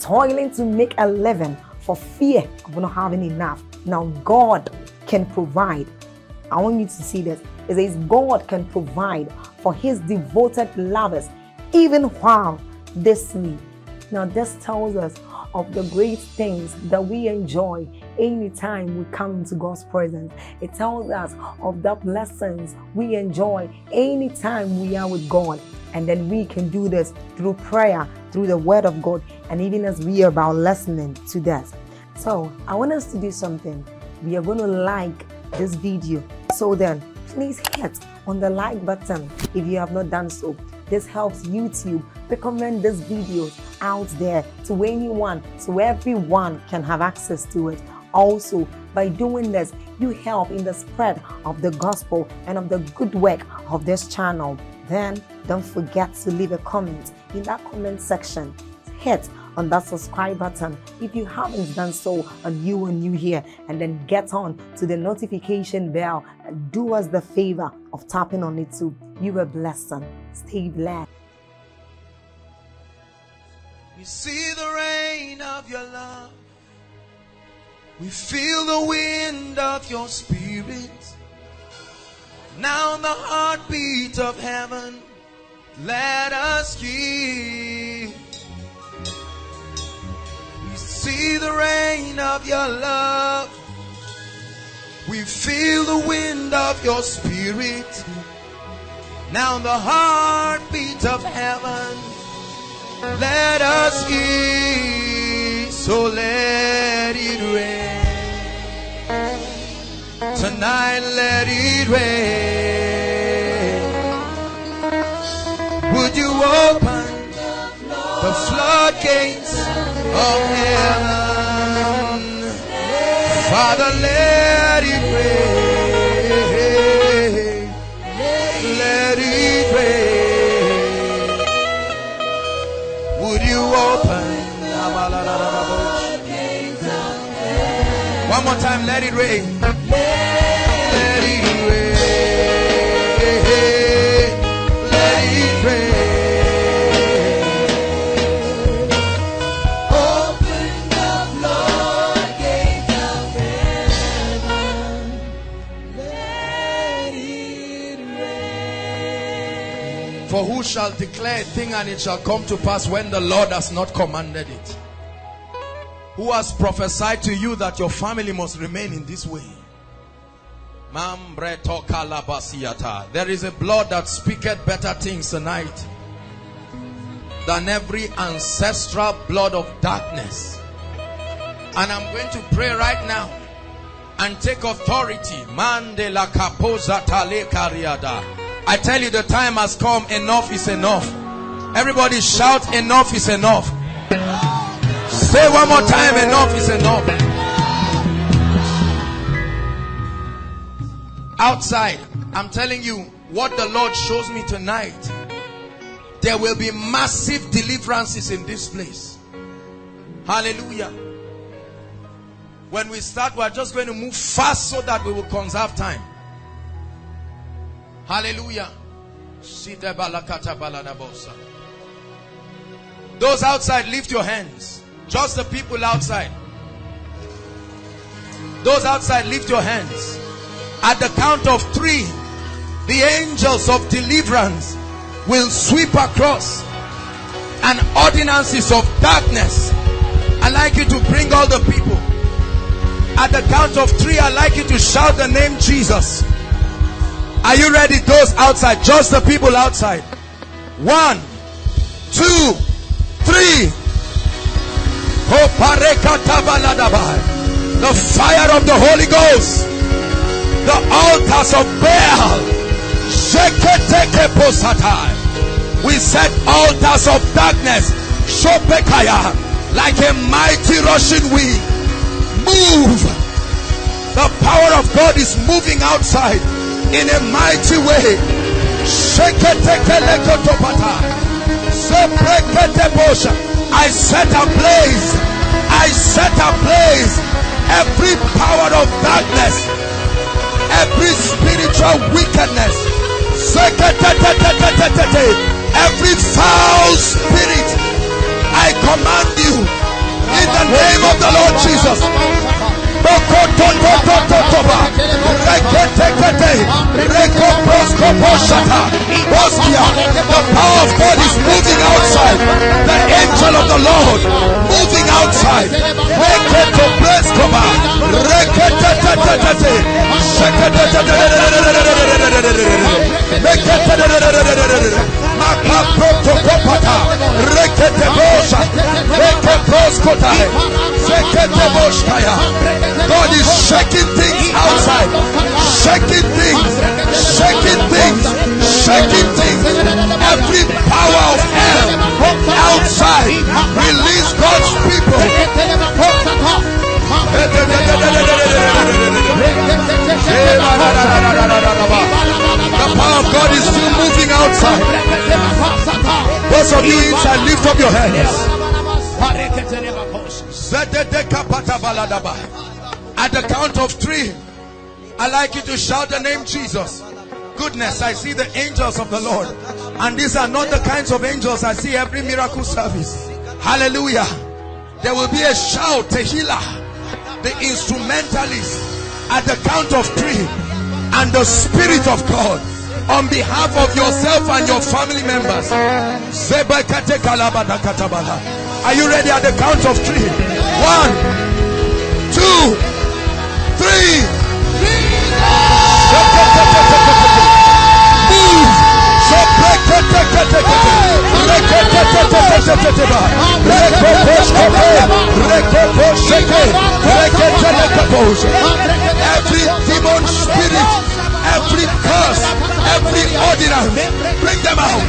toiling to make a living for fear of not having enough. Now God can provide. I want you to see this. It says God can provide for his devoted lovers even while they sleep. Now this tells us of the great things that we enjoy anytime we come into God's presence. It tells us of the blessings we enjoy anytime we are with God. And then we can do this through prayer, through the word of God, and even as we are about listening to this. So I want us to do something. We are going to like this video. So then please hit on the like button if you have not done so. This helps YouTube recommend this video out there to anyone, so everyone can have access to it. Also, by doing this, you help in the spread of the gospel and of the good work of this channel. Then, don't forget to leave a comment in that comment section. Hit on that subscribe button if you haven't done so and you are new here, and then get on to the notification bell and do us the favor of tapping on it too. You were blessed. Stay blessed. We see the rain of your love, we feel the wind of your spirit. Now the heartbeat of heaven, let us give. See the rain of your love, we feel the wind of your spirit. Now the heartbeat of heaven, let us hear. So let it rain tonight, let it rain. Would you open the floodgates of heaven, Father, let it rain, let it rain. Would you open the floodgates of heaven? One more time, let it rain. Let it rain, let it rain. For who shall declare a thing and it shall come to pass when the Lord has not commanded it? Who has prophesied to you that your family must remain in this way? There is a blood that speaketh better things tonight than every ancestral blood of darkness. And I'm going to pray right now and take authority. Mandela kapoza tale kariada. I tell you, the time has come. Enough is enough. Everybody shout, enough is enough. Say one more time, enough is enough. Outside, I'm telling you, what the Lord shows me tonight, there will be massive deliverances in this place. Hallelujah. When we start, we're just going to move fast so that we will conserve time. Hallelujah. Those outside, lift your hands. Just the people outside. Those outside, lift your hands. At the count of three, the angels of deliverance will sweep across, and ordinances of darkness. I'd like you to bring all the people. At the count of three, I'd like you to shout the name Jesus. Are you ready? Those outside, just the people outside. 1, 2, 3. The fire of the Holy Ghost, the altars of Baal. We set altars of darkness. like a mighty rushing wind. Move. The power of God is moving outside in a mighty way. I set ablaze. I set ablaze every power of darkness, every spiritual wickedness, every foul spirit. I command you in the name of the Lord Jesus. The power of God is moving outside. The angel of the Lord moving outside. God is shaking things outside, shaking things. Every power of hell outside, release God's people. The power of God is still moving outside. Those of you inside, lift up your hands. At the count of three, I'd like you to shout the name Jesus. Goodness, I see the angels of the Lord. And these are not the kinds of angels I see every miracle service. Hallelujah. There will be a shout, Tehillah, the instrumentalist, at the count of three. And the Spirit of God, on behalf of yourself and your family members. Are you ready? At the count of three. 1, 2, 3. Move. Every demon spirit, every curse, every ordinance, bring them out.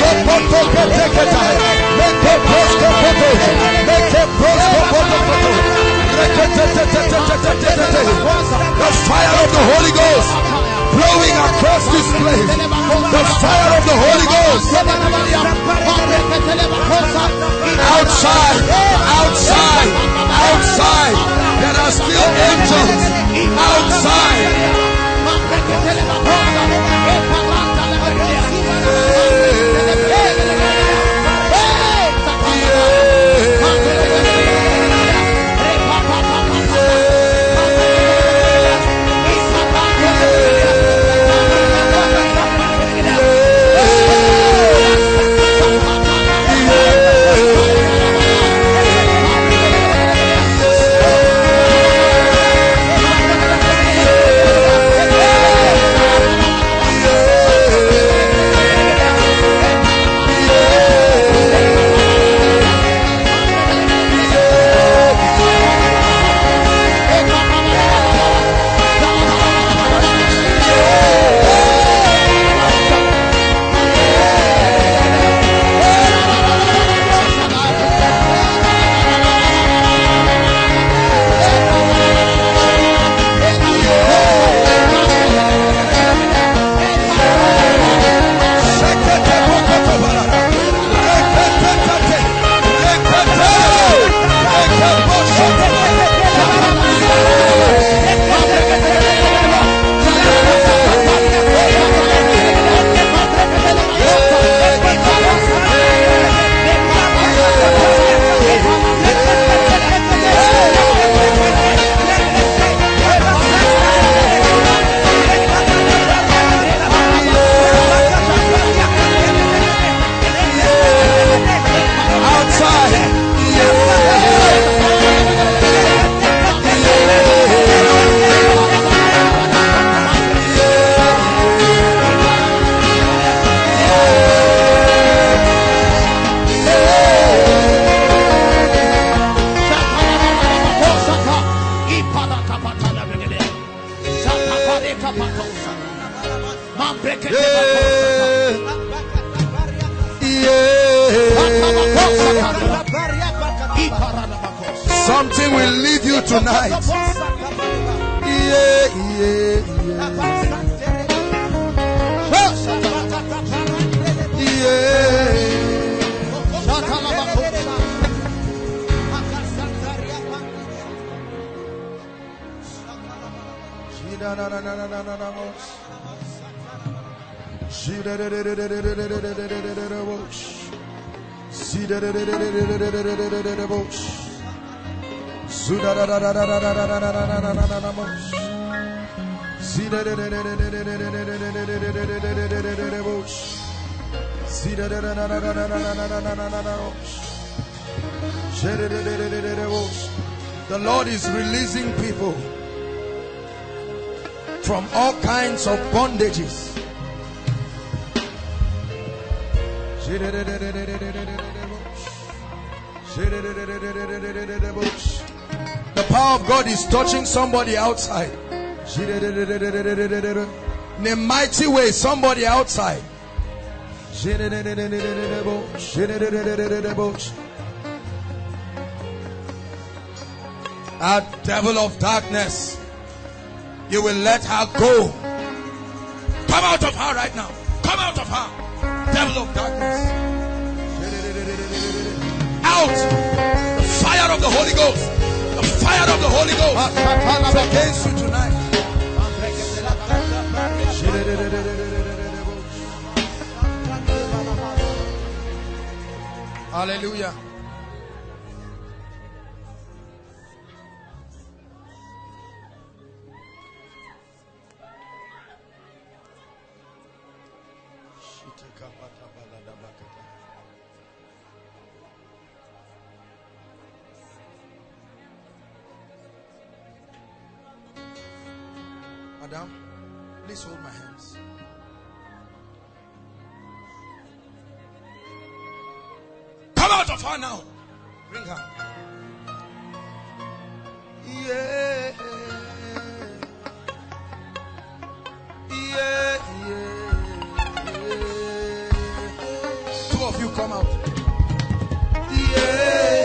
The fire of the Holy Ghost blowing across this place. The fire of the Holy Ghost outside, outside, outside. There are still angels outside. Something will lead you tonight. The Lord is releasing people from all kinds of bondages. The power of God is touching somebody outside in a mighty way. Somebody outside. A devil of darkness, you will let her go. Come out of her right now. Come out of her. Devil of darkness. Out. The fire of the Holy Ghost. The fire of the Holy Ghost is against you tonight. Hallelujah. Madam, please hold my hands. Come out of her now. Bring her. Yeah. Yeah, yeah. Two of you come out. Yeah.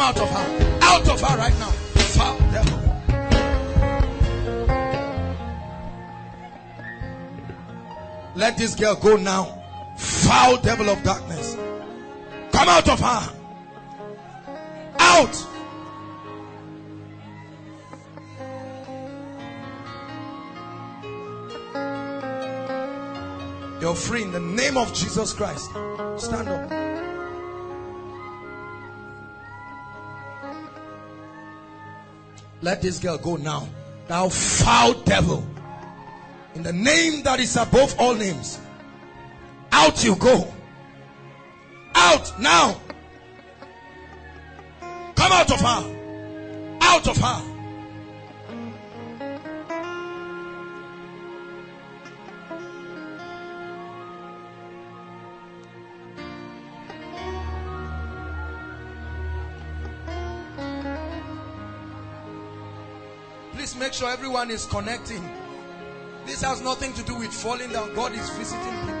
Out of her. Out of her right now. Foul devil. Let this girl go now. Foul devil of darkness. Come out of her. Out. You're free in the name of Jesus Christ. Stand up. Let this girl go now. Thou foul devil. In the name that is above all names. Out you go. Out now. Come out of her. Out of her. Make sure everyone is connecting. This has nothing to do with falling down. God is visiting people.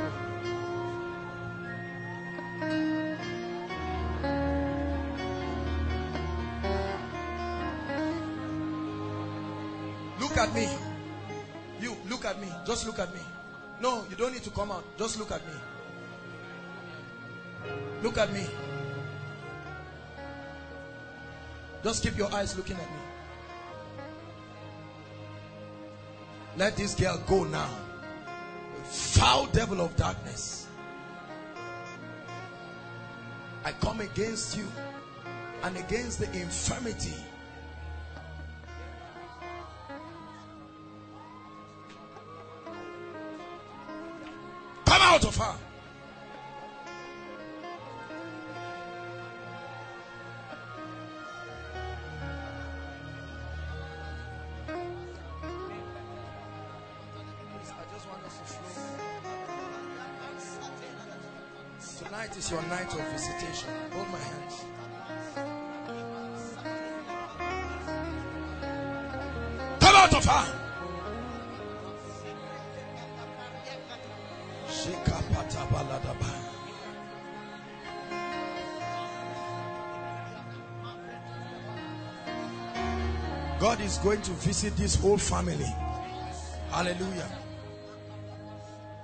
Look at me. You look at me. Just look at me. No, you don't need to come out. Just look at me. Look at me. Just keep your eyes looking at me. Let this girl go now. The foul devil of darkness. I come against you and against the infirmity. Come out of her. It's your night of visitation. Hold my hands. out of her. God is going to visit this whole family. Hallelujah.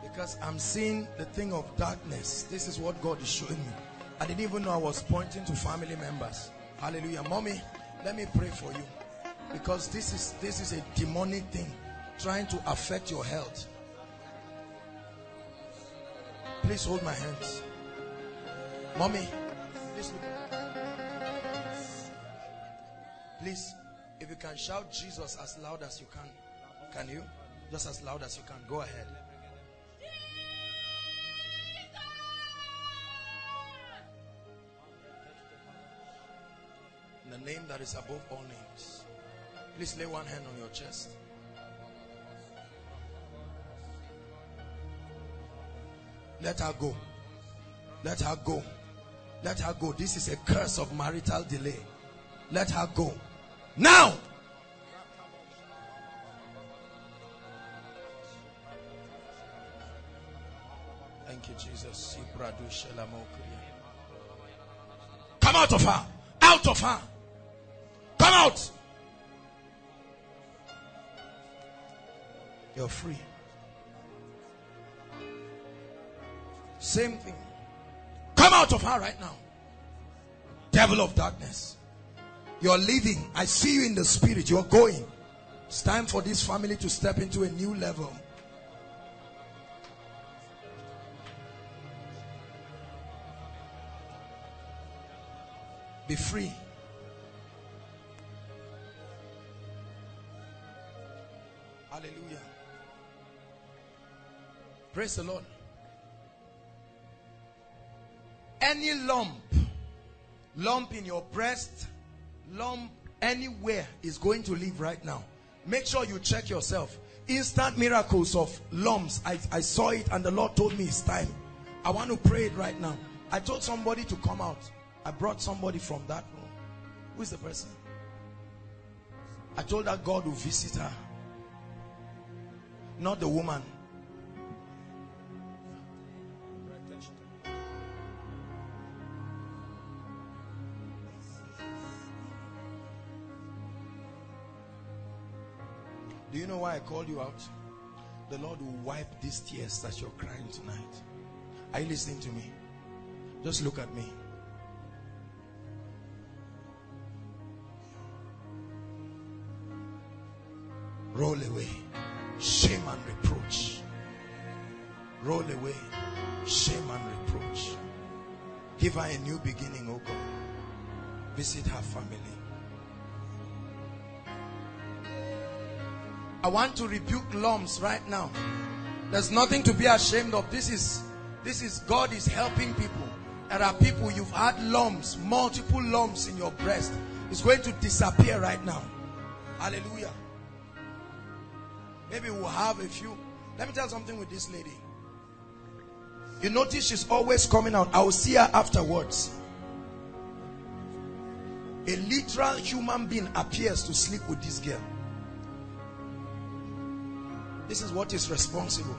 Because I'm seeing the thing of darkness. This is what God is showing me. I didn't even know I was pointing to family members. Hallelujah. Mommy, let me pray for you. Because this is a demonic thing trying to affect your health. Please hold my hands. Mommy, please look. Please, if you can shout Jesus as loud as you can. Can you? Just as loud as you can. Go ahead. In the name that is above all names. Please lay one hand on your chest. Let her go. Let her go. Let her go. This is a curse of marital delay. Let her go. Now! Thank you, Jesus. Come out of her. Out of her. Come out. You're free. Same thing. Come out of her right now. Devil of darkness. You're leaving. I see you in the spirit. You're going. It's time for this family to step into a new level. Be free. Hallelujah. Praise the Lord. Any lump in your breast, lump anywhere is going to leave right now. Make sure you check yourself. Instant miracles of lumps. I saw it and the Lord told me it's time. I want to pray it right now. I told somebody to come out. I brought somebody from that room. Who is the person? I told that God will visit her. Not the woman. Do you know why I called you out? The Lord will wipe these tears that you're crying tonight. Are you listening to me? Just look at me. Roll away shame and reproach. Roll away shame and reproach. Give her a new beginning, oh God. Visit her family. I want to rebuke lumps right now. There's nothing to be ashamed of. This is God is helping people. There are people, you've had lumps, multiple lumps in your breast. It's going to disappear right now. Hallelujah. Maybe we'll have a few. Let me tell something with this lady. You notice she's always coming out. I will see her afterwards. A literal human being appears to sleep with this girl. This is what is responsible.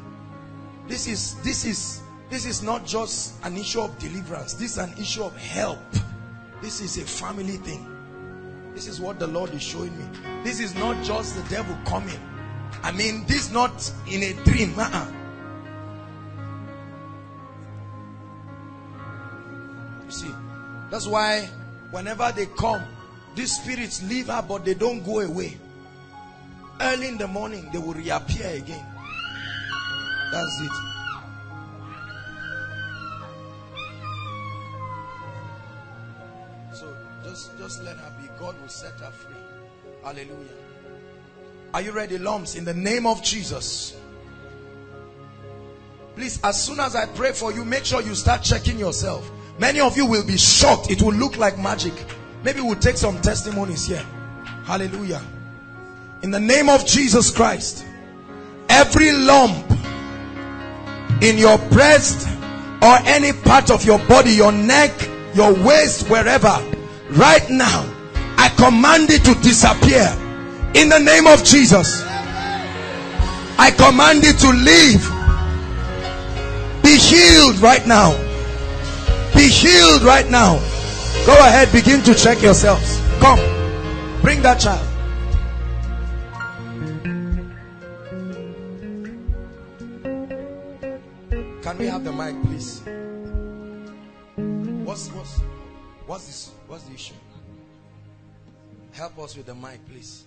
This is not just an issue of deliverance. This is an issue of help. This is a family thing. This is what the Lord is showing me. This is not just the devil coming. I mean, this not in a dream. You see, that's why whenever they come, these spirits leave her, but they don't go away. Early in the morning, they will reappear again. That's it. So just let her be. God will set her free. Hallelujah. Are you ready, lumps? In the name of Jesus. Please, as soon as I pray for you, make sure you start checking yourself. Many of you will be shocked. It will look like magic. Maybe we'll take some testimonies here. Hallelujah. In the name of Jesus Christ, every lump in your breast or any part of your body, your neck, your waist, wherever, right now, I command it to disappear. In the name of Jesus, I command you to leave. Be healed right now. Be healed right now. Go ahead, begin to check yourselves. Come, bring that child. Can we have the mic, please? What's this? What's the issue? Help us with the mic, please.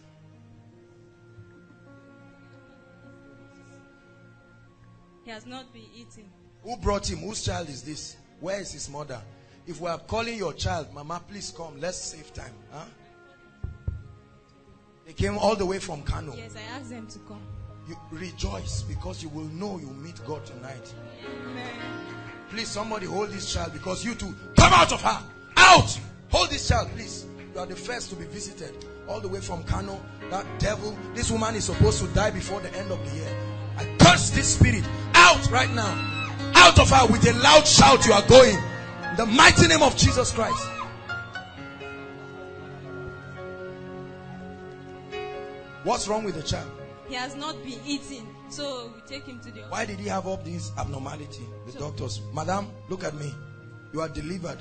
He has not been eating. Who brought him? Whose child is this? Where is his mother? If we are calling your child, Mama, please come. Let's save time. Huh? They came all the way from Kano. Yes, I asked them to come. You rejoice because you will know you meet God tonight. Amen. Please, somebody hold this child, because you two, come out of her. Out! Hold this child, please. You are the first to be visited. All the way from Kano. That devil. This woman is supposed to die before the end of the year. I curse this spirit. Out right now. Out of her with a loud shout. You are going. In the mighty name of Jesus Christ. What's wrong with the child? He has not been eating. So we take him to the hospital. Why did he have up this abnormality? The doctors. Madam, look at me. You are delivered.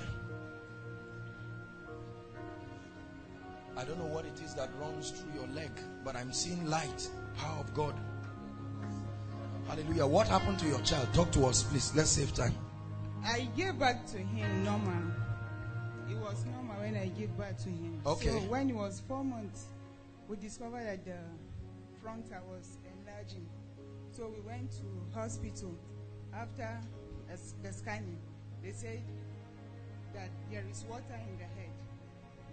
I don't know what it is that runs through your leg, but I'm seeing light. Power of God. Hallelujah. What happened to your child? Talk to us, please. Let's save time. I gave birth to him normal. It was normal when I gave birth to him. Okay. So when he was 4 months, we discovered that the frontal was enlarging. So we went to hospital. After the scanning, they said that there is water in the head.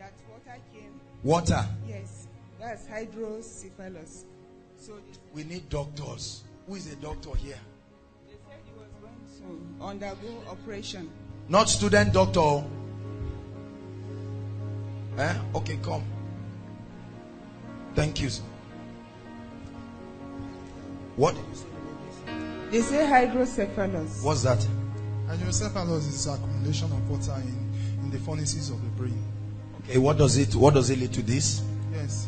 That water came. Water? Yes. That's hydrocephalus. So we need doctors. Who is a doctor here? They said he was going to undergo operation. Not student doctor. Eh? Okay, come. Thank you. What did you say? They say hydrocephalus. What's that? Hydrocephalus is accumulation of water in the furnaces of the brain. Okay, what does it lead to this? Yes,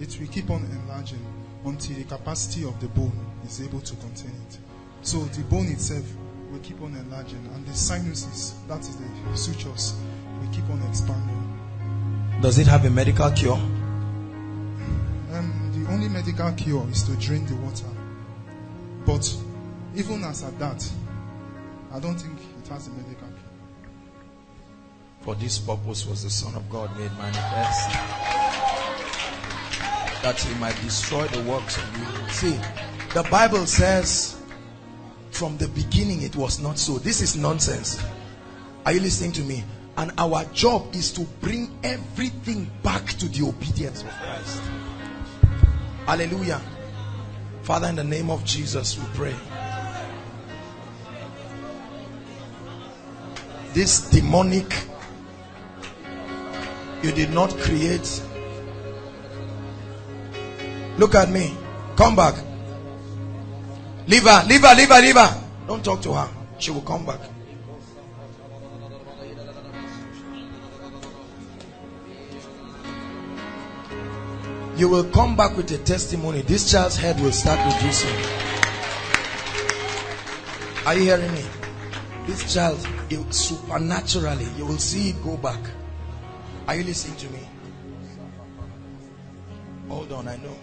it will keep on enlarging until the capacity of the bone is able to contain it. So the bone itself will keep on enlarging, and the sinuses, that is the sutures, will keep on expanding. Does it have a medical cure? The only medical cure is to drain the water. But even as at that, I don't think it has a medical. For this purpose was the Son of God made manifest, that he might destroy the works of evil. See, the Bible says from the beginning it was not so. This is nonsense. Are you listening to me? And our job is to bring everything back to the obedience of Christ. Hallelujah. Father, in the name of Jesus, we pray. This demonic, you did not create. Look at me. Come back. Leave her. Leave her. Leave her. Leave her. Don't talk to her. She will come back. You will come back with a testimony. This child's head will start reducing. Are you hearing me? This child, supernaturally, you will see it go back. Are you listening to me? Hold on, I know.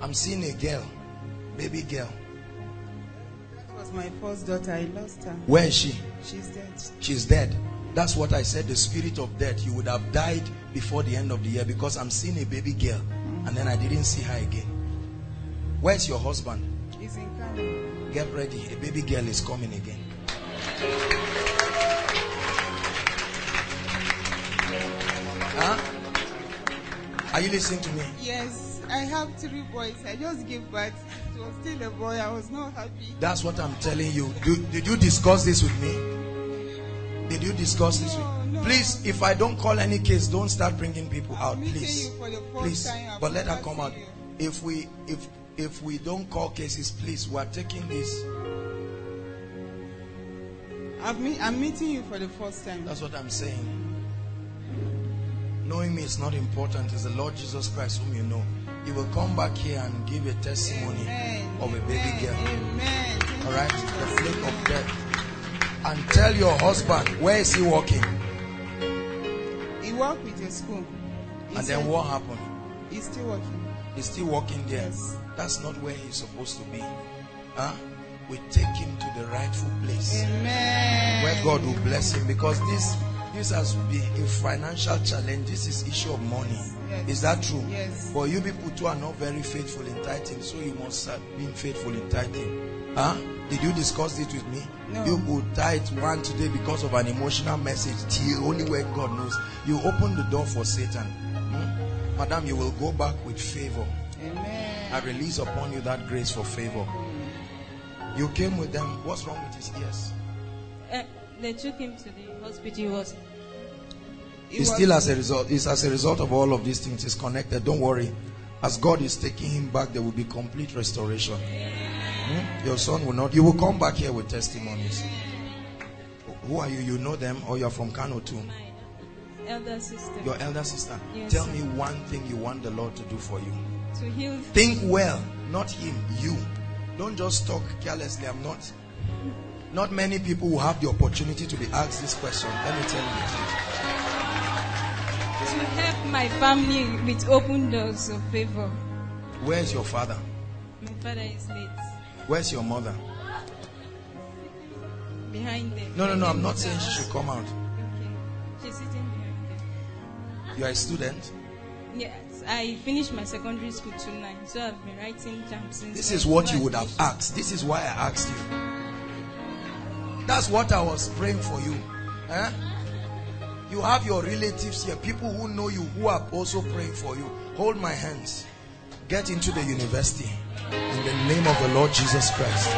I'm seeing a girl, baby girl. That was my first daughter. I lost her. Where is she? She's dead. She's dead. That's what I said, the spirit of death. You would have died before the end of the year, because I'm seeing a baby girl and then I didn't see her again. Where's your husband? He's in Canada. Get ready. A baby girl is coming again. Huh? Are you listening to me? Yes, I have 3 boys. I just gave birth. It was still a boy. I was not happy. That's what I'm telling you. Did you discuss this with me? Did you discuss this with me? No. Please, if I don't call any case, don't start bringing people out, please. Please, but let her come out. If we don't call cases, please, we are taking this. I'm meeting you for the first time. That's what I'm saying. Knowing me is not important. It's the Lord Jesus Christ whom you know. you will come back here and give a testimony of a baby girl. All right? The flake of death. And tell your husband, where is he working? He worked with your school. And then what happened? He's still working. He's still working there. Yes. That's not where he's supposed to be. Huh? We take him to the rightful place. Amen. Where God will bless him. Because this has to be a financial challenge. This is issue of money. Yes. Is that true? Yes. But you people too are not very faithful in tithing. So you must start being faithful in tithing. Huh? Did you discuss it with me? No. You could tithe one today because of an emotional message. Till only when God knows. You open the door for Satan. Hmm? Madam, you will go back with favor. Amen. I release upon you that grace for favor. You came with them. What's wrong with his ears? They took him to the hospital. It's as a result of all of these things. It's connected. Don't worry. As God is taking him back, there will be complete restoration. Hmm? Your son will not. You will come back here with testimonies. Who are you? You know them, or you're from Kano too? My elder sister. Your elder sister. Yes, tell me one thing you want the Lord to do for you. To heal. Think well, not him, you. Don't just talk carelessly. Not many people who have the opportunity to be asked this question. Let me tell you. To help my family with open doors of favor. Where's your father? My father is late. Where's your mother? Behind them. No, I'm not saying she should come out. Okay. She's sitting behind them. You are a student? Yes, I finished my secondary school tonight, so I've been writing jams. This is what you would have asked. This is why I asked you. That's what I was praying for you. Eh? You have your relatives here, people who know you, who are also praying for you. Hold my hands. Get into the university in the name of the Lord Jesus Christ.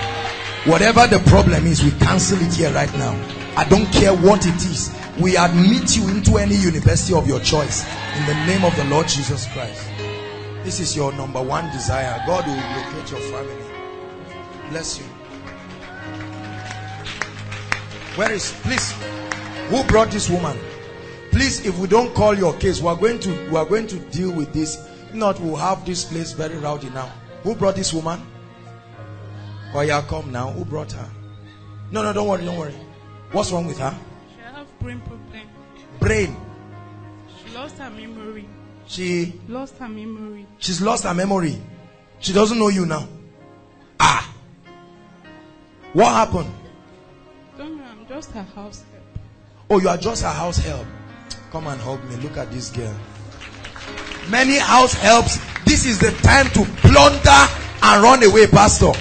Whatever the problem is, we cancel it here right now. I don't care what it is. We admit you into any university of your choice in the name of the Lord Jesus Christ. This is your number one desire. God will locate your family. Bless you. Where is, please, who brought this woman? Please, if we don't call your case, we are going to deal with this. If not, we'll have this place very rowdy now. Who brought this woman? Oya, come now. Who brought her? No, don't worry. What's wrong with her? Brain problem. Brain. She lost her memory. She's lost her memory. She doesn't know you now. Ah. What happened? Don't know. I'm just her house help. Oh, you are just her house help. Come and hug me. Look at this girl. Many house helps. This is the time to plunder and run away, Pastor.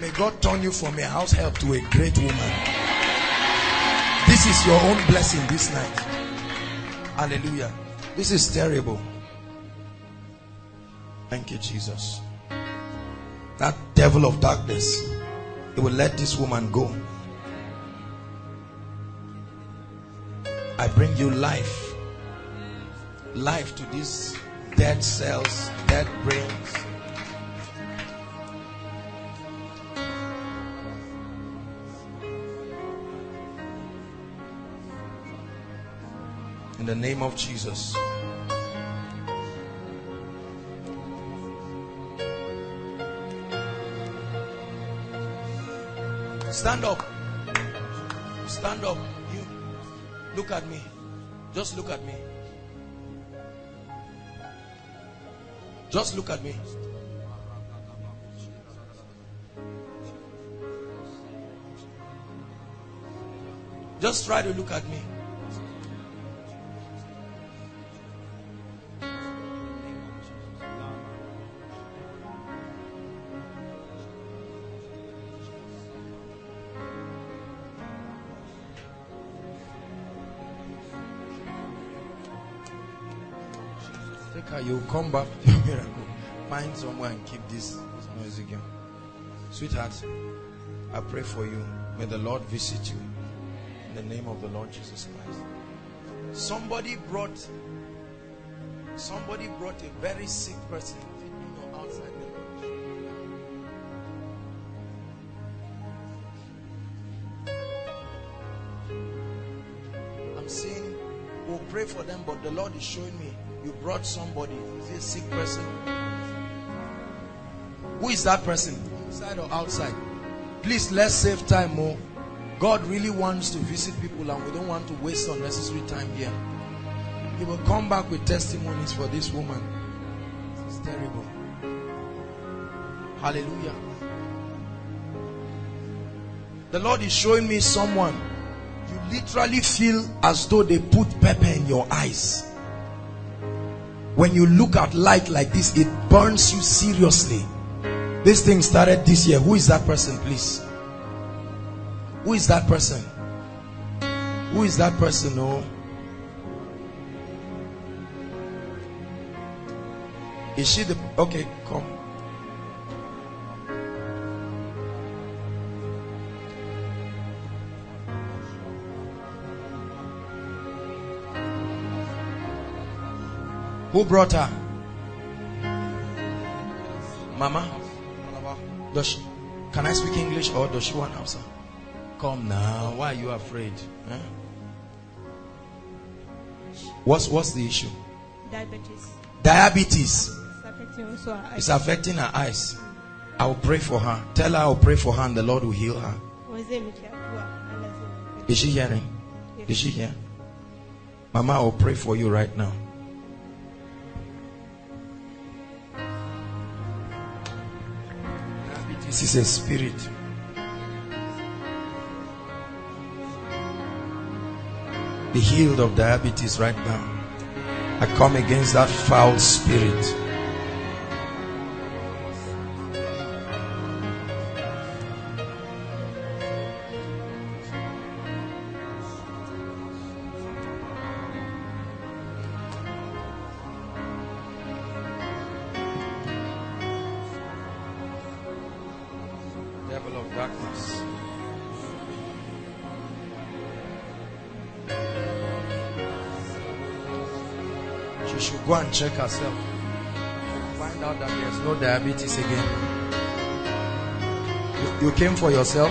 May God turn you from a house help to a great woman. This is your own blessing this night. Hallelujah. This is terrible. Thank you, Jesus. That devil of darkness, he will let this woman go. I bring you life. Life to these dead cells, dead brains. In the name of Jesus. Stand up. Stand up. You look at me. Just look at me. Just look at me. Just try to look at me. You come back to your miracle. Find somewhere and keep this noise again. Sweetheart, I pray for you. May the Lord visit you in the name of the Lord Jesus Christ. Somebody brought a very sick person. You know, outside the church. I'm saying, we'll pray pray for them, but the Lord is showing me you brought somebody. Is he a sick person? Who is that person? Inside or outside? Please, let's save time more. God really wants to visit people and we don't want to waste unnecessary time here. He will come back with testimonies for this woman. This is terrible. Hallelujah. The Lord is showing me someone. You literally feel as though they put pepper in your eyes. When you look at light like this, it burns you seriously. This thing started this year. Who is that person, please? Who is that person? Who is that person? Oh, is she the... Okay, come. Who brought her? Mama? Does she, can I speak English or does she want Hausa? Come now, why are you afraid? Huh? What's the issue? Diabetes. Diabetes. It's affecting her eyes. I will pray for her. Tell her I will pray for her and the Lord will heal her. Is she hearing? Is she here? Mama, I will pray for you right now. This is a spirit. Be healed of diabetes right now. I come against that foul spirit. Check herself. Find out that there's no diabetes again. You came for yourself?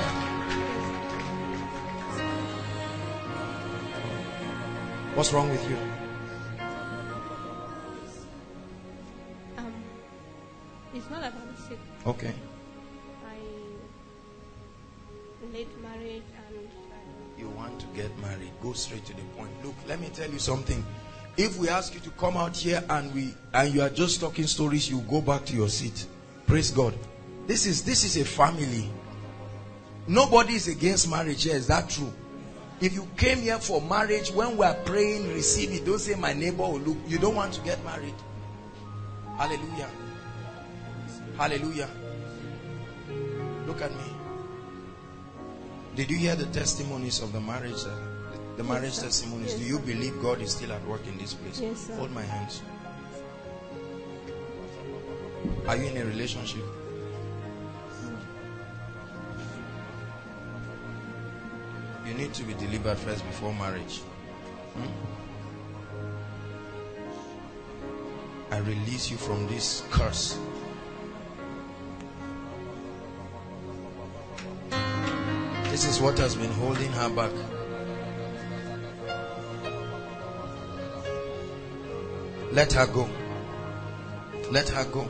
What's wrong with you? It's not that I'm sick. Okay. I late marriage and... You want to get married. Go straight to the point. Look, let me tell you something. If we ask you to come out here and you are just talking stories, you go back to your seat. Praise God. This is a family. Nobody is against marriage here. Is that true? If you came here for marriage, when we are praying, receive it. Don't say my neighbor will look. You don't want to get married. Hallelujah. Hallelujah. Look at me. Did you hear the testimonies of the marriage? The marriage testimonies. Yes, do you believe God is still at work in this place? Yes, sir. Hold my hands. Are you in a relationship? You need to be delivered first before marriage. I release you from this curse. This is what has been holding her back. Let her go. Let her go.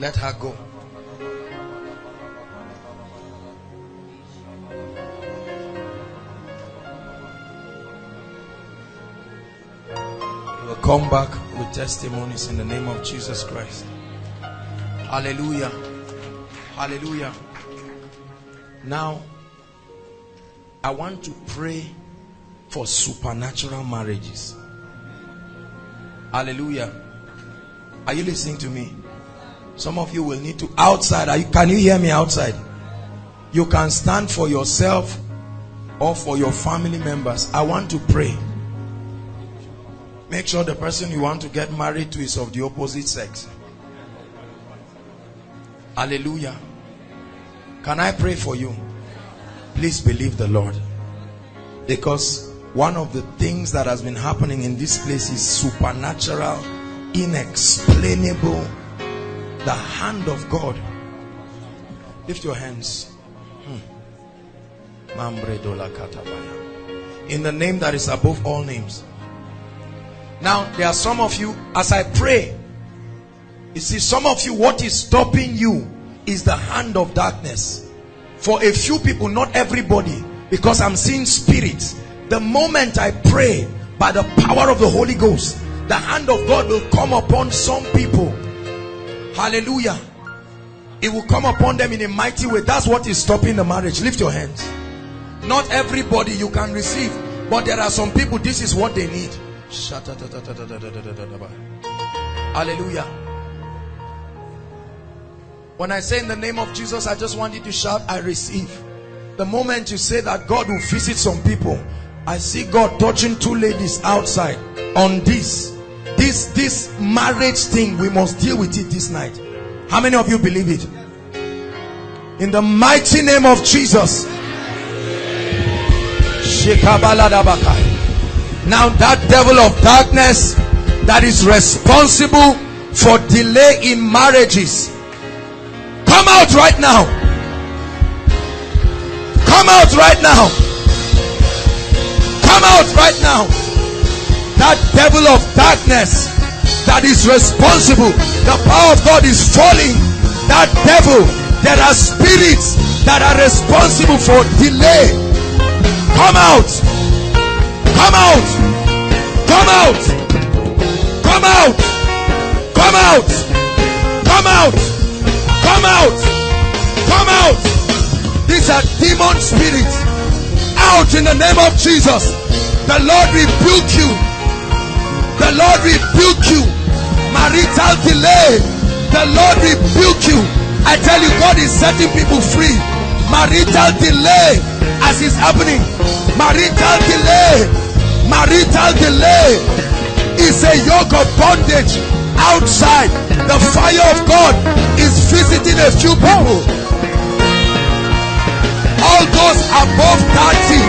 Let her go. We will come back with testimonies in the name of Jesus Christ. Hallelujah. Hallelujah. Now, I want to pray for supernatural marriages. Hallelujah. Are you listening to me? Some of you will need to outside. Can you hear me outside? You can stand for yourself or for your family members. I want to pray. Make sure the person you want to get married to is of the opposite sex. Hallelujah. Can I pray for you? Please believe the Lord. Because one of the things that has been happening in this place is supernatural, inexplainable, the hand of God. Lift your hands. In the name that is above all names, Now, there are some of you, as I pray, you see, some of you, what is stopping you is the hand of darkness. For a few people, not everybody, because I'm seeing spirits. The moment I pray, by the power of the Holy Ghost, the hand of God will come upon some people. Hallelujah. It will come upon them in a mighty way. That's what is stopping the marriage. Lift your hands. Not everybody you can receive, but there are some people, this is what they need. Hallelujah. When I say in the name of Jesus, I just want you to shout, I receive. The moment you say that, God will visit some people. I see God touching two ladies outside on this marriage thing. We must deal with it this night. How many of you believe it? In the mighty name of Jesus. Now that devil of darkness that is responsible for delay in marriages, come out right now. Come out right now. Come out right now. That devil of darkness that is responsible, the power of God is falling. That devil, there are spirits that are responsible for delay. Come out, come out, come out, come out, come out, come out, come out, come out. These are demon spirits. Out in the name of Jesus. The Lord rebuke you. The Lord rebuke you. Marital delay, the Lord rebuke you. I tell you, God is setting people free. Marital delay, as is happening, marital delay is a yoke of bondage outside. The fire of God is visiting a few people. All those above 30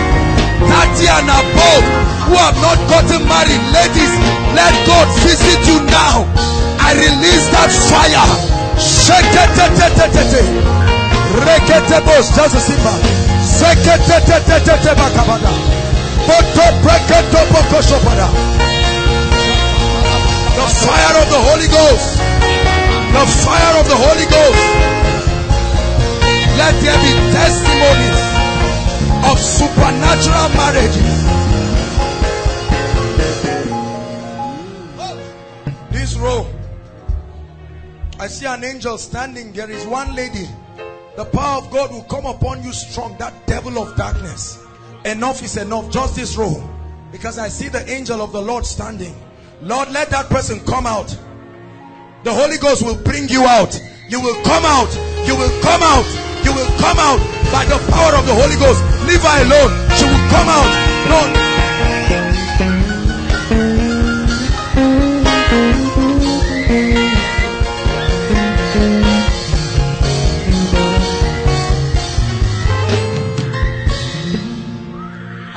and above who have not gotten married, ladies, let God visit you now. I release that fire. The fire of the Holy Ghost. The fire of the Holy Ghost. Let there be testimonies of supernatural marriages. Row, I see an angel standing. There is one lady. The power of God will come upon you strong. That devil of darkness, enough is enough. Just this row, because I see the angel of the Lord standing. Lord, let that person come out. The Holy Ghost will bring you out. You will come out. You will come out. You will come out by the power of the Holy Ghost. Leave her alone. She will come out. Lord,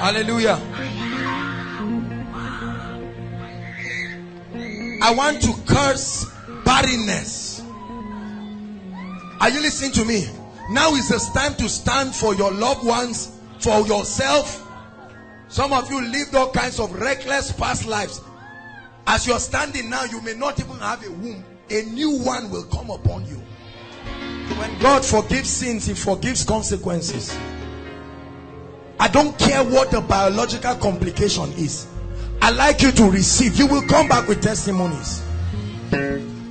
hallelujah. I want to curse barrenness. Are you listening to me? Now is the time to stand for your loved ones, for yourself. Some of you lived all kinds of reckless past lives. As you're standing now, you may not even have a womb. A new one will come upon you. When God forgives sins, He forgives consequences. I don't care what the biological complication is. I like you to receive. You will come back with testimonies.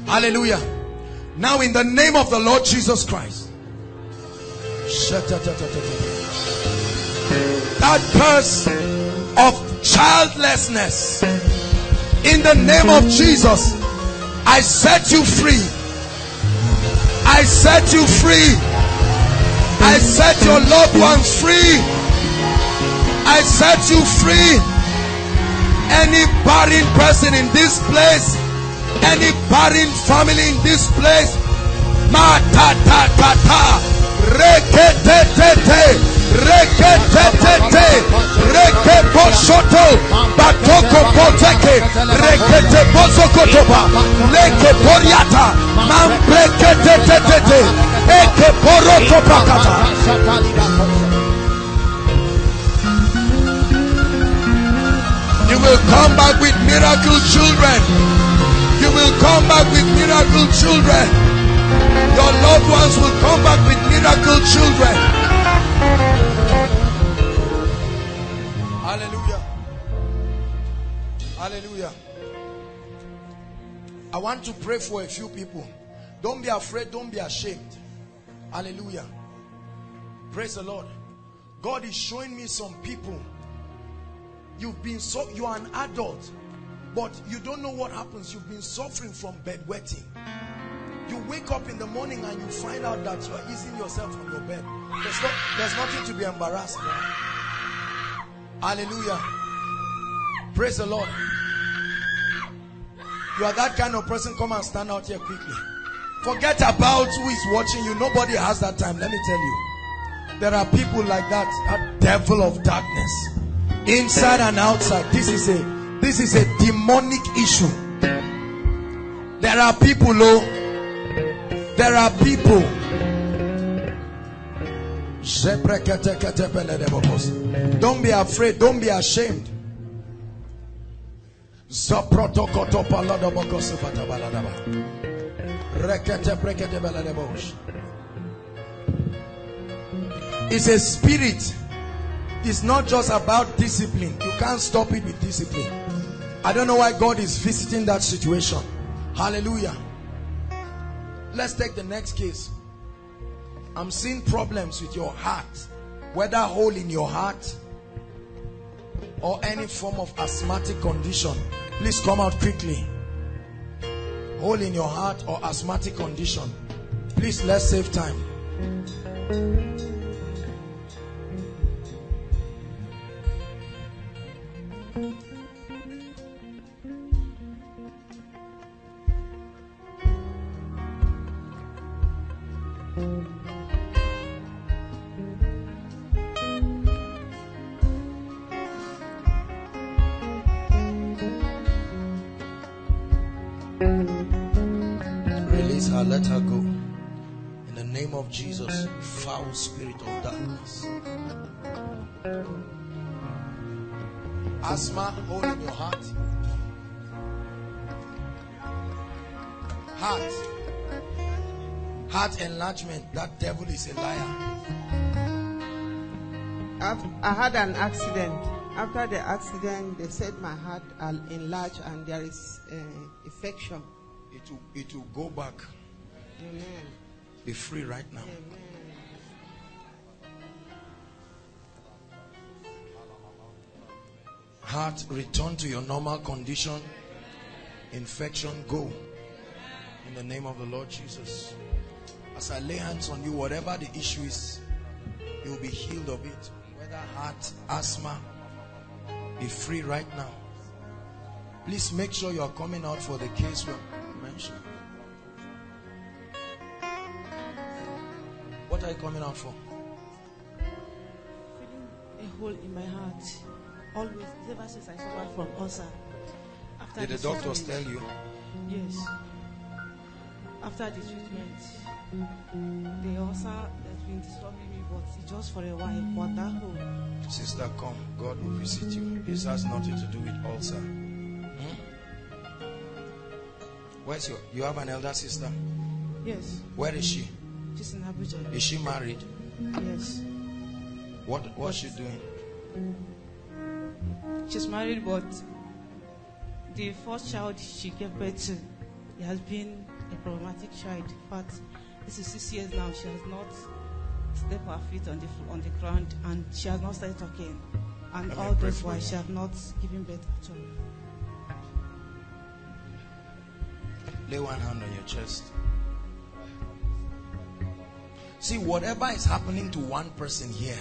Hallelujah. Now in the name of the Lord Jesus Christ. That curse of childlessness, in the name of Jesus, I set you free. I set you free. I set your loved ones free. I set you free. Any barren person in this place, any barren family in this place, ma ta ta ta ta, rekete te, rekepo shoto, batoko poteke, rekete bozokotoba, rekepo riata, man rekete te, ekepo rotopakata. You will come back with miracle children. You will come back with miracle children. Your loved ones will come back with miracle children. Hallelujah. Hallelujah. I want to pray for a few people. Don't be afraid. Don't be ashamed. Hallelujah. Praise the Lord. God is showing me some people. You've been so, you are an adult, but you don't know what happens. You've been suffering from bedwetting. You wake up in the morning and you find out that you are easing yourself on your bed. There's nothing to be embarrassed about. Hallelujah. Praise the Lord. You are that kind of person. Come and stand out here quickly. Forget about who is watching you. Nobody has that time. Let me tell you. There are people like that, a devil of darkness, inside and outside. This is a demonic issue. There are people, oh, there are people. Don't be afraid. Don't be ashamed. It's a spirit. It's not just about discipline. You can't stop it with discipline. I don't know why God is visiting that situation. Hallelujah. Let's take the next case. I'm seeing problems with your heart. Whether hole in your heart or any form of asthmatic condition. Please come out quickly. Hole in your heart or asthmatic condition. Please, let's save time. Release her, let her go. In the name of Jesus, foul spirit of darkness. Asthma, hole in your heart. Heart enlargement. That devil is a liar. I had an accident. After the accident, they said my heart will enlarge and there is infection. It will go back. Amen. Be free right now. Amen. Heart, return to your normal condition. Infection, go. In the name of the Lord Jesus. As I lay hands on you, whatever the issue is, you'll be healed of it. Whether heart, asthma, be free right now. Please make sure you are coming out for the case we mentioned. What are you coming out for? Feeling a hole in my heart. Always, ever since I suffered from ulcer. After did the doctors tell you? Yes. After the treatment, the ulcer has been disturbing me, but it's just for a while. But that hole. Sister, come. God will visit you. This has nothing to do with ulcer. Where's your? You have an elder sister? Yes. Where is she? She's in Abuja. Is she married? Yes. What's she doing? She's married, but the first child she gave birth to, it has been a problematic child. But this is 6 years now. She has not stepped her feet on the ground, and she has not started talking. And all this while, she has not given birth at all. Lay one hand on your chest. See, whatever is happening to one person here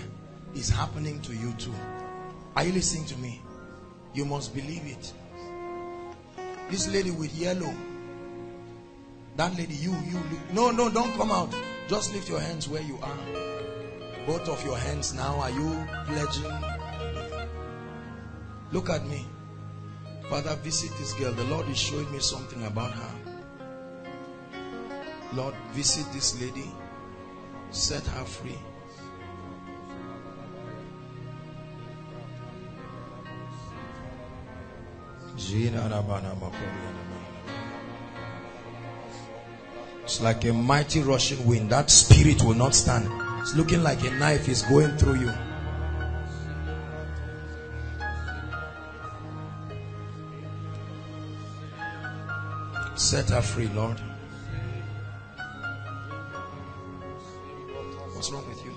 is happening to you too. Are you listening to me? You must believe it. This lady with yellow, that lady, you no, don't come out. Just lift your hands where you are. Both of your hands now. Are you pledging? Look at me. Father, visit this girl. The Lord is showing me something about her. Lord, visit this lady. Set her free. It's like a mighty rushing wind. That spirit will not stand. It's looking like a knife is going through you. Set her free, Lord. What's wrong with you?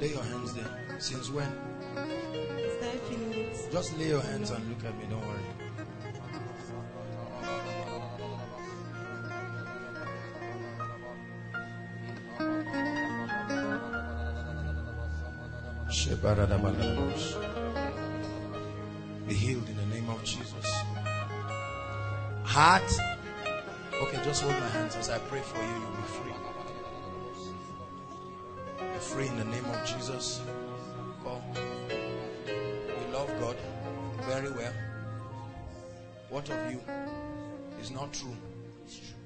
Lay your hands there. Since when? Start feeling it. Just lay your hands and look at me. Don't worry. Be healed in the name of Jesus. Heart. Okay, just hold my hands as I pray for you. You'll be free. Be free in the name of Jesus. Go. You love God very well. What of you is not true? It's true.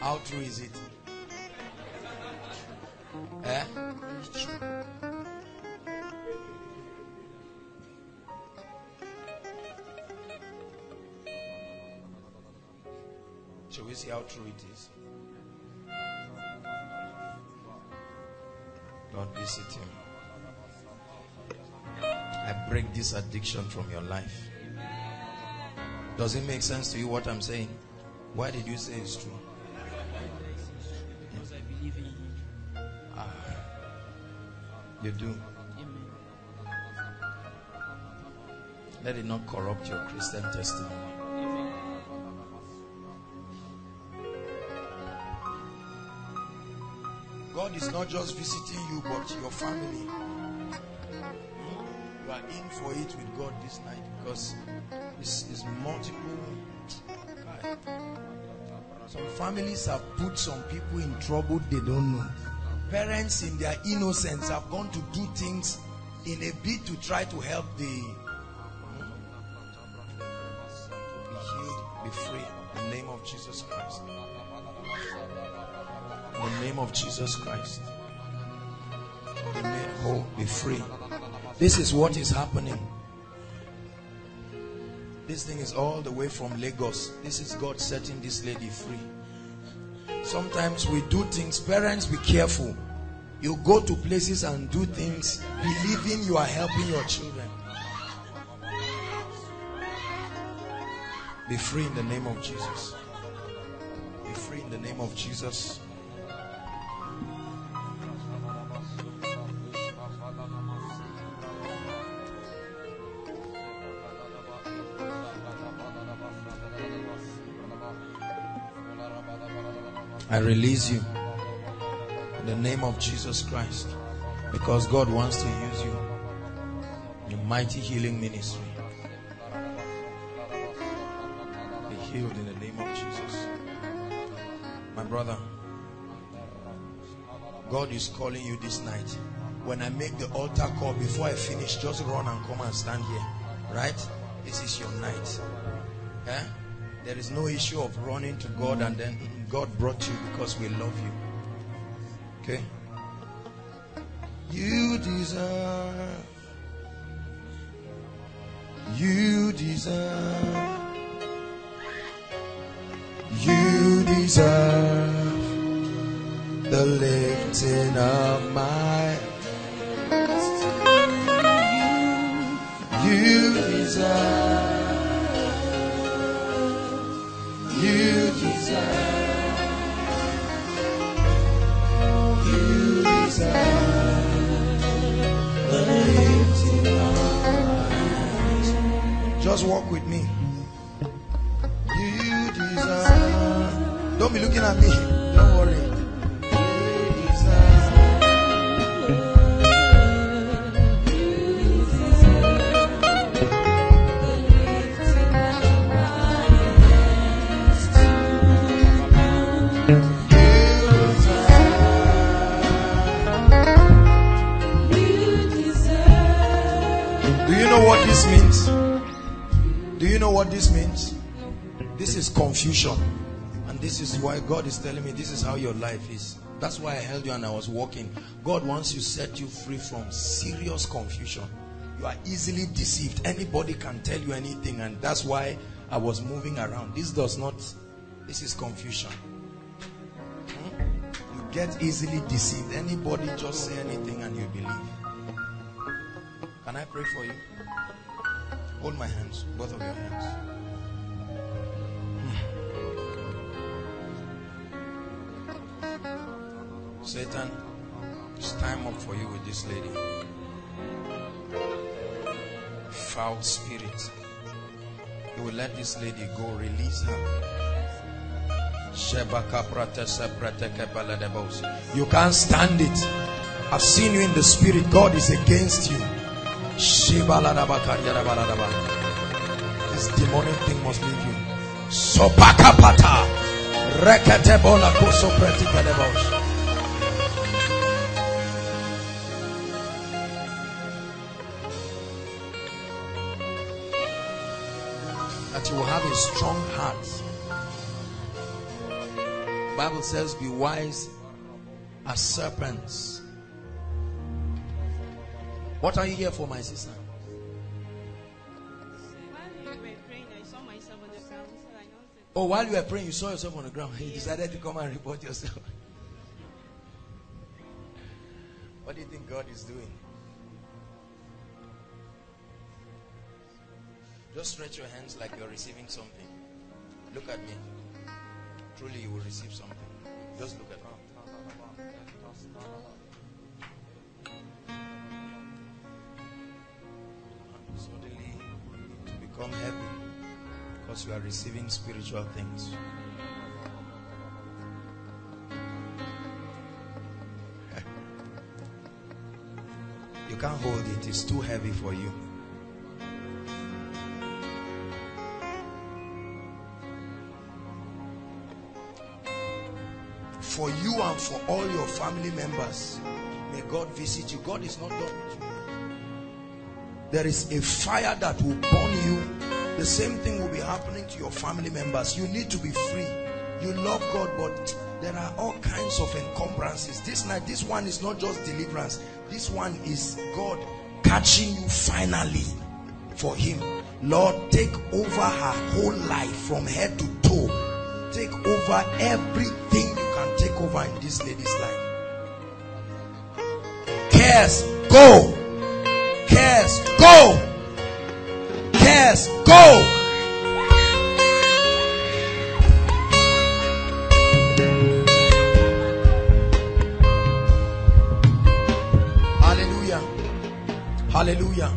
How true is it? Eh? It's true. Shall we see how true it is? Lord, visit him. I break this addiction from your life. Does it make sense to you what I'm saying? Why did you say it's true? You do. Amen. Let it not corrupt your Christian testimony. Amen. God is not just visiting you, but your family. You are in for it with God this night, because this is multiple. Some families have put some people in trouble they don't know. Parents in their innocence have gone to do things in a bid to try to help the be healed, be free in the name of Jesus Christ. In the name of Jesus Christ. Be made whole, be free. This is what is happening. This thing is all the way from Lagos. This is God setting this lady free. Sometimes we do things, parents, be careful. You go to places and do things believing you are helping your children. Be free in the name of Jesus. Be free in the name of Jesus. I release you in the name of Jesus Christ, because God wants to use you in a mighty healing ministry. Be healed in the name of Jesus. My brother, God is calling you this night. When I make the altar call, before I finish, just run and come and stand here. Right? This is your night. Eh? There is no issue of running to God and then God brought you because we love you. Okay? You deserve the lifting of my hands. You deserve the lifting of my hands. Just walk with me. You deserve. Don't be looking at me. Don't worry. What this means? This is confusion, and this is why God is telling me this is how your life is. That's why I held you and I was walking. God wants you, set you free from serious confusion. You are easily deceived. Anybody can tell you anything, and that's why I was moving around. This is confusion. You get easily deceived. Anybody just say anything and you believe. Can I pray for you? Hold my hands, both of your hands. Satan, it's time up for you with this lady. Foul spirit. You will let this lady go. Release her. You can't stand it. I've seen you in the spirit. God is against you. This demonic thing must leave you. Sopakapata. Reketebola kosopretikadebos. You will have a strong heart. The Bible says, be wise as serpents. What are you here for, my sister? While you were praying, I saw myself on the ground. So I noticed. Oh, while you were praying, you saw yourself on the ground. You decided to come and report yourself. What do you think God is doing? Just stretch your hands like you're receiving something. Look at me. Truly, you will receive something. Just look at me. And suddenly, to become heavy because you are receiving spiritual things. You can't hold it. It's too heavy for you. For you and for all your family members, may God visit you. God is not done with you. There is a fire that will burn you. The same thing will be happening to your family members. You need to be free. You love God, but there are all kinds of encumbrances. This night, this one is not just deliverance. This one is God catching you finally for Him. Lord, take over her whole life from head to toe. Take over everything take over in this lady's life. Cares, go. Cares, go. Cares, go. Hallelujah. Hallelujah.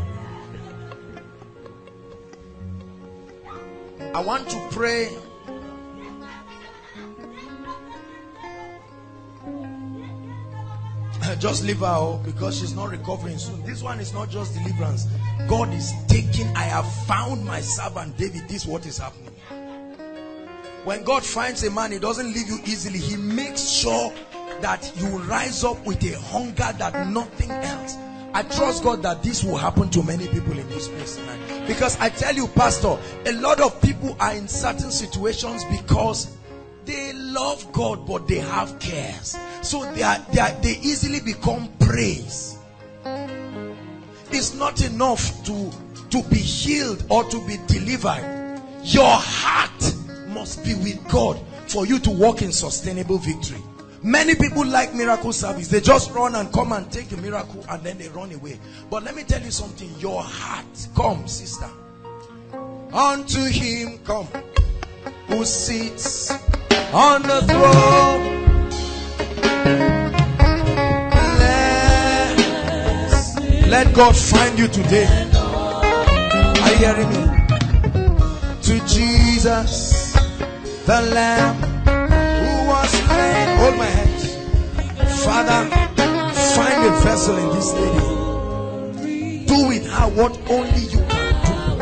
I want to pray. Just leave her out because she's not recovering soon. This one is not just deliverance. God is taking. I have found my servant David. This is what is happening. When God finds a man, He doesn't leave you easily. He makes sure that you rise up with a hunger that nothing else. I trust God that this will happen to many people in this place tonight. Because I tell you, Pastor, a lot of people are in certain situations because they love God, but they have cares. So they easily become praise. It's not enough to be healed or to be delivered. Your heart must be with God for you to walk in sustainable victory. Many people like miracle service. They just run and come and take a miracle and then they run away. But let me tell you something. Your heart. Come, sister. Unto Him, come, who sits on the throne. Let God find you today. Are you hearing me? To Jesus, the Lamb who was slain. Hold my hands. Father, find a vessel in this lady. Do with her what only you can do.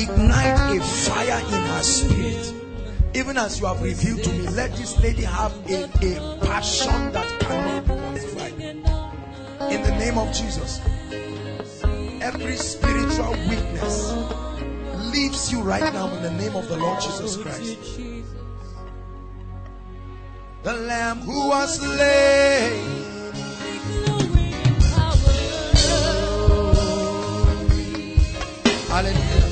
Ignite a fire in her spirit. Even as you have revealed to me, let this lady have a passion that cannot be quantified. In the name of Jesus, every spiritual weakness leaves you right now in the name of the Lord Jesus Christ. the Lamb who was slain. Hallelujah.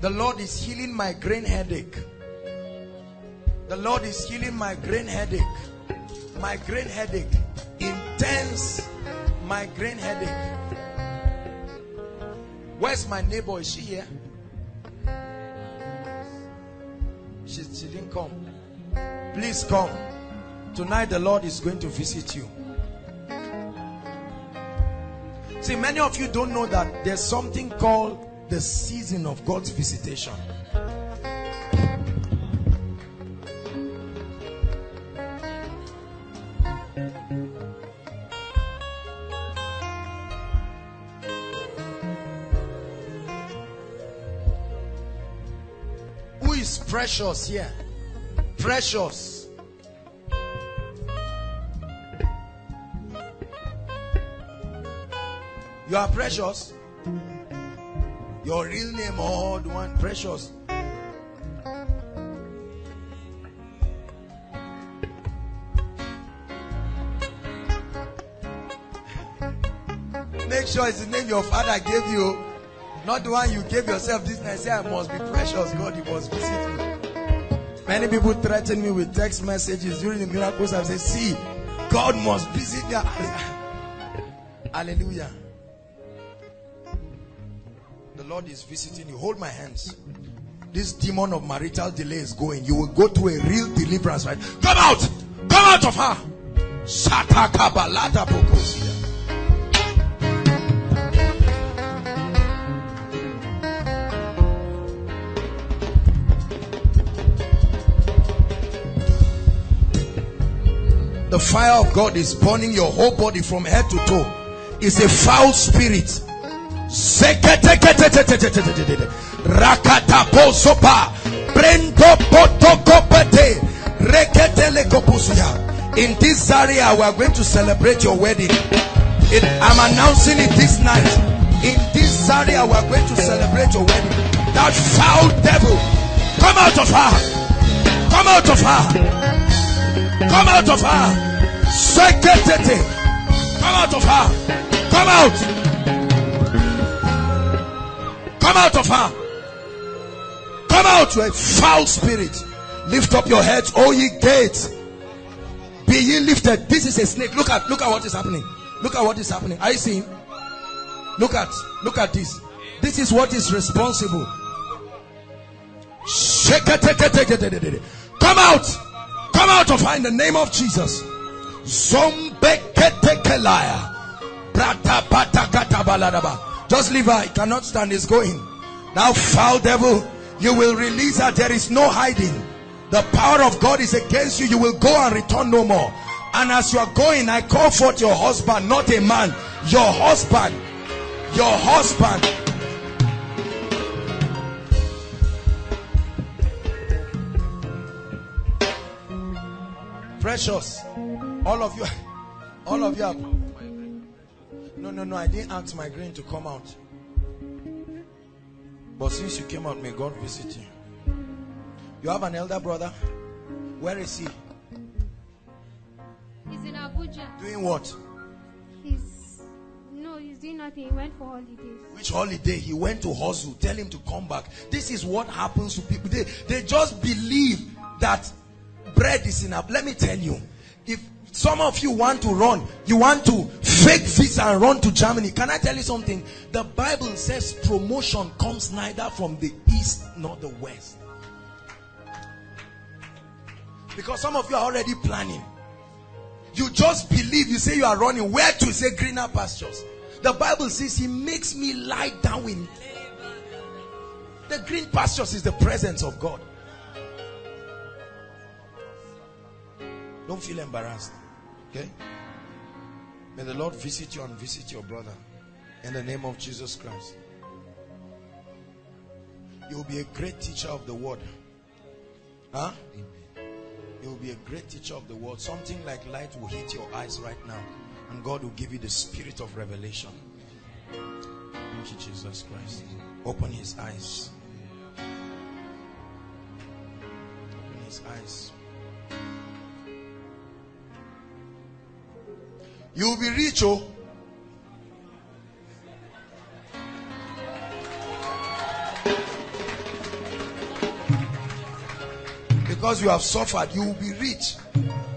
The Lord is healing my migraine headache. The Lord is healing my migraine headache. Migraine headache. Intense migraine headache. Where's my neighbor? Is she here? She didn't come. Please come. Tonight the Lord is going to visit you. See, many of you don't know that there's something called the season of God's visitation. Who is precious here? Precious. You are precious. Your real name, old one, precious. Make sure it's the name your father gave you, not the one you gave yourself this night. Say, I must be precious. God, you must visit me. Many people threaten me with text messages during the miracles. I say, see, God must visit you. Hallelujah. Lord is visiting you. Hold my hands. This demon of marital delay is going. You will go to a real deliverance, right? Come out! Come out of her! The fire of God is burning your whole body from head to toe. It's a foul spirit. In this area we are going to celebrate your wedding. I'm announcing it this night. In this area we are going to celebrate your wedding. That foul devil, come out of her, come out of her, come out of her, come out of her, come out. Come out of her. Come out, you foul spirit. Lift up your heads, O ye gates. Be ye lifted. This is a snake. Look at what is happening. Look at what is happening. Are you seeing? Look at this. This is what is responsible. Come out. Come out of her in the name of Jesus. Just leave her. It cannot stand. It's going. Now, foul devil, you will release her. There is no hiding. The power of God is against you. You will go and return no more. And as you are going, I call forth your husband, not a man. Your husband. Your husband. Precious. All of you are... No, I didn't ask my migraine to come out. But since you came out, may God visit you. You have an elder brother? Where is he? He's in Abuja. Doing what? He's doing nothing. He went for holidays. Which holiday? He went to hustle. Tell him to come back. This is what happens to people. They just believe that bread is enough. Let me tell you. If some of you want to run, you want to fake visa and run to Germany. Can I tell you something? The Bible says promotion comes neither from the east nor the west. Because some of you are already planning. You just believe, you say you are running. Where to? Say greener pastures. The Bible says he makes me lie down in the green pastures. Is the presence of God. Don't feel embarrassed. Okay? May the Lord visit you and visit your brother. In the name of Jesus Christ. You'll be a great teacher of the word. Huh? You'll be a great teacher of the word. Something like light will hit your eyes right now. And God will give you the spirit of revelation. Thank you, Jesus Christ. Open his eyes. his eyes. You will be rich, oh. Because you have suffered, you will be rich.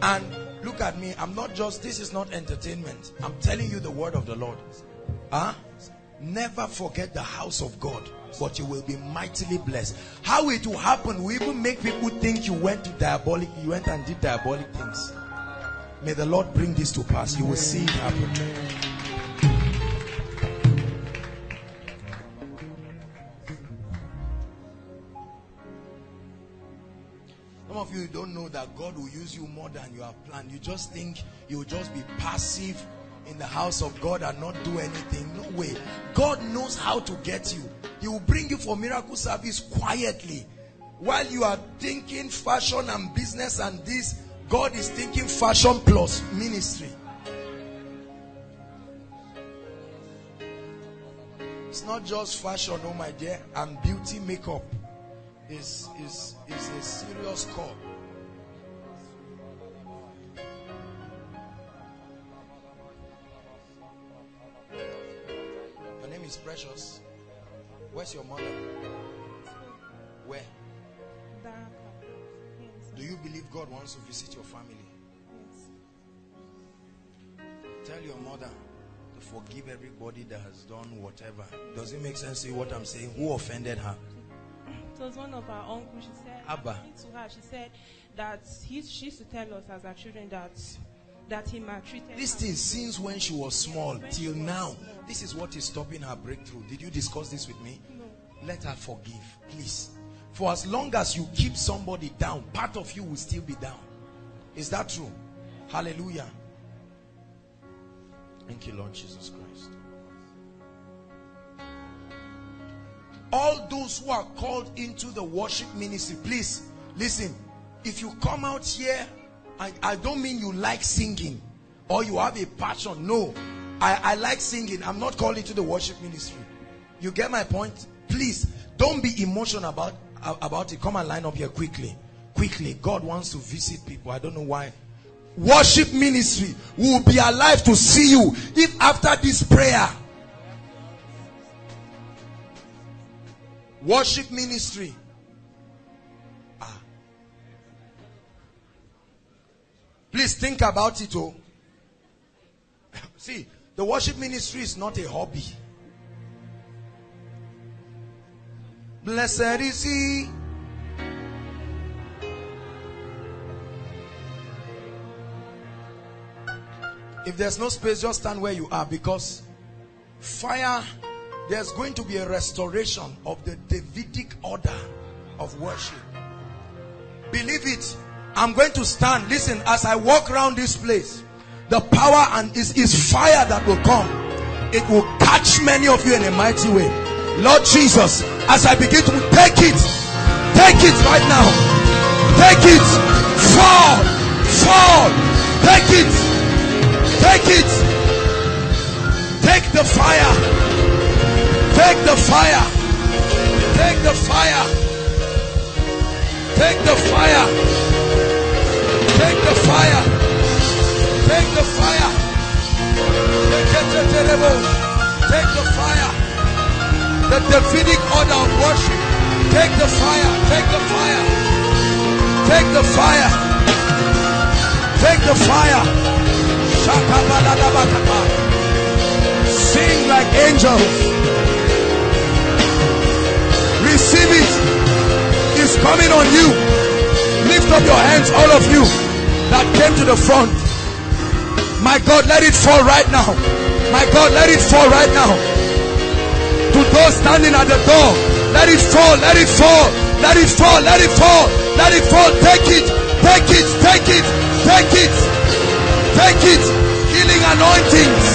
And look at me, I'm not just, this is not entertainment. I'm telling you the word of the Lord. Huh? Never forget the house of God, but you will be mightily blessed. How it will happen will even make people think you went to diabolic, you went and did diabolic things. May the Lord bring this to pass. You will see it happen. Some of you don't know that God will use you more than you have planned. You just think you'll just be passive in the house of God and not do anything. No way. God knows how to get you. He will bring you for miracle service quietly. While you are thinking fashion and business and this, God is thinking fashion plus ministry. It's not just fashion, oh my dear, and beauty makeup. Is a serious call. Your name is Precious. Where's your mother? Where? Do you believe God wants to visit your family? Tell your mother to forgive everybody that has done whatever. Does it make sense to you what I'm saying? Who offended her? It was one of our uncles. She said, Abba. To her, she said that she used to tell us as our children that he maltreated. This thing since when she was small till now. This is what is stopping her breakthrough. Did you discuss this with me? No. Let her forgive, please. For as long as you keep somebody down, part of you will still be down. Is that true? Hallelujah. Thank you, Lord Jesus Christ. All those who are called into the worship ministry, please listen. If you come out here, I don't mean you like singing or you have a passion. No, I like singing. I'm not called into the worship ministry. You get my point? Please don't be emotional about it. Come and line up here quickly. God wants to visit people. I don't know why. Worship ministry will be alive to see you if after this prayer. Worship ministry. Please think about it. Oh, see, the worship ministry is not a hobby. Blessed is he. If there's no space, just stand where you are, because fire. There's going to be a restoration of the Davidic order of worship. Believe it. I'm going to stand. Listen, as I walk around this place, the power and is fire that will come. It will catch many of you in a mighty way. Lord Jesus, as I begin to take it right now. Take it. Fall. Take it. Take the fire. Take the fire. Take the fire. Take the fire. Take the fire. Take the fire. Take the fire. The Davidic order of worship. Take the fire. Take the fire. Take the fire. Take the fire. Sing like angels. Receive it. It's coming on you. Lift up your hands, all of you that came to the front. My God, let it fall right now. My God, let it fall right now. To those standing at the door, let it fall, let it fall, let it fall, let it fall, let it fall. Take it, take it, take it, take it, take it. Healing anointings.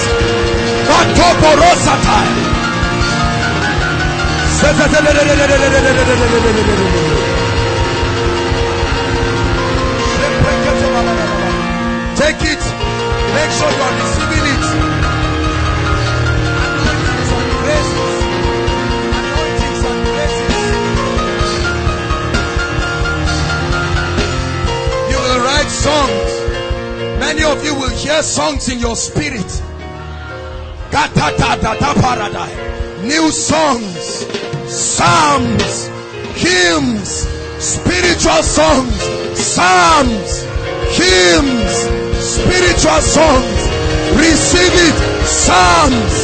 Take it. Make sure you are receiving it. Anointings and graces. Anointings and graces. Many of you will hear songs in your spirit. New songs, psalms, hymns, spiritual songs, psalms, hymns, spiritual songs. Receive it. Psalms,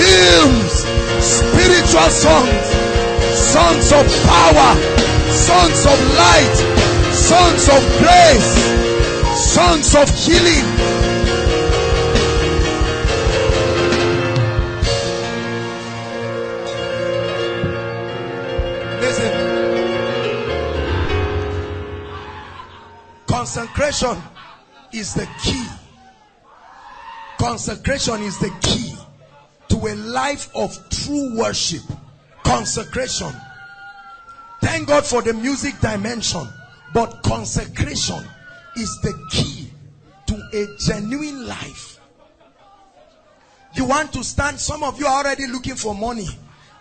hymns, spiritual songs, songs of power, songs of light, songs of grace, songs of healing. Listen, consecration is the key. Consecration is the key to a life of true worship. Consecration. Thank God for the music dimension, but consecration is the key to a genuine life. You want to stand, some of you are already looking for money.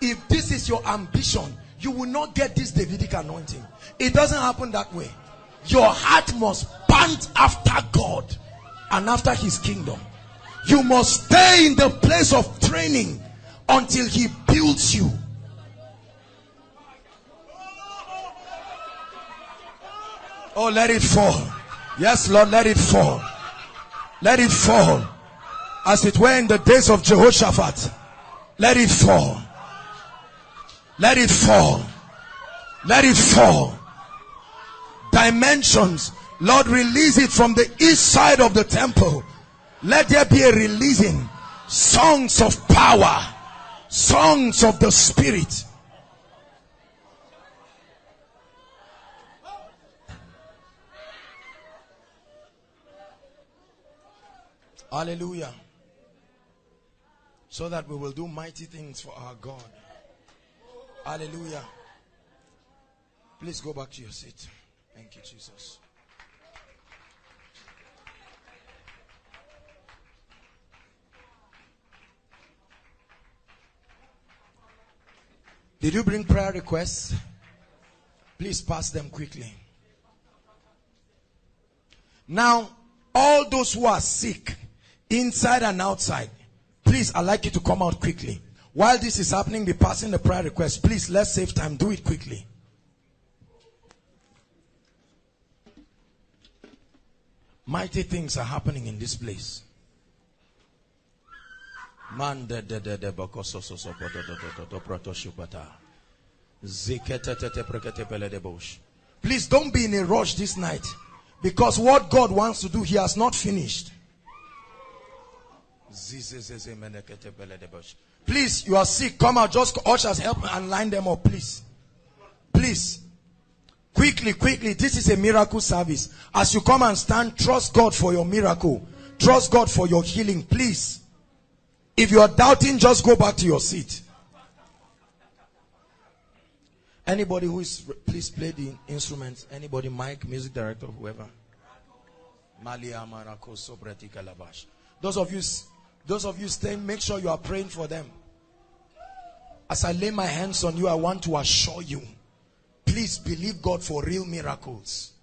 If this is your ambition, you will not get this Davidic anointing. It doesn't happen that way. Your heart must pant after God and after his kingdom. You must stay in the place of training until he builds you. Oh, let it fall. Yes, Lord, let it fall. Let it fall. As it were in the days of Jehoshaphat. Let it fall. Let it fall. Let it fall. Dimensions. Lord, release it from the east side of the temple. Let there be a releasing. Songs of power, songs of the spirit. Hallelujah. So that we will do mighty things for our God. Hallelujah. Please go back to your seat. Thank you, Jesus. Did you bring prayer requests? Please pass them quickly. Now, all those who are sick, inside and outside, please, I'd like you to come out quickly. While this is happening, be passing the prayer requests. Please, let's save time. Do it quickly. Mighty things are happening in this place. Man de bokososo bodo pratoshupata ziketete preketepele de bosh. Please don't be in a rush this night, because what God wants to do, he has not finished. Please, you are sick, come out. Just ushers, help and line them up, please. Please, quickly, quickly. This is a miracle service. As you come and stand, trust God for your miracle. Trust God for your healing, please. If you are doubting, just go back to your seat. Anybody who is, please play the instruments. Anybody, mic, music director, whoever. Those of you staying, make sure you are praying for them. As I lay my hands on you, I want to assure you, please believe God for real miracles.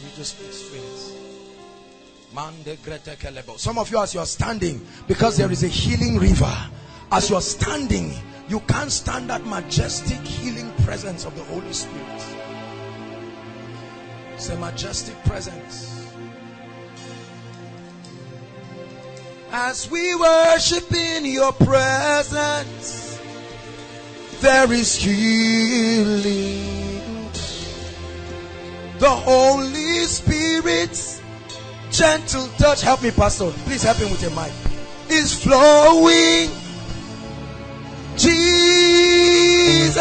You just experience. Some of you, as you are standing, because there is a healing river, as you are standing, you can't stand that majestic healing presence of the Holy Spirit. It's a majestic presence. As we worship in your presence, there is healing. The Holy Spirit's gentle touch. Help me, Pastor. Please help him with a mic. Is flowing. Jesus,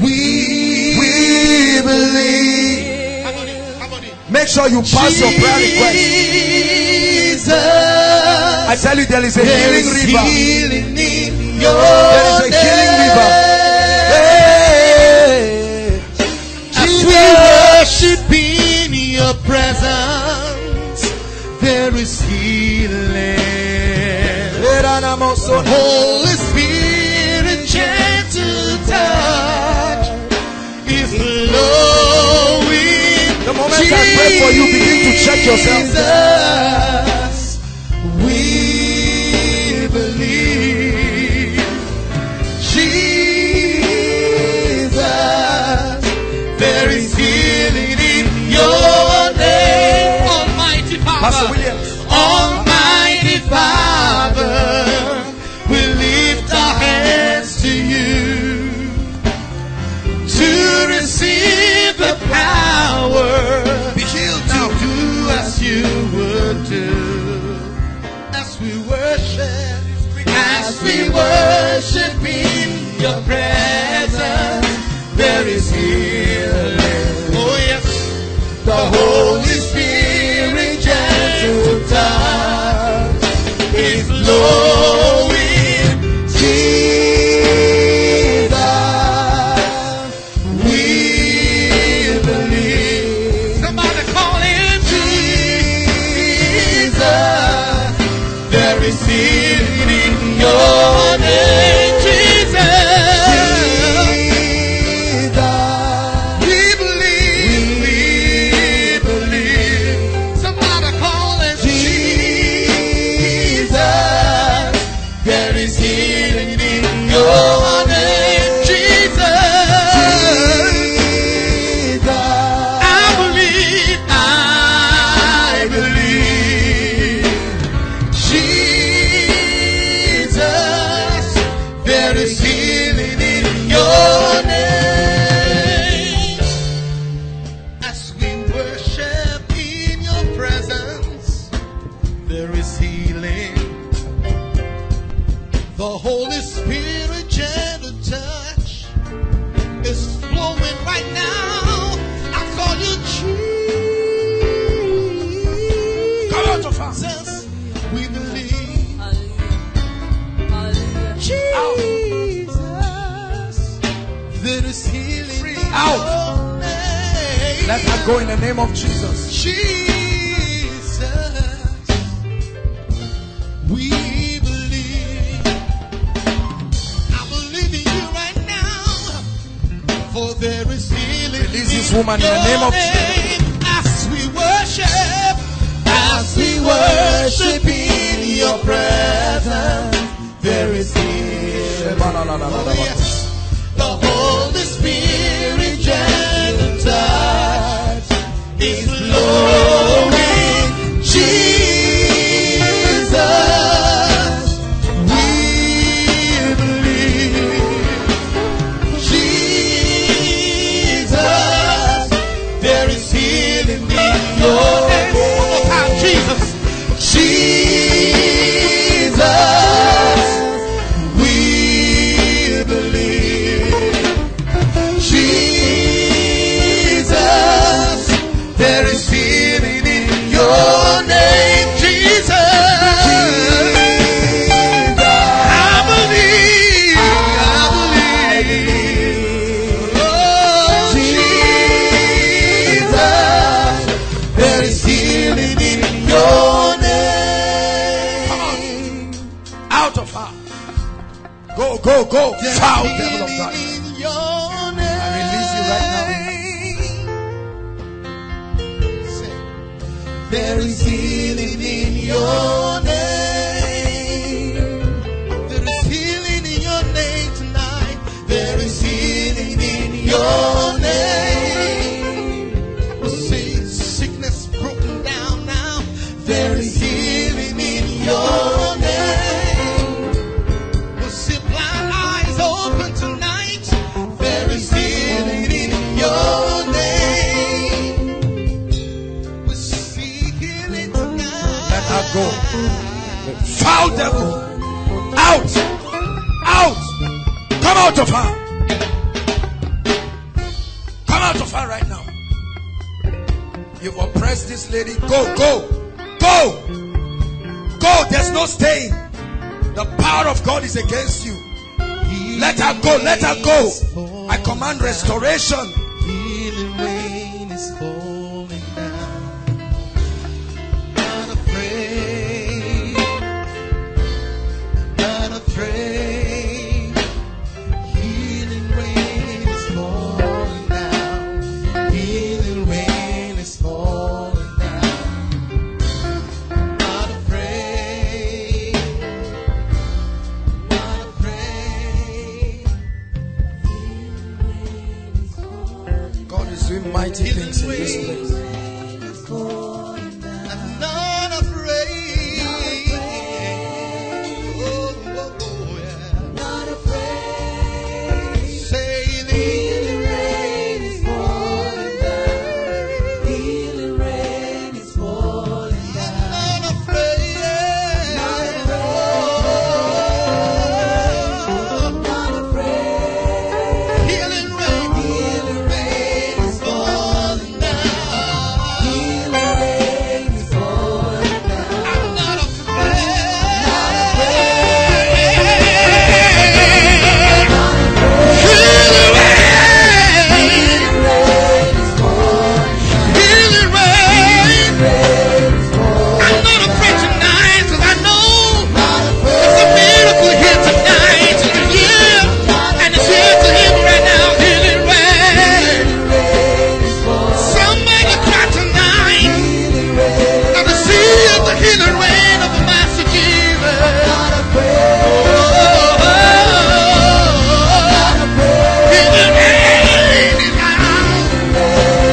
we believe. Somebody. Make sure you pass Jesus, your prayer request. Jesus, I tell you, there is a healing river. There is a healing river. Worship in your presence, there is healing. Holy Spirit, for you, begin to check yourself. Jesus, we believe. Jesus, there is healing in your name. Almighty Father. Pastor Williams. Almighty Father, we lift our hands to you to receive the power. Be healed now. To do as you would do. As we worship in your presence, there is healing. Oh yes, the Holy Spirit gentle touch is Lord. Go in the name of Jesus. Jesus, we believe. I believe in you right now, for there is healing. Release this woman in the name of Jesus. As we worship in your presence, there is healing. Oh, yes. The Holy Spirit gentle touch is flowing. Jesus, we believe. Jesus, there is healing in your name. Jesus, Jesus, we believe. Jesus, there is healing in your name, Jesus. I believe, oh, Jesus, there is healing in your name. Come on, out of her. Go, go, go. Foul devil of darkness. There is healing in your name. There is healing in your name tonight. There is healing in your name. We see sickness broken down now. There is healing in your name. We see blind eyes open tonight. There is healing in your name. Go. Foul devil, out, out, come out of her, come out of her right now. You've oppressed this lady. Go, go, go, go. There's no staying. The power of God is against you. Let her go, let her go. I command restoration. Healing rain is falling down. Pray, healing rain is falling down. Healing rain is falling down. is doing mighty things in this place. I'm not afraid. Say the healing rain is falling down. Healing rain is falling down. I'm not afraid. I'm not afraid. Healing rain is falling down. Healing rain is falling down. I'm not afraid. Healing rain. Healing rain is falling down. Healing rain. Healing rain is falling I'm not afraid tonight, because I know there's a miracle here tonight. It's here, and it's here to him right now. Healing rain. Rain is falling. Somebody cry tonight. I receive the healing rain of the Master Jesus. Healing rain is out. Healing rain is out. I'm not afraid. Healing rain is falling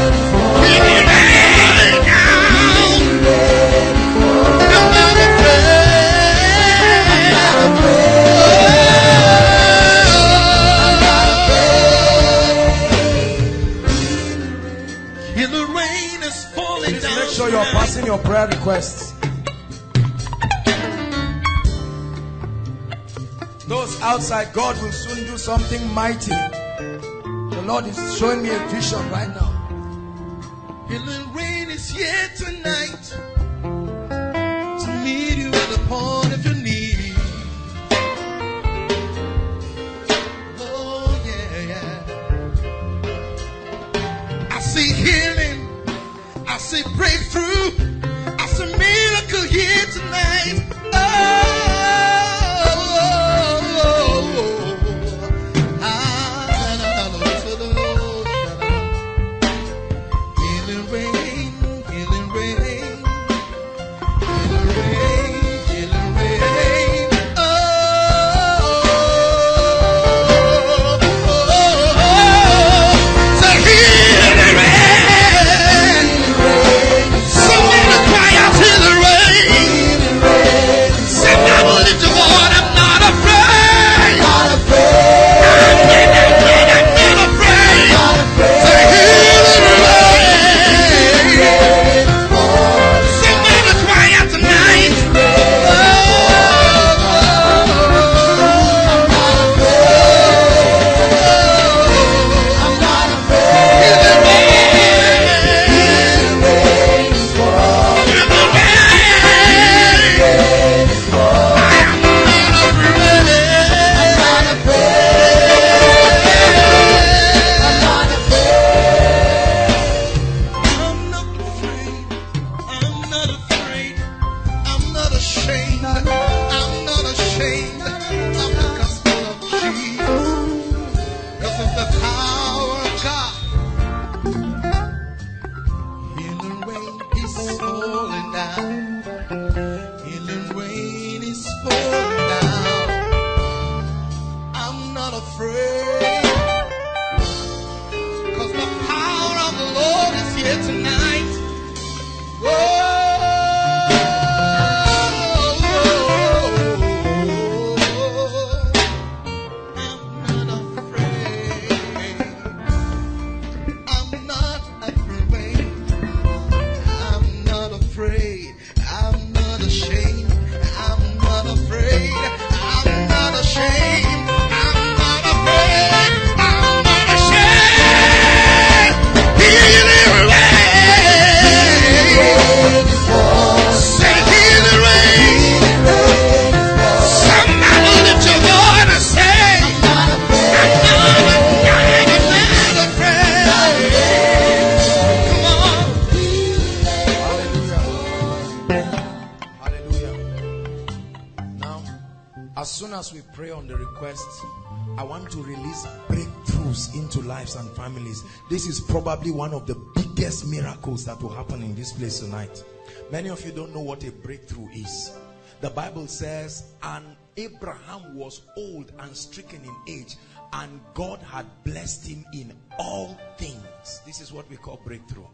Please down. make sure you are passing your prayer requests. Those outside, God will soon do something mighty. The Lord is showing me a vision right now. Healing rain is here tonight to meet you at the point of your need. Oh yeah. I see healing. I see breakthrough. I see miracle here tonight. Healing rain, healing rain, healing rain, healing rain. So healing rain. Somebody cry out, healing rain. Say, I will lift the Lord. I'm not afraid. I'm not afraid. Say, healing rain. Somebody cry out tonight. I'm not afraid. I'm not afraid. I'm not ashamed. I'm not ashamed of the gospel of Jesus. Because of the power of God. Healing rain is falling down. Healing rain is falling down. I'm not afraid. Because the power of the Lord is here tonight. Whoa. I'm not afraid. I'm not afraid. I'm not afraid. I'm not ashamed. I'm not afraid. I'm not ashamed. I'm not afraid. I'm not ashamed. Healing rain. Say healing rain. Somebody lift your voice and say, I'm not afraid. Come on. Hallelujah. Hallelujah. Now, as soon as we pray on the request, I want to release breakthroughs into lives and families. This is probably one of the biggest miracles that will happen in this place tonight. Many of you don't know what a breakthrough is. The Bible says, and Abraham was old and stricken in age, and God had blessed him in all things. This is what we call breakthrough.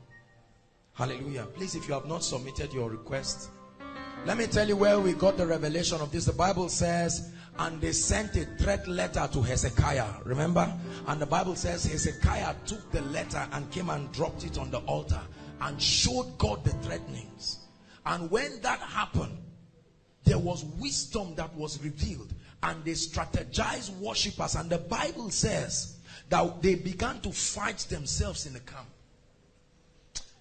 Hallelujah. Please, if you have not submitted your request, let me tell you where we got the revelation of this. The Bible says, and they sent a threat letter to Hezekiah. Remember? And the Bible says Hezekiah took the letter and came and dropped it on the altar and showed God the threatenings. And when that happened, there was wisdom that was revealed, and they strategized worshipers. And the Bible says that they began to fight themselves in the camp.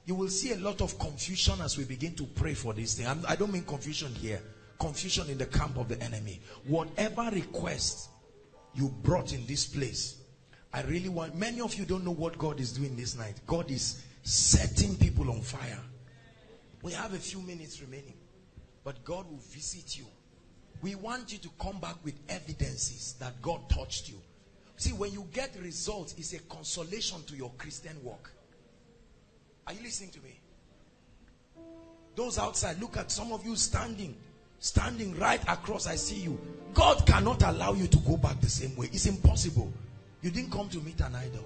You will see a lot of confusion as we begin to pray for this thing. I don't mean confusion here. Confusion in the camp of the enemy. Whatever request you brought in this place, I really want... Many of you don't know what God is doing this night. God is setting people on fire. We have a few minutes remaining, but God will visit you. We want you to come back with evidences that God touched you. See, when you get results, it's a consolation to your Christian walk. Are you listening to me? Those outside, look at some of you standing right across. I see you. God cannot allow you to go back the same way. It's impossible. You didn't come to meet an idol.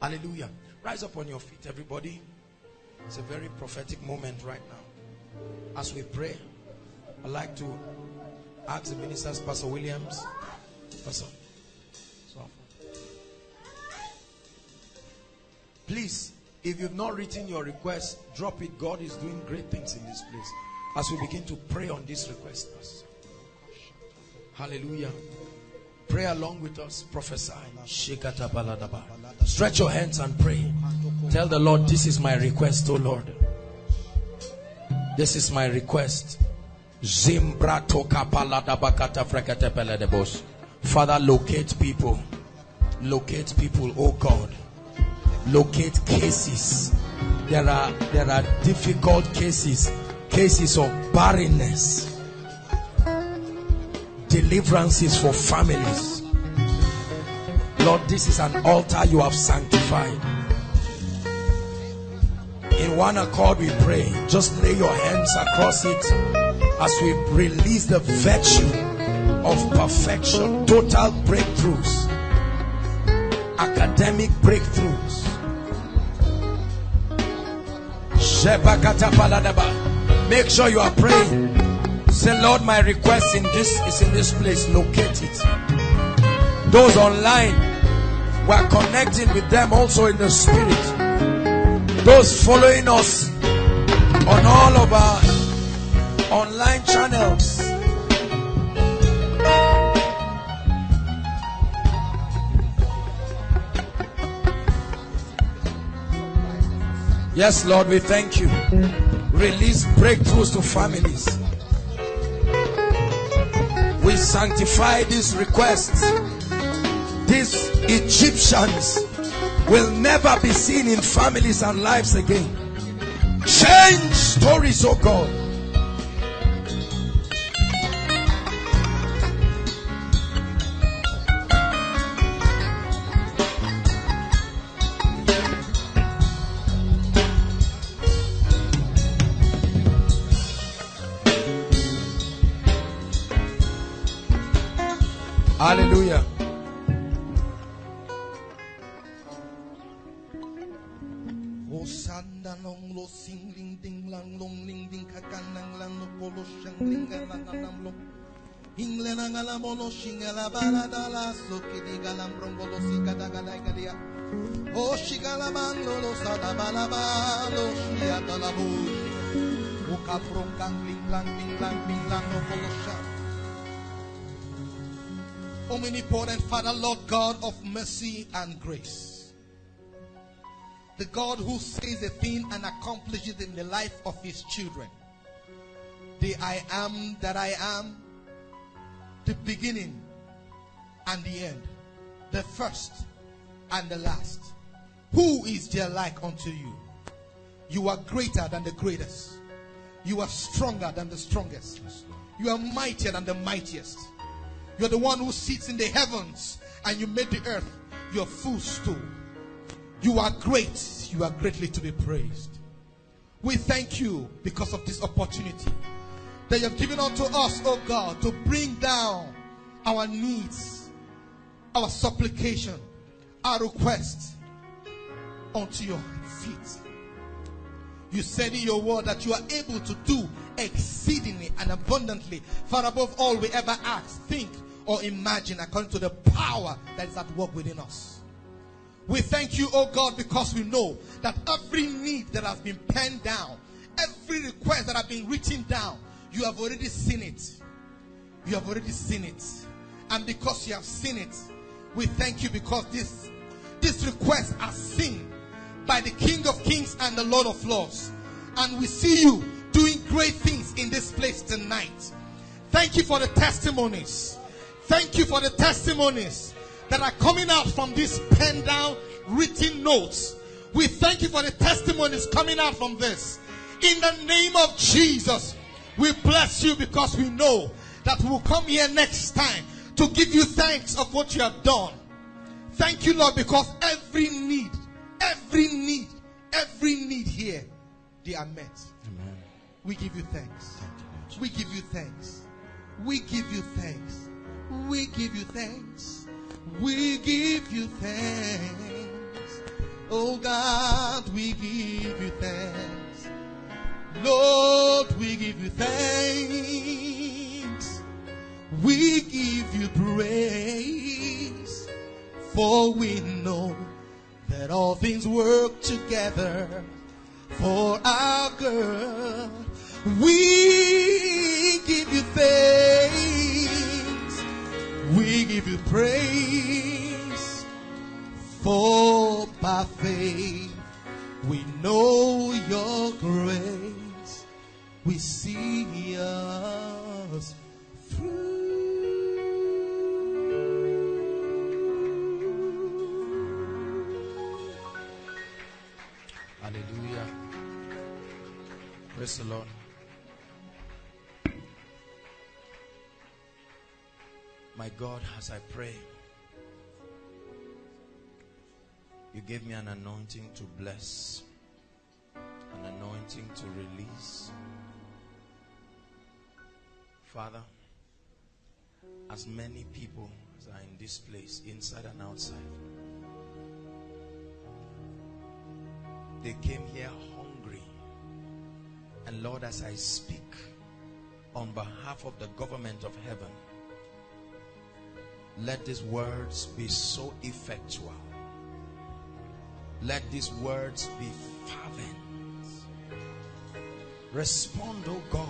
Hallelujah. Rise up on your feet, everybody. It's a very prophetic moment right now. As we pray, I'd like to ask the ministers, Pastor Williams, Pastor. Please, if you've not written your request, drop it. God is doing great things in this place. As we begin to pray on this request, Pastor. Hallelujah. Pray along with us. Prophesy. Stretch your hands and pray. Tell the Lord, this is my request, O Lord. This is my request. Father, locate people. Locate people, O God. Locate cases. There are difficult cases, cases of barrenness, deliverances for families. Lord, this is an altar you have sanctified. In one accord we pray. Just lay your hands across it as we release the virtue of perfection, total breakthroughs, academic breakthroughs. Make sure you are praying. Say, Lord, my request is in this place. Locate it. Those online, we are connecting with them also in the spirit. Those following us on all of our online channels. Yes, Lord, we thank you. Release breakthroughs to families. We sanctify these requests. These Egyptians will never be seen in families and lives again. Change stories, oh God. Hallelujah. Omnipotent Father, Lord God of mercy and grace, the God who says a thing and accomplishes it in the life of his children, the I am that I am, the beginning and the end, the first and the last. Who is there like unto you? You are greater than the greatest. You are stronger than the strongest. You are mightier than the mightiest. You are the one who sits in the heavens and you made the earth your footstool. You are great. You are greatly to be praised. We thank you because of this opportunity that you have given unto us, oh God, to bring down our needs our supplication, our request unto your feet. You said in your word that you are able to do exceedingly and abundantly, far above all we ever ask, think, or imagine, according to the power that is at work within us. We thank you, oh God, because we know that every need that has been penned down, every request that has been written down, you have already seen it. You have already seen it. And because you have seen it, we thank you, because these requests are seen by the King of Kings and the Lord of Lords. And we see you doing great things in this place tonight. Thank you for the testimonies. Thank you for the testimonies that are coming out from these pen down written notes. We thank you for the testimonies coming out from this. In the name of Jesus, we bless you, because we know that we will come here next time to give you thanks of what you have done. Thank you, Lord, because every need here, they are met. Amen. We give you thanks. We give you thanks. We give you thanks. We give you thanks. We give you thanks. Oh God, we give you thanks. Lord, we give you thanks. We give you praise. For we know that all things work together for our good. We give you thanks. We give you praise. For by faith we know your grace. We see us through. Hallelujah. Praise the Lord. My God, as I pray, you gave me an anointing to bless, an anointing to release. Father, as many people as are in this place, inside and outside, they came here hungry. And Lord, as I speak on behalf of the government of heaven, let these words be so effectual. Let these words be fervent. Respond, O God.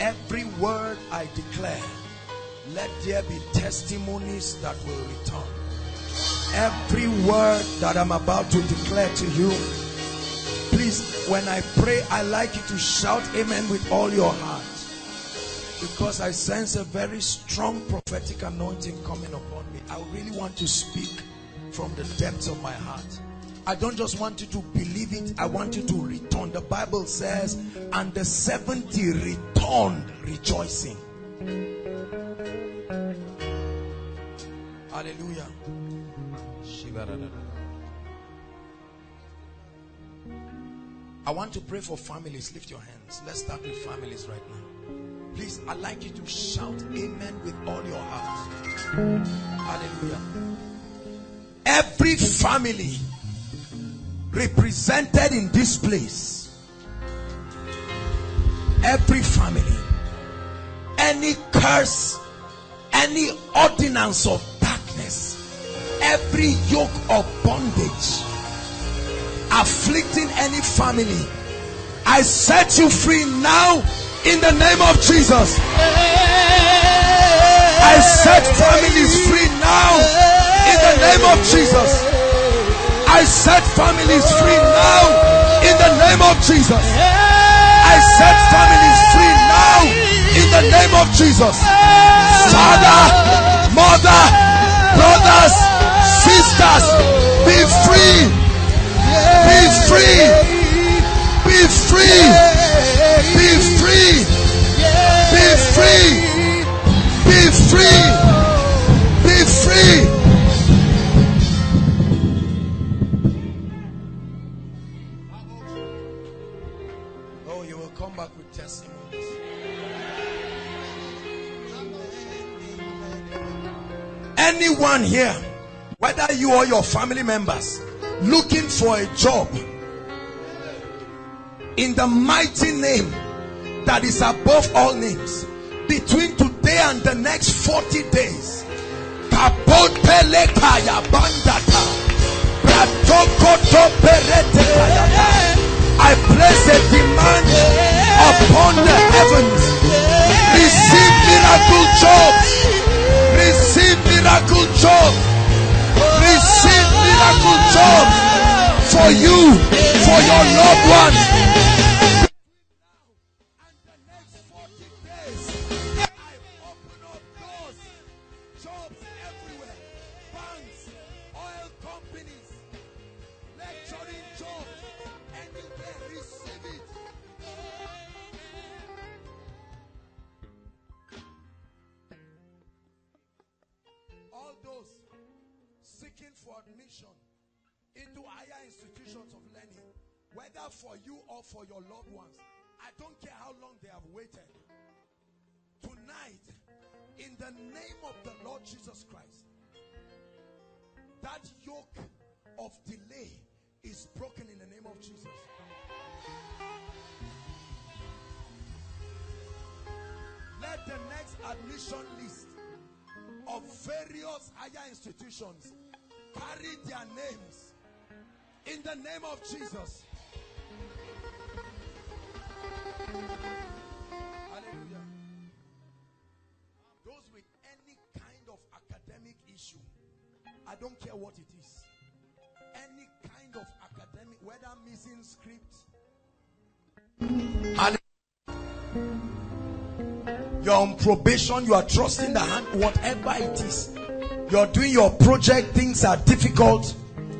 Every word I declare, let there be testimonies that will return. Every word that I'm about to declare to you, please, when I pray, I like you to shout amen with all your heart, because I sense a very strong prophetic anointing coming upon me. I really want to speak from the depths of my heart. I don't just want you to believe it, I want you to return. The Bible says, and the 70 returned rejoicing. Hallelujah. I want to pray for families. Lift your hands. Let's start with families right now. Please, I'd like you to shout amen with all your heart. Hallelujah. Every family represented in this place, every family, any curse, any ordinance of darkness, every yoke of bondage afflicting any family, I set you free now in the name of Jesus. I set families free now in the name of Jesus. I set families free now in the name of Jesus. I set families free now in the name of Jesus. Father, mother, brothers, sisters, be free. Be free. Be free. Be free. Be free. Be free. Be free. Oh, you will come back with testimonies. anyone here, whether you or your family members, looking for a job, in the mighty name that is above all names, between today and the next 40 days, I place a demand upon the heavens. Receive miracle jobs. Receive miracle jobs. Receive miracle jobs for you, for your loved ones. For you or for your loved ones, I don't care how long they have waited. Tonight, in the name of the Lord Jesus Christ, that yoke of delay is broken in the name of Jesus. Let the next admission list of various higher institutions carry their names in the name of Jesus. Hallelujah. Those with any kind of academic issue, I don't care what it is, any kind of academic, whether missing script, you're on probation, you are trusting the hand, whatever it is, you're doing your project, things are difficult,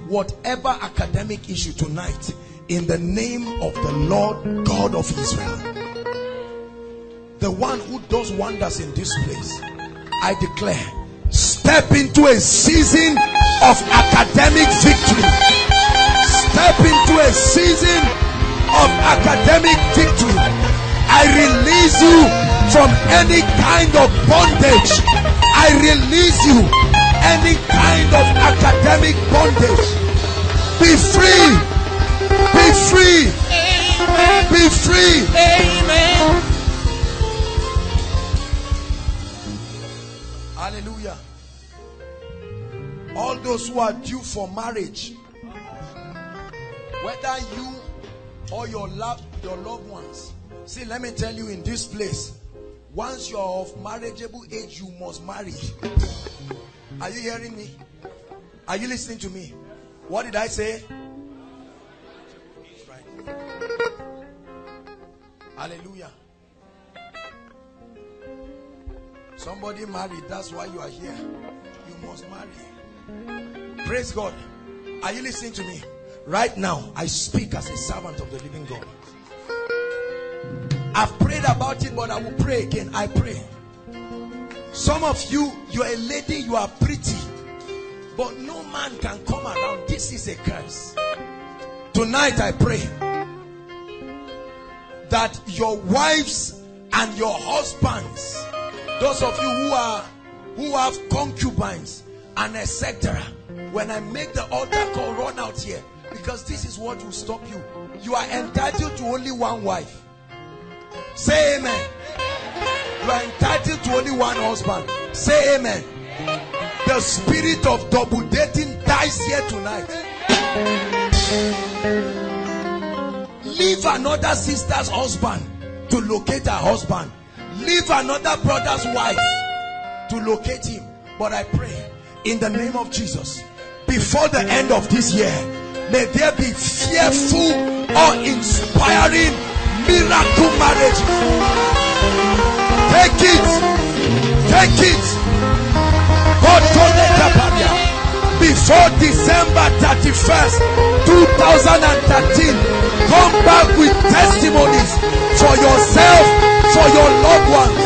whatever academic issue, tonight, in the name of the Lord God of Israel, the one who does wonders in this place, I declare, step into a season of academic victory. Step into a season of academic victory. I release you from any kind of bondage. I release you any kind of academic bondage. Be free. Be free. Amen. Be free. Amen. Hallelujah. All those who are due for marriage, whether you or your loved ones, see, let me tell you, in this place, once you're of marriageable age, you must marry. Are you hearing me? Are you listening to me? What did I say? Hallelujah. Somebody married, that's why you are here. You must marry. Praise God. Are you listening to me? Right now, I speak as a servant of the living God. I've prayed about it, but I will pray again. I pray. Some of you, you're a lady, you are pretty, but no man can come around. This is a curse. Tonight I pray that your wives and your husbands, those of you who have concubines and etc., when I make the altar call, run out here, because this is what will stop you. You are entitled to only one wife. Say amen. You are entitled to only one husband. Say amen. The spirit of double dating dies here tonight. Leave another sister's husband to locate her husband. Leave another brother's wife to locate him. But I pray in the name of Jesus, before the end of this year, may there be fearful or inspiring miracle marriages. Take it. Take it. Before December 31st, 2013, come back with testimonies for yourself, for your loved ones.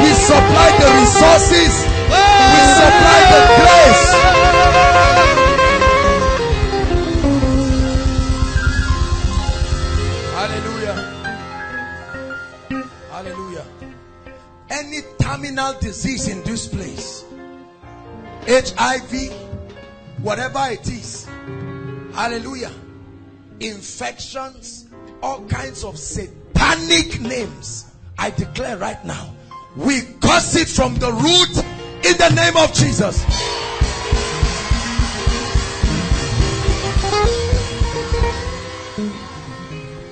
We supply the resources, we supply the grace. Hallelujah. Hallelujah. Any terminal disease in this place, HIV, whatever it is, hallelujah, infections, all kinds of satanic names, I declare right now, we curse it from the root in the name of Jesus.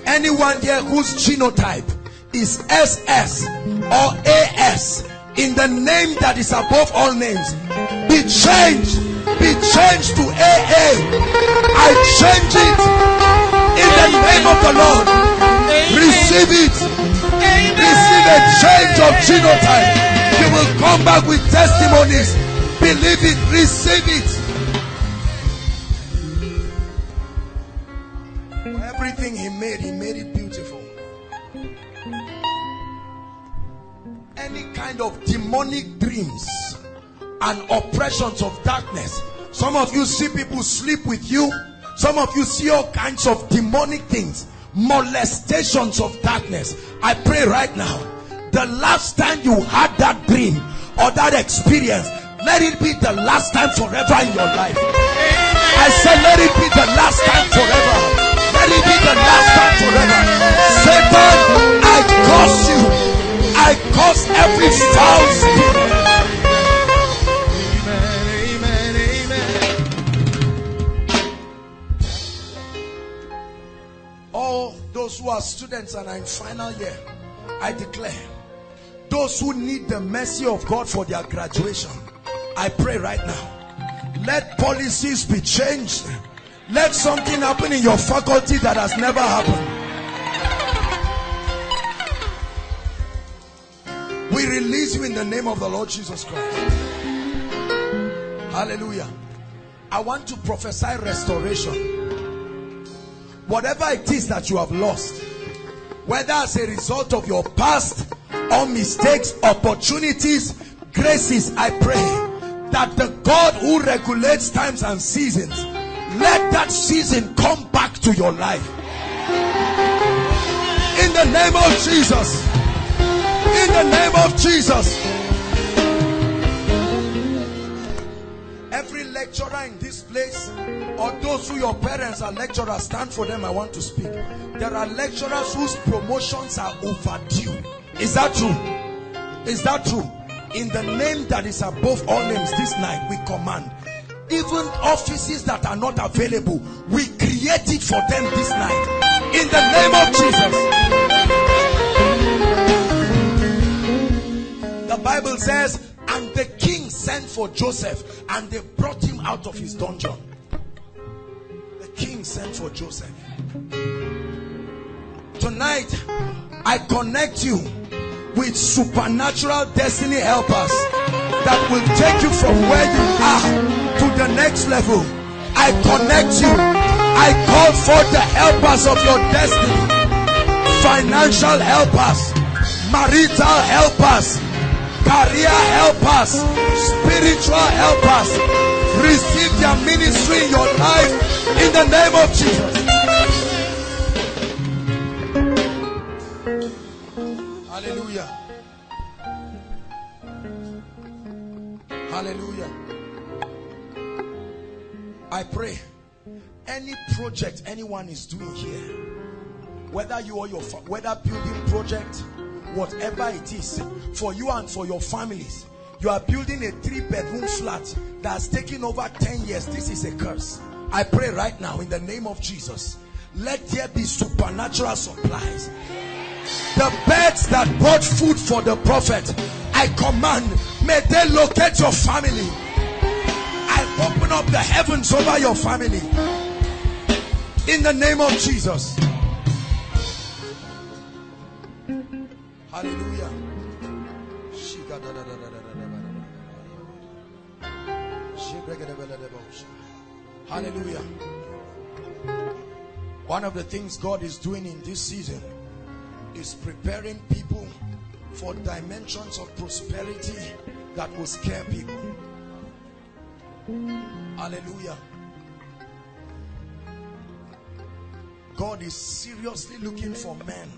Anyone here whose genotype is SS or AS, in the name that is above all names, be changed. Be changed to AA. I change it in the name of the Lord. Receive it. Receive a change of genotype. You will come back with testimonies. Believe it. Receive it. Everything he made it beautiful. Any kind of demonic dreams and oppressions of darkness. Some of you see people sleep with you. Some of you see all kinds of demonic things. Molestations of darkness. I pray right now, the last time you had that dream or that experience, let it be the last time forever in your life. I said let it be the last time forever. Let it be the last time forever. Satan, I curse you. I curse every foul spirit. Amen, amen, amen. All those who are students and are in final year, I declare, those who need the mercy of God for their graduation, I pray right now, let policies be changed. Let something happen in your faculty that has never happened. We release you in the name of the Lord Jesus Christ. Hallelujah. I want to prophesy restoration. Whatever it is that you have lost, whether as a result of your past or mistakes, opportunities, graces, I pray that the God who regulates times and seasons, let that season come back to your life. In the name of Jesus. In the name of Jesus. Every lecturer in this place, or those who your parents are lecturers, stand for them. I want to speak. There are lecturers whose promotions are overdue. Is that true? Is that true? In the name that is above all names, this night we command. Even offices that are not available, we create it for them this night. In the name of Jesus. The Bible says, and the king sent for Joseph, and they brought him out of his dungeon. The king sent for Joseph. Tonight, I connect you with supernatural destiny helpers that will take you from where you are to the next level. I connect you. I call forth the helpers of your destiny. Financial helpers, marital helpers, career helpers, spiritual helpers. Receive their ministry in your life in the name of Jesus. Hallelujah. Hallelujah. I pray any project anyone is doing here, whether you or your whether building project, whatever it is, for you and for your families, you are building a 3-bedroom flat that's taking over 10 years. This is a curse. I pray right now in the name of Jesus, let there be supernatural supplies. The birds that brought food for the prophet, I command, may they locate your family. I open up the heavens over your family in the name of Jesus. Hallelujah. Hallelujah. One of the things God is doing in this season is preparing people for dimensions of prosperity that will scare people. Hallelujah. God is seriously looking for men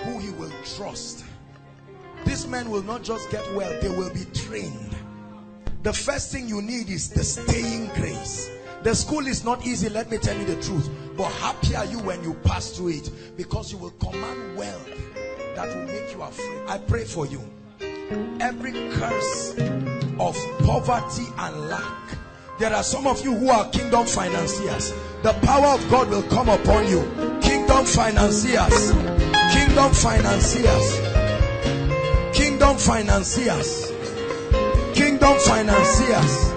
who he will trust. These men will not just get well, they will be trained. The first thing you need is the staying grace. The school is not easy, let me tell you the truth. But happy are you when you pass through it, because you will command wealth that will make you afraid. I pray for you. Every curse of poverty and lack. There are some of you who are kingdom financiers. The power of God will come upon you. Kingdom financiers. Kingdom financiers. Kingdom financiers. Kingdom financiers.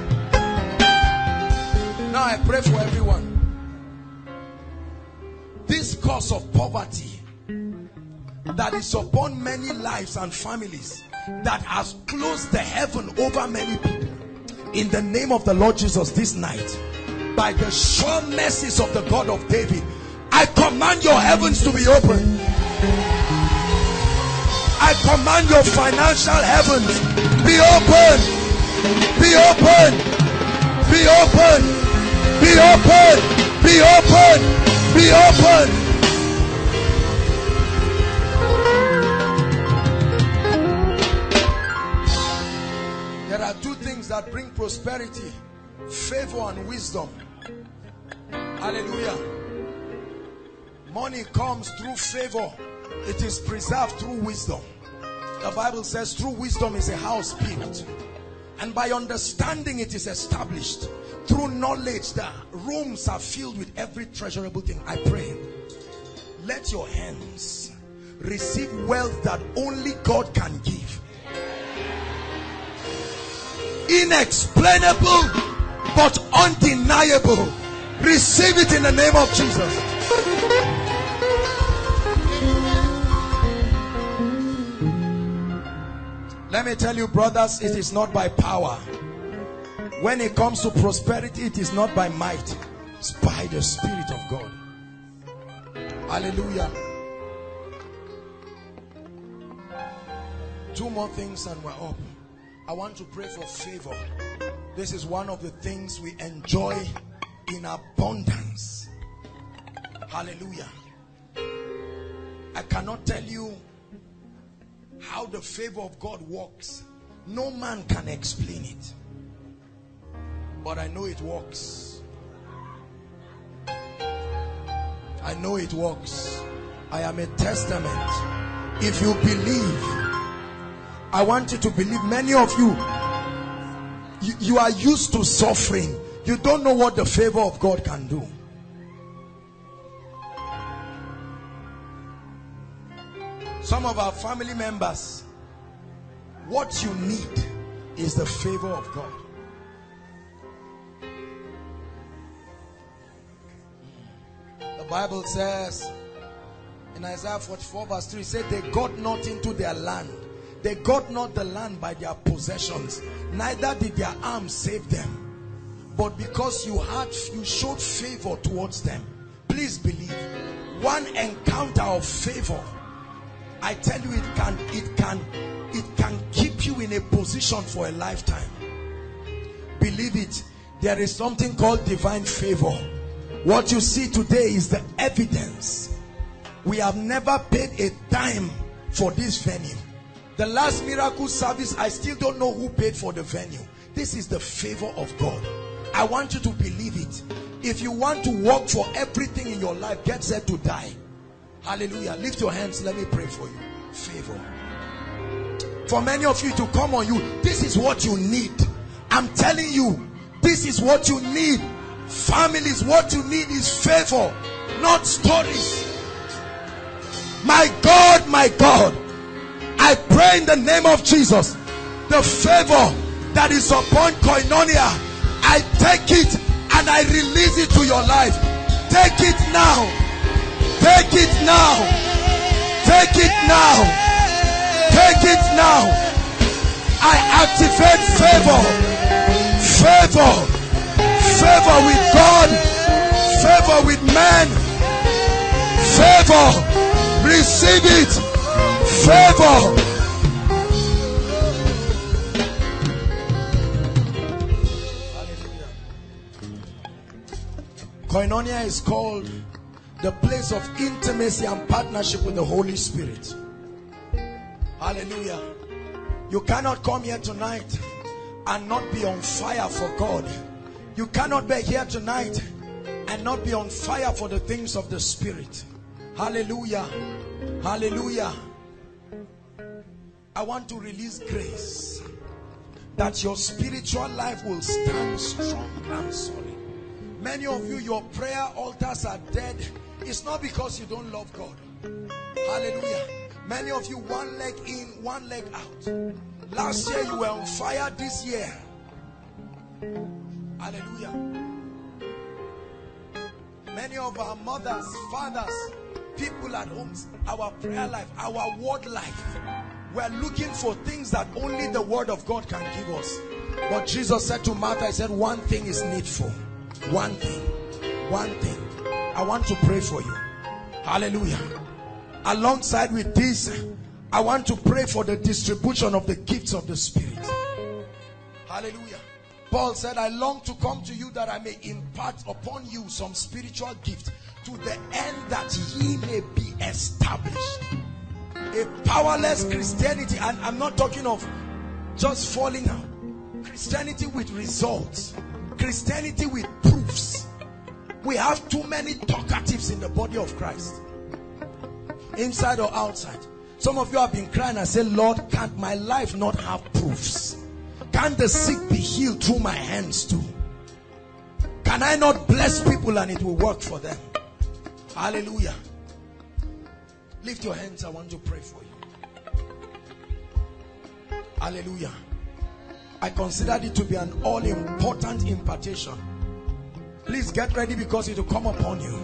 Now I pray for everyone. This cause of poverty that is upon many lives and families, that has closed the heaven over many people, in the name of the Lord Jesus this night, by the sure mercies of the God of David, I command your heavens to be open. I command your financial heavens be open, be open, be open, be open, be open, be open, be open. There are two things that bring prosperity: favor and wisdom. Hallelujah. Money comes through favor. It is preserved through wisdom. The Bible says through wisdom is a house built, and by understanding it is established. Through knowledge the rooms are filled with every treasurable thing. I pray, let your hands receive wealth that only God can give. Inexplainable but undeniable. Receive it in the name of Jesus. Let me tell you, brothers, it is not by power. When it comes to prosperity, it is not by might. It's by the Spirit of God. Hallelujah. Two more things and we're up. I want to pray for favor. This is one of the things we enjoy in abundance. Hallelujah. I cannot tell you how the favor of God works. No man can explain it. But I know it works. I know it works. I am a testament. If you believe, I want you to believe. Many of you, you are used to suffering. You don't know what the favor of God can do. Some of our family members, what you need is the favor of God. The Bible says in Isaiah 44 verse 3, it said they got not into their land. They got not the land by their possessions, neither did their arms save them. But because you showed favor towards them, please believe, one encounter of favor, I tell you, it can keep you in a position for a lifetime. Believe it. There is something called divine favor. What you see today is the evidence. We have never paid a dime for this venue. The last miracle service, I still don't know who paid for the venue. This is the favor of God. I want you to believe it. If you want to work for everything in your life, get set to die. Hallelujah. Lift your hands. Let me pray for you. Favor. For many of you to come on you, this is what you need. I'm telling you, this is what you need. Families, what you need is favor, not stories. My God, my God. I pray in the name of Jesus, the favor that is upon Koinonia, I take it and I release it to your life. Take it now. Take it now. Take it now. Take it now. I activate favor. Favor. Favor with God. Favor with man. Favor. Receive it. Favor. Koinonia is called the place of intimacy and partnership with the Holy Spirit. Hallelujah. You cannot come here tonight and not be on fire for God. You cannot be here tonight and not be on fire for the things of the Spirit. Hallelujah. Hallelujah. I want to release grace that your spiritual life will stand strong and solid. Many of you, your prayer altars are dead. It's not because you don't love God. Hallelujah. Many of you, one leg in, one leg out. Last year you were on fire, this year. Hallelujah. Many of our mothers, fathers, people at homes, our prayer life, our word life, we're looking for things that only the word of God can give us. But Jesus said to Martha, he said, one thing is needful. One thing. One thing. I want to pray for you. Hallelujah. Alongside with this, I want to pray for the distribution of the gifts of the Spirit. Hallelujah. Paul said, I long to come to you that I may impart upon you some spiritual gift to the end that ye may be established. A powerless Christianity, and I'm not talking of just falling out. Christianity with results. Christianity with proofs. We have too many talkatives in the body of Christ. Inside or outside. Some of you have been crying and say, Lord, can't my life not have proofs? Can't the sick be healed through my hands too? Can I not bless people and it will work for them? Hallelujah. Lift your hands. I want to pray for you. Hallelujah. I considered it to be an all-important impartation. Please get ready because it will come upon you.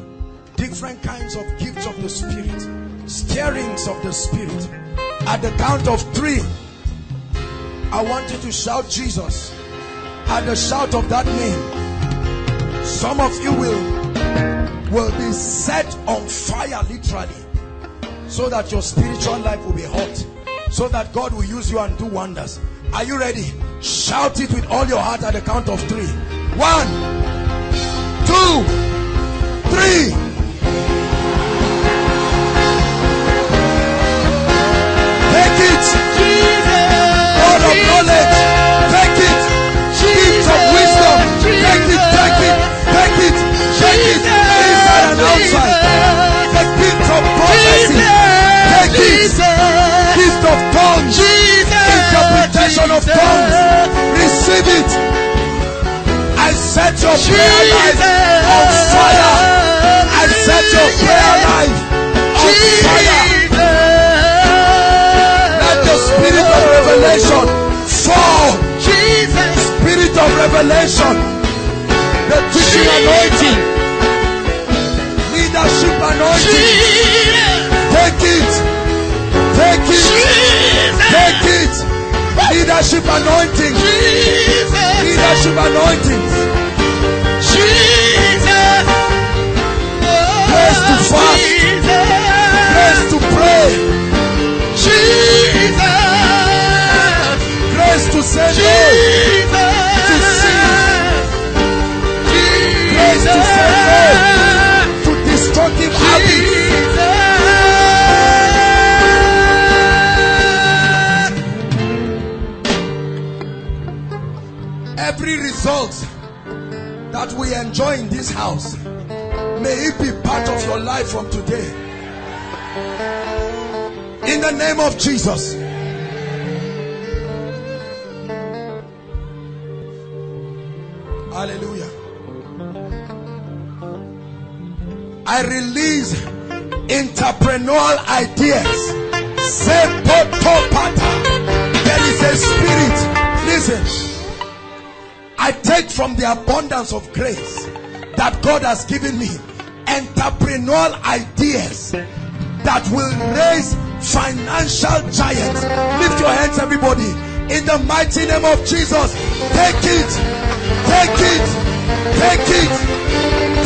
Different kinds of gifts of the Spirit. Stirrings of the Spirit. At the count of 3, I want you to shout Jesus. At the shout of that name, some of you will be set on fire literally, so that your spiritual life will be hot, so that God will use you and do wonders. Are you ready? Shout it with all your heart at the count of 3. 1, 2, 3. Of tongues, receive it. I set your prayer life on fire. I set your prayer life on fire. Let the spirit of revelation fall. Spirit of revelation, the teaching anointing, leadership anointing. Take it, take it, take it. Leadership anointing. Jesus. Leadership anointings. Jesus. Grace to fast. Jesus. Grace to pray. Jesus. Grace to say no. To sin. Grace to say no. To destructive habits. Results that we enjoy in this house, may it be part of your life from today. In the name of Jesus. Hallelujah. I release entrepreneurial ideas. There is a spirit. Listen. I take from the abundance of grace that God has given me entrepreneurial ideas that will raise financial giants. Lift your hands, everybody, in the mighty name of Jesus. Take it, take it, take it,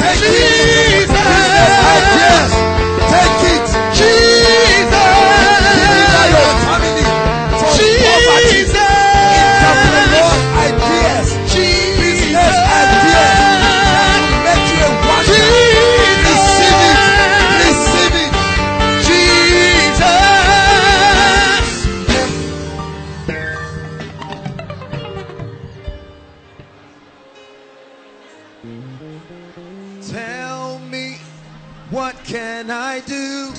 take it. Business ideas, take it. Jesus, deliver your family from poverty. Entrepreneurial ideas. Tell me, what can I do?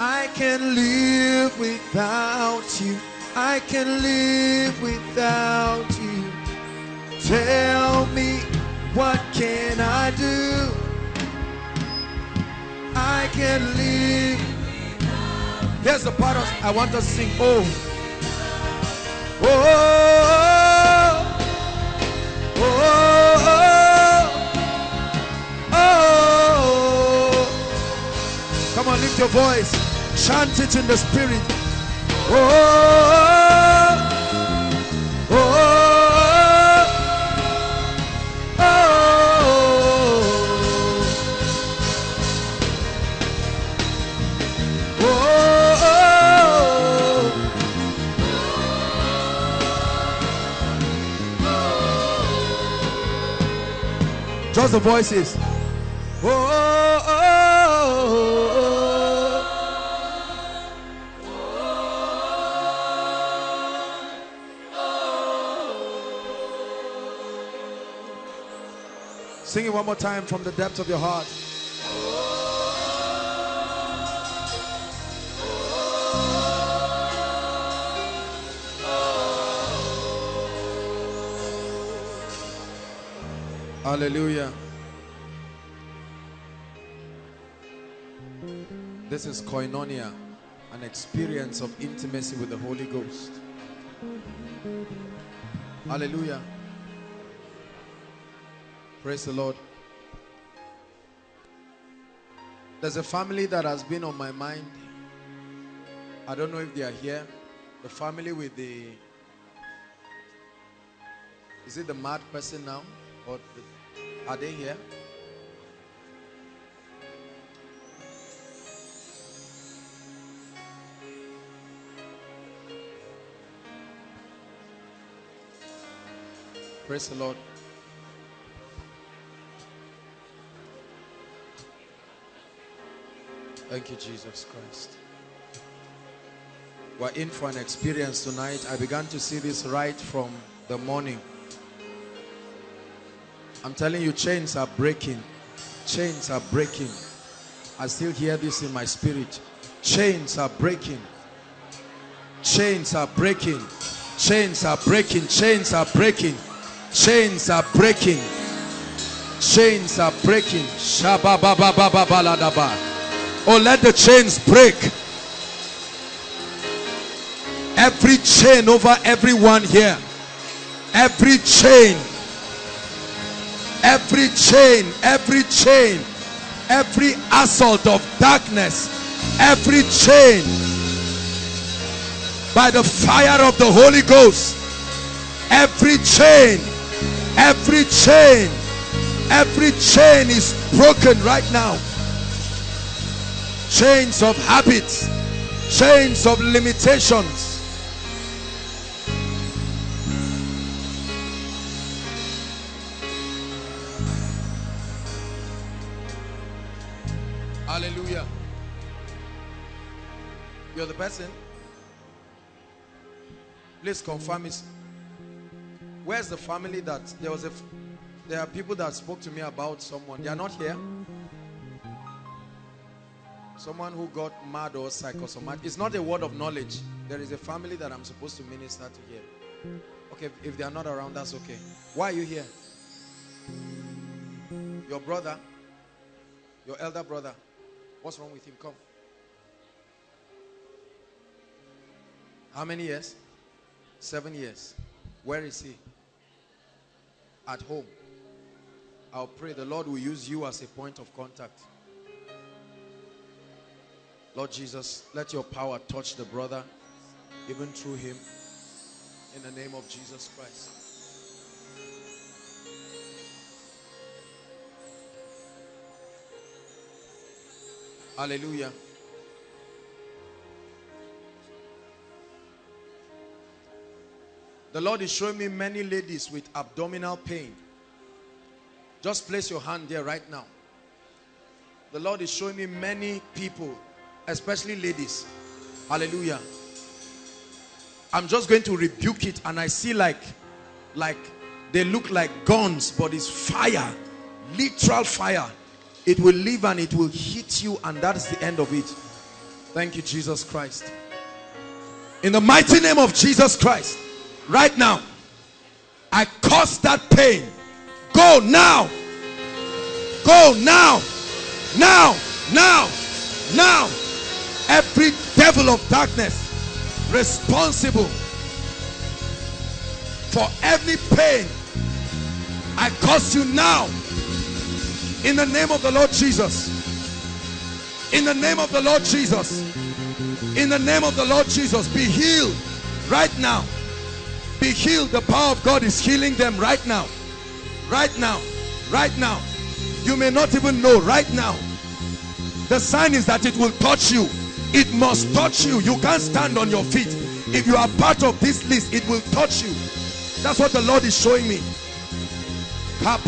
I can live without you. I can live without you. Tell me, what can I do? I can live. Here's the part of, I want to sing. Oh, oh, oh, oh, oh. Come on, lift your voice. Chant it in the spirit. Oh, oh. Just the voices. Oh, oh, oh, oh. Sing it one more time from the depths of your heart. Hallelujah. This is Koinonia, an experience of intimacy with the Holy Ghost. Hallelujah. Praise the Lord. There's a family that has been on my mind. I don't know if they are here. The family with the... Is it the mad person now? Or the... Are they here? Praise the Lord. Thank you, Jesus Christ. We're in for an experience tonight. I began to see this right from the morning. I'm telling you, chains are breaking. Chains are breaking. I still hear this in my spirit. Chains are breaking. Chains are breaking. Chains are breaking. Chains are breaking. Chains are breaking. Chains are breaking. Oh, let the chains break. Every chain over everyone here. Every chain. Every chain, every chain, every assault of darkness, every chain, by the fire of the Holy Ghost, every chain, every chain, every chain is broken right now. Chains of habits, chains of limitations. Hallelujah. You're the person. Please confirm it. Where's the family that there was a... There are people that spoke to me about someone. They are not here. Someone who got mad or psychosomatic. It's not a word of knowledge. There is a family that I'm supposed to minister to here. Okay, if they are not around, that's okay. Why are you here? Your brother, your elder brother. What's wrong with him? Come. How many years? 7 years. Where is he? At home. I'll pray the Lord will use you as a point of contact. Lord Jesus, let your power touch the brother, even through him, in the name of Jesus Christ. Hallelujah. The Lord is showing me many ladies with abdominal pain. Just place your hand there right now. The Lord is showing me many people, especially ladies. Hallelujah. I'm just going to rebuke it, and I see like They look like guns, but it's fire, literal fire. It will live and it will hit you, and that's the end of it. Thank you, Jesus Christ. In the mighty name of Jesus Christ, right now, I curse that pain. Go now. Go now. Now. Now. Now. Every devil of darkness responsible for every pain, I curse you now. In the name of the Lord Jesus. In the name of the Lord Jesus. In the name of the Lord Jesus. Be healed right now. Be healed. The power of God is healing them right now. Right now. Right now. You may not even know right now. The sign is that it will touch you. It must touch you. You can't stand on your feet. If you are part of this list, it will touch you. That's what the Lord is showing me. I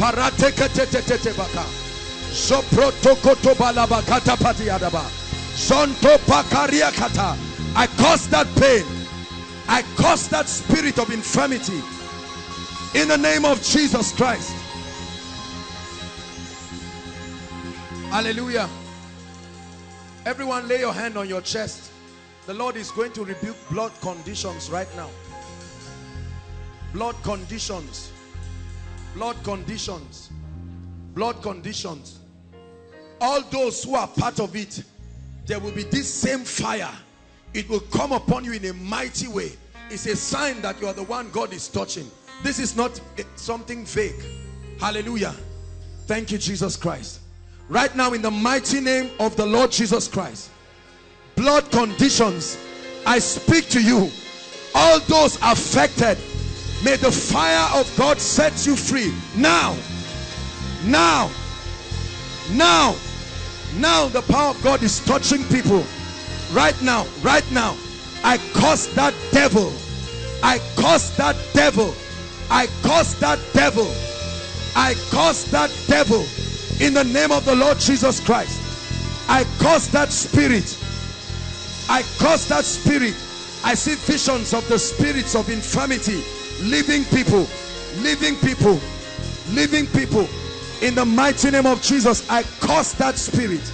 curse that pain. I curse that spirit of infirmity in the name of Jesus Christ. Hallelujah. Everyone lay your hand on your chest. The Lord is going to rebuke blood conditions right now. Blood conditions. Blood conditions. Blood conditions. All those who are part of it, there will be this same fire. It will come upon you in a mighty way. It's a sign that you are the one God is touching. This is not something fake. Hallelujah. Thank you, Jesus Christ. Right now, in the mighty name of the Lord Jesus Christ, blood conditions, I speak to you. All those affected, may the fire of God set you free now. Now. Now. Now the power of God is touching people. Right now. Right now. I curse that devil. I curse that devil. I curse that devil. I curse that devil. In the name of the Lord Jesus Christ. I curse that spirit. I curse that spirit. I see visions of the spirits of infirmity. Living people, living people, living people. In the mighty name of Jesus, I curse that spirit.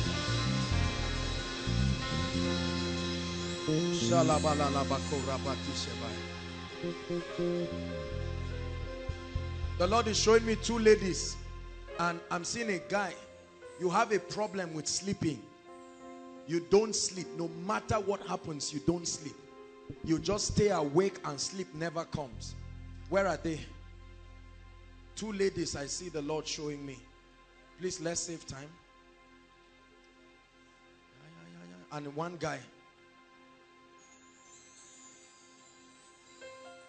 The Lord is showing me two ladies, and I'm seeing a guy. You have a problem with sleeping. You don't sleep. No matter what happens, you don't sleep. You just stay awake and sleep never comes. Where are they? Two ladies I see the Lord showing me. Please, let's save time. And one guy.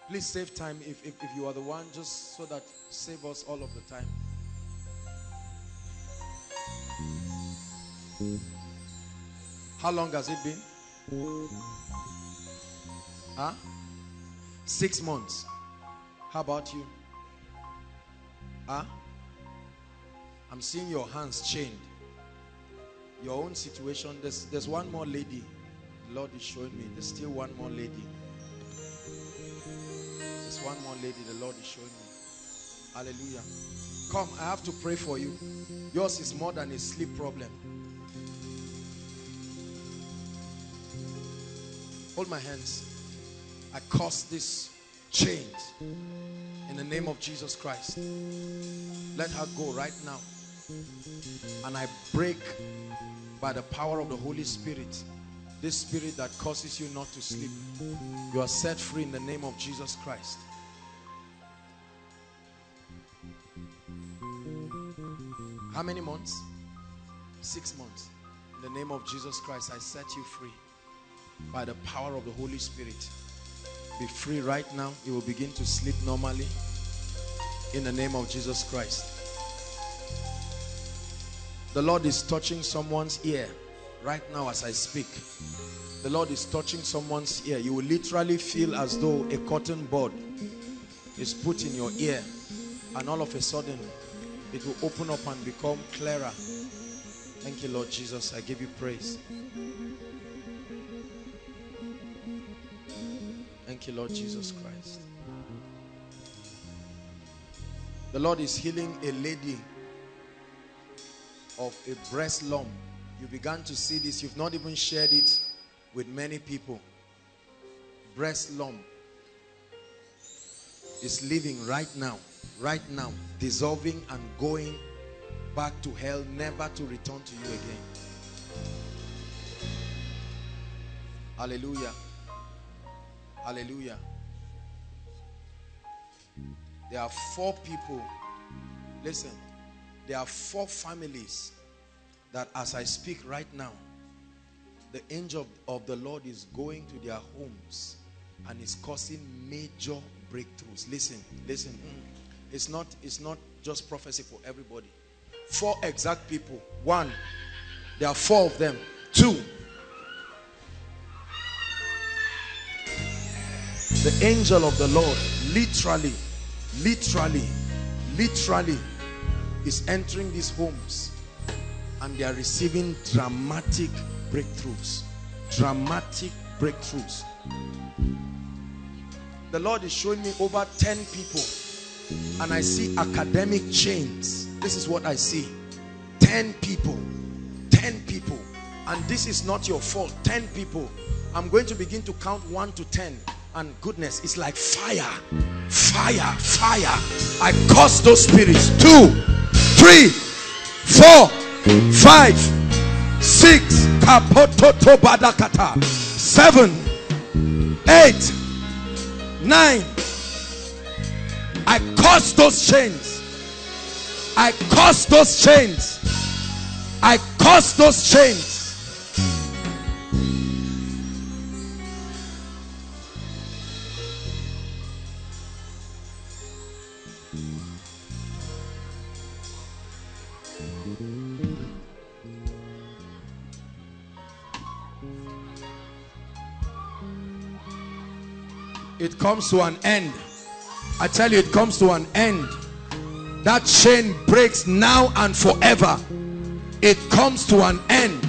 Please save time. If you are the one, just so that save us all of the time. How long has it been? Huh? 6 months. How about you? Huh? I'm seeing your hands chained. Your own situation. There's one more lady. The Lord is showing me. There's still one more lady. There's one more lady the Lord is showing me. Hallelujah. Come, I have to pray for you. Yours is more than a sleep problem. Hold my hands. I curse this chains in the name of Jesus Christ. Let her go right now. And I break by the power of the Holy Spirit this spirit that causes you not to sleep. You are set free in the name of Jesus Christ. How many months? 6 months. In the name of Jesus Christ, I set you free by the power of the Holy Spirit. Be free right now. You will begin to sleep normally in the name of Jesus Christ. The Lord is touching someone's ear right now as I speak. The Lord is touching someone's ear. You will literally feel as though a cotton bud is put in your ear, and all of a sudden it will open up and become clearer. Thank you, Lord Jesus. I give you praise. Thank you, Lord Jesus Christ. The Lord is healing a lady of a breast lump. You began to see this. You've not even shared it with many people. Breast lump is living right now, dissolving and going back to hell, never to return to you again. Hallelujah. Hallelujah. There are four people. Listen, there are four families that as I speak right now, the angel of the Lord is going to their homes and is causing major breakthroughs. Listen, listen. It's not just prophecy for everybody. Four exact people. One, there are four of them. Two, the angel of the Lord literally is entering these homes and they are receiving dramatic breakthroughs. Dramatic breakthroughs. The Lord is showing me over 10 people and I see academic chains. This is what I see. 10 people. 10 people. And this is not your fault. 10 people. I'm going to begin to count 1 to 10. And goodness, it's like fire, fire, fire. I curse those spirits. 2, 3, 4, 5, 6, 7, 8, 9. I curse those chains. I curse those chains. I curse those chains. It comes to an end. I tell you, it comes to an end. That chain breaks now and forever. It comes to an end.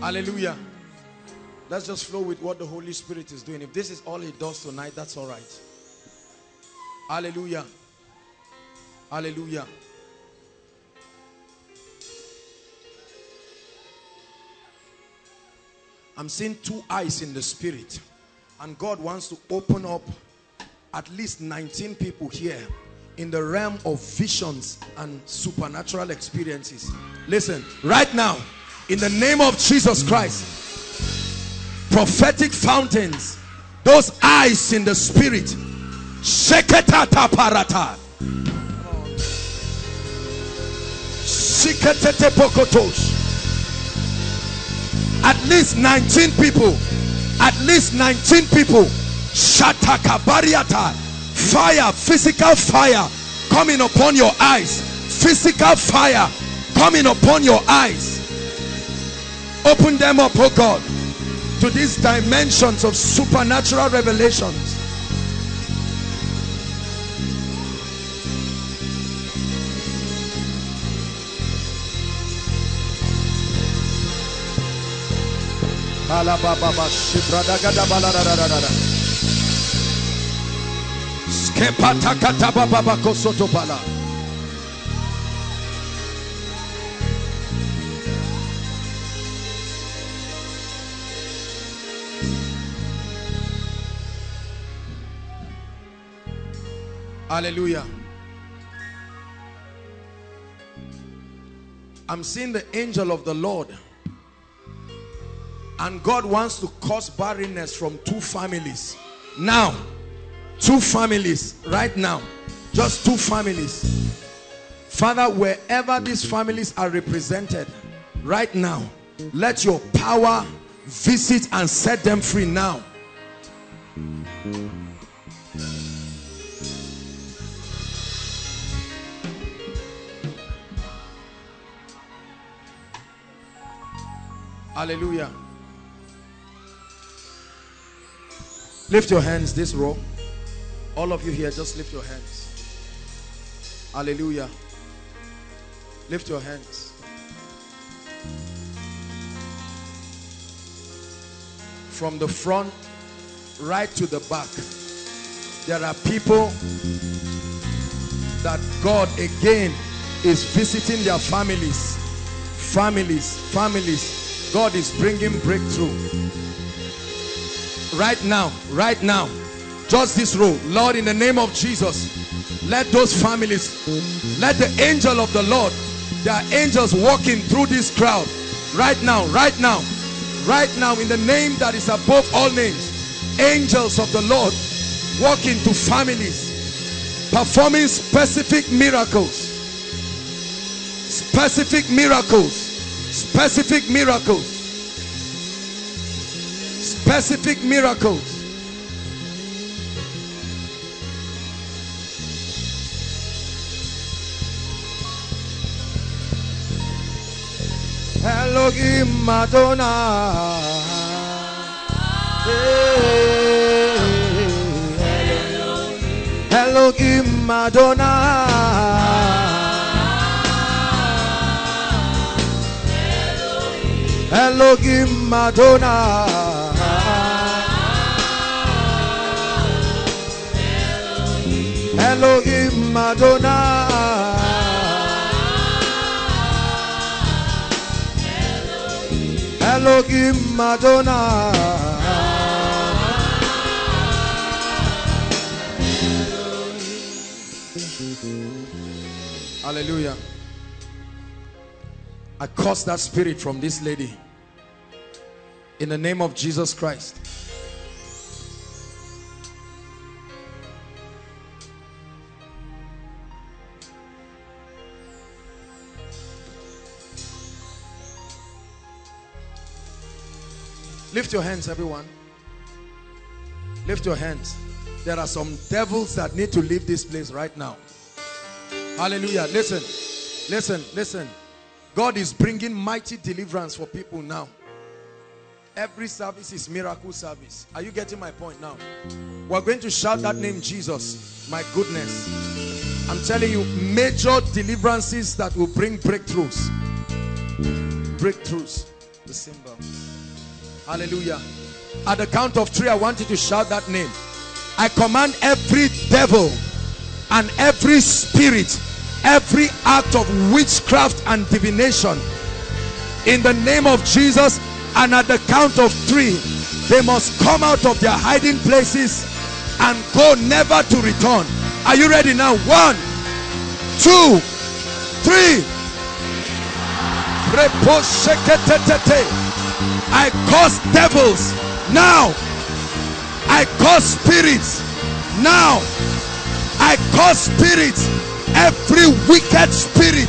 Hallelujah. Let's just flow with what the Holy Spirit is doing. If this is all it does tonight, that's all right. Hallelujah. Hallelujah. I'm seeing two eyes in the spirit, and God wants to open up at least 19 people here in the realm of visions and supernatural experiences. Listen, right now, in the name of Jesus Christ, prophetic fountains, those eyes in the spirit, sheketata parata, sheketete pokotos. At least 19 people. At least 19 people. Shataka bariata. Fire, physical fire coming upon your eyes. Physical fire coming upon your eyes. Open them up, oh God, to these dimensions of supernatural revelations. Hallelujah. I'm seeing the angel of the Lord. And God wants to cause barrenness from two families. Now, two families right now. Just two families. Father, wherever these families are represented right now, let your power visit and set them free now. Hallelujah. Lift your hands this row. All of you here, just lift your hands. Hallelujah. Lift your hands. From the front right to the back. There are people that God again is visiting their families. Families. God is bringing breakthrough. Right now. Just this row. Lord, in the name of Jesus, let those families, let the angel of the Lord, there are angels walking through this crowd. Right now, in the name that is above all names, angels of the Lord walking to families, performing specific miracles. Elohim Madonna, Elohim Madonna, Elohim Madonna, Elohim Madonna, Elohim Madonna, hallelujah. I cast that spirit from this lady in the name of Jesus Christ. Lift your hands, everyone. Lift your hands. There are some devils that need to leave this place right now. Hallelujah. Listen. God is bringing mighty deliverance for people now. Every service is miracle service. Are you getting my point now? We're going to shout that name, Jesus. My goodness. I'm telling you, major deliverances that will bring breakthroughs. Breakthroughs. The symbol. Hallelujah. At the count of three, I want you to shout that name. I command every devil and every spirit, every act of witchcraft and divination, in the name of Jesus, and at the count of three, they must come out of their hiding places and go never to return. Are you ready now? 1, 2, 3. I cast devils now. I cast spirits now. I cast spirits, every wicked spirit,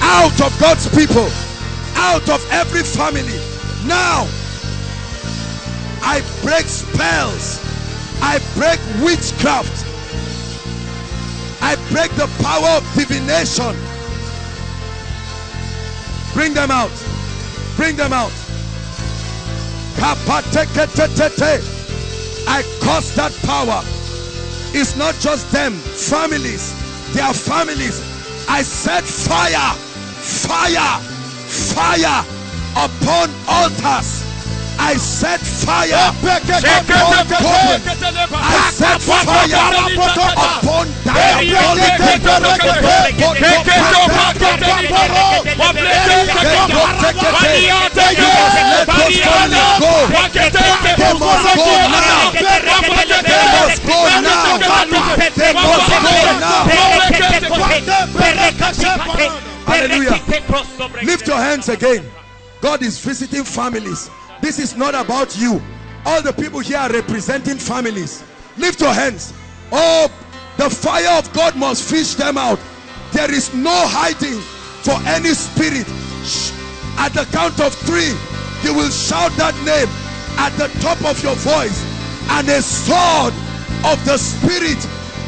out of God's people, out of every family now. I break spells. I break witchcraft. I break the power of divination. Bring them out. Bring them out. I curse that power. It's not just them. Families. Their families. I set fire. Fire. Fire. Upon altars. I set fire. I set fire. Hallelujah. Lift your hands again. God is visiting families. This is not about you. All the people here are representing families. Lift your hands. Oh, the fire of God must fish them out. There is no hiding for any spirit. Shh. At the count of three, you will shout that name at the top of your voice, and a sword of the spirit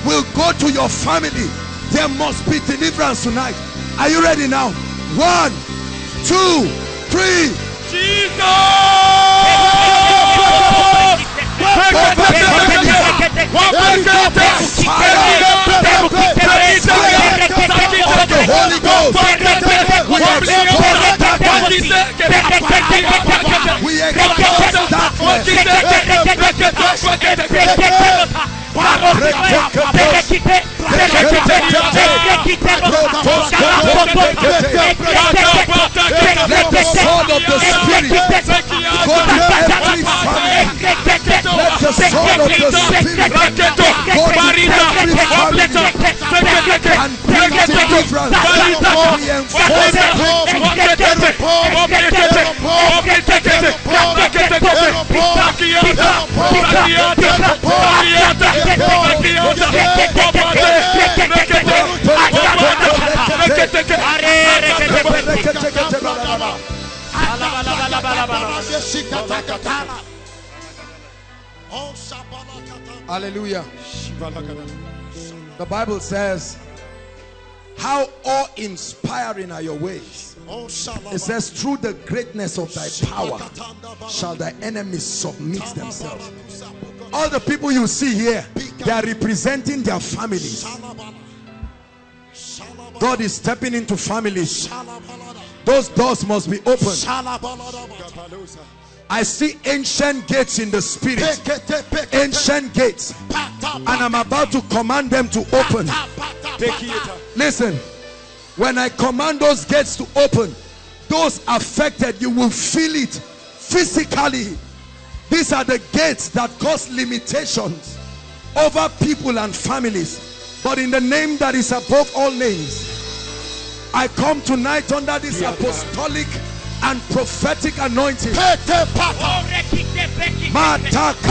will go to your family. There must be deliverance tonight. Are you ready now? 1, 2, 3. Jesus! Hallelujah. The Bible says, how awe-inspiring are your ways. It says, through the greatness of thy power shall thy enemies submit themselves. All the people you see here, they are representing their families. God is stepping into families. Those doors must be opened. I see ancient gates in the spirit. Ancient gates. And I'm about to command them to open. Listen. When I command those gates to open, those affected, you will feel it physically. These are the gates that cause limitations over people and families. But in the name that is above all names, I come tonight under this apostolic and prophetic anointing. Gates of abundance, gates of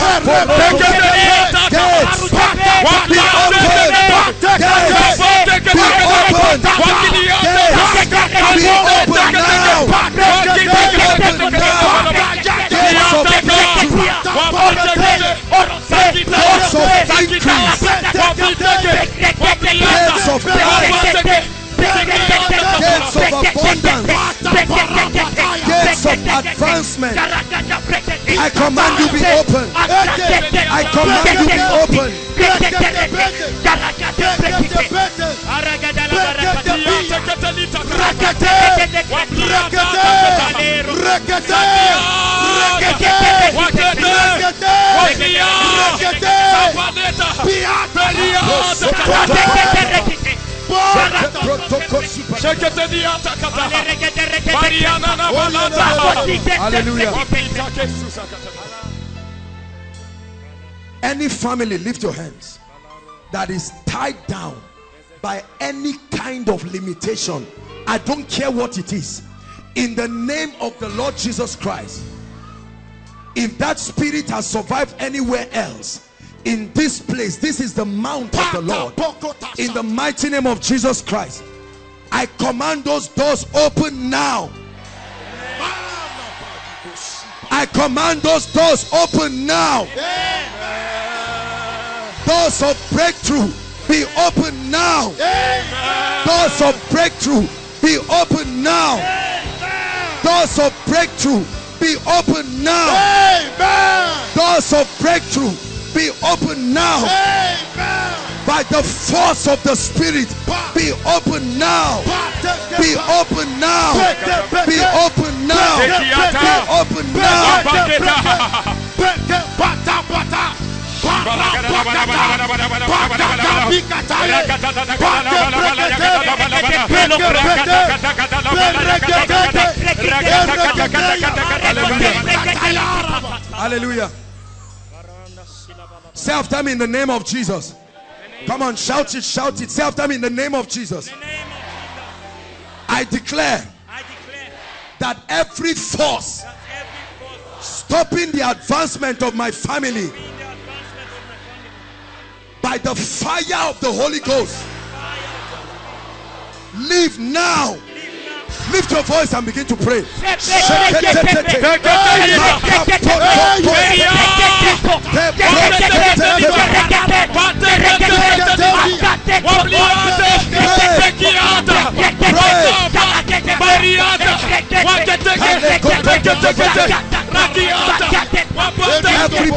advancement. I command you be open. I command you be open. Hallelujah. Any family, lift your hands, that is tied down by any kind of limitation, I don't care what it is, in the name of the Lord Jesus Christ, if that spirit has survived anywhere else, in this place, this is the mount of the Lord. In the mighty name of Jesus Christ, I command those doors open now. I command those doors open now. Doors of breakthrough be open now. Doors of breakthrough be open now. Doors of breakthrough be open now. Doors of breakthrough be open now. Amen. By the force of the spirit, be open now. Be open now. Be open now. Be open now. Hallelujah. Say after me, in the name of Jesus. Come on, shout it, shout it. Say after me, in the name of Jesus. I declare that every force stopping the advancement of my family, by the fire of the Holy Ghost, leave now. Lift your voice and begin to pray. Every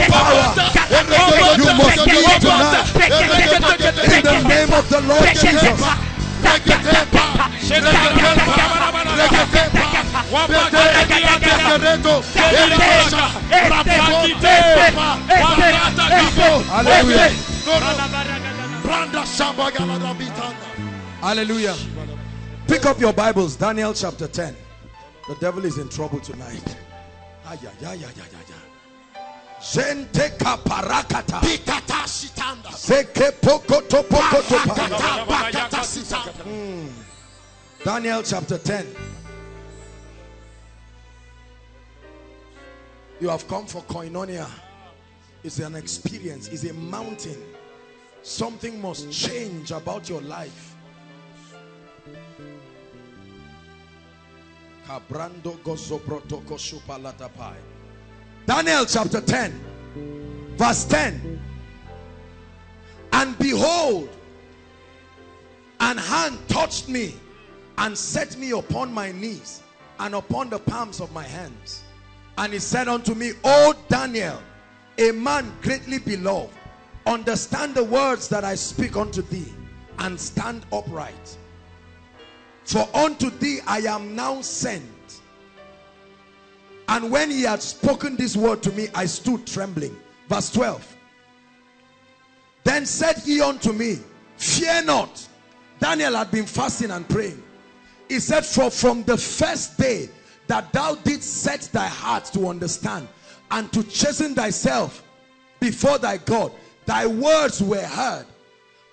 power, you must leave tonight. In the name of the Lord Jesus. Hallelujah. Hallelujah. Pick up your Bibles, Daniel chapter 10. The devil is in trouble tonight. Daniel chapter 10. You have come for Koinonia. It's an experience. It's a mountain. Something must change about your life. Daniel chapter 10 verse 10. And behold, an hand touched me and set me upon my knees and upon the palms of my hands. And he said unto me, O Daniel, a man greatly beloved, understand the words that I speak unto thee, and stand upright. For unto thee I am now sent. And when he had spoken this word to me, I stood trembling. Verse 12. Then said he unto me, Fear not. Daniel had been fasting and praying. He said, For from the first day that thou didst set thy heart to understand and to chasten thyself before thy God, thy words were heard,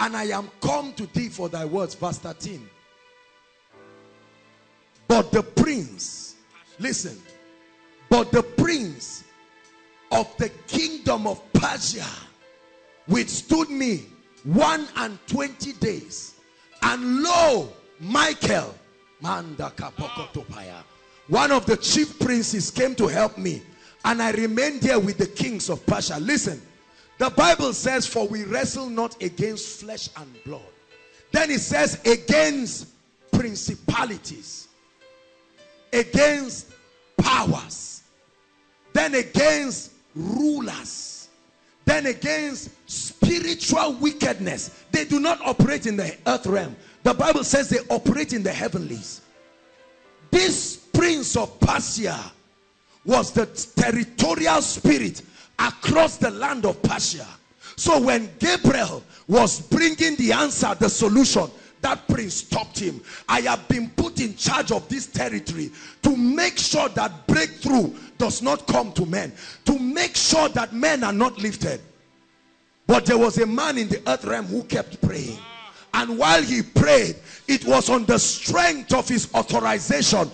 and I am come to thee for thy words. Verse 13. But the prince, listen, but the prince of the kingdom of Persia withstood me 21 days, and lo, Michael, one of the chief princes, came to help me, and I remained there with the kings of Persia. Listen, the Bible says, for we wrestle not against flesh and blood. Then it says against principalities, against powers, then against rulers, then against spiritual wickedness. They do not operate in the earth realm. The Bible says they operate in the heavenlies. This prince of Persia was the territorial spirit across the land of Persia. So when Gabriel was bringing the answer, the solution, that prince stopped him. I have been put in charge of this territory to make sure that breakthrough does not come to men, to make sure that men are not lifted. But there was a man in the earth realm who kept praying. And while he prayed, it was on the strength of his authorization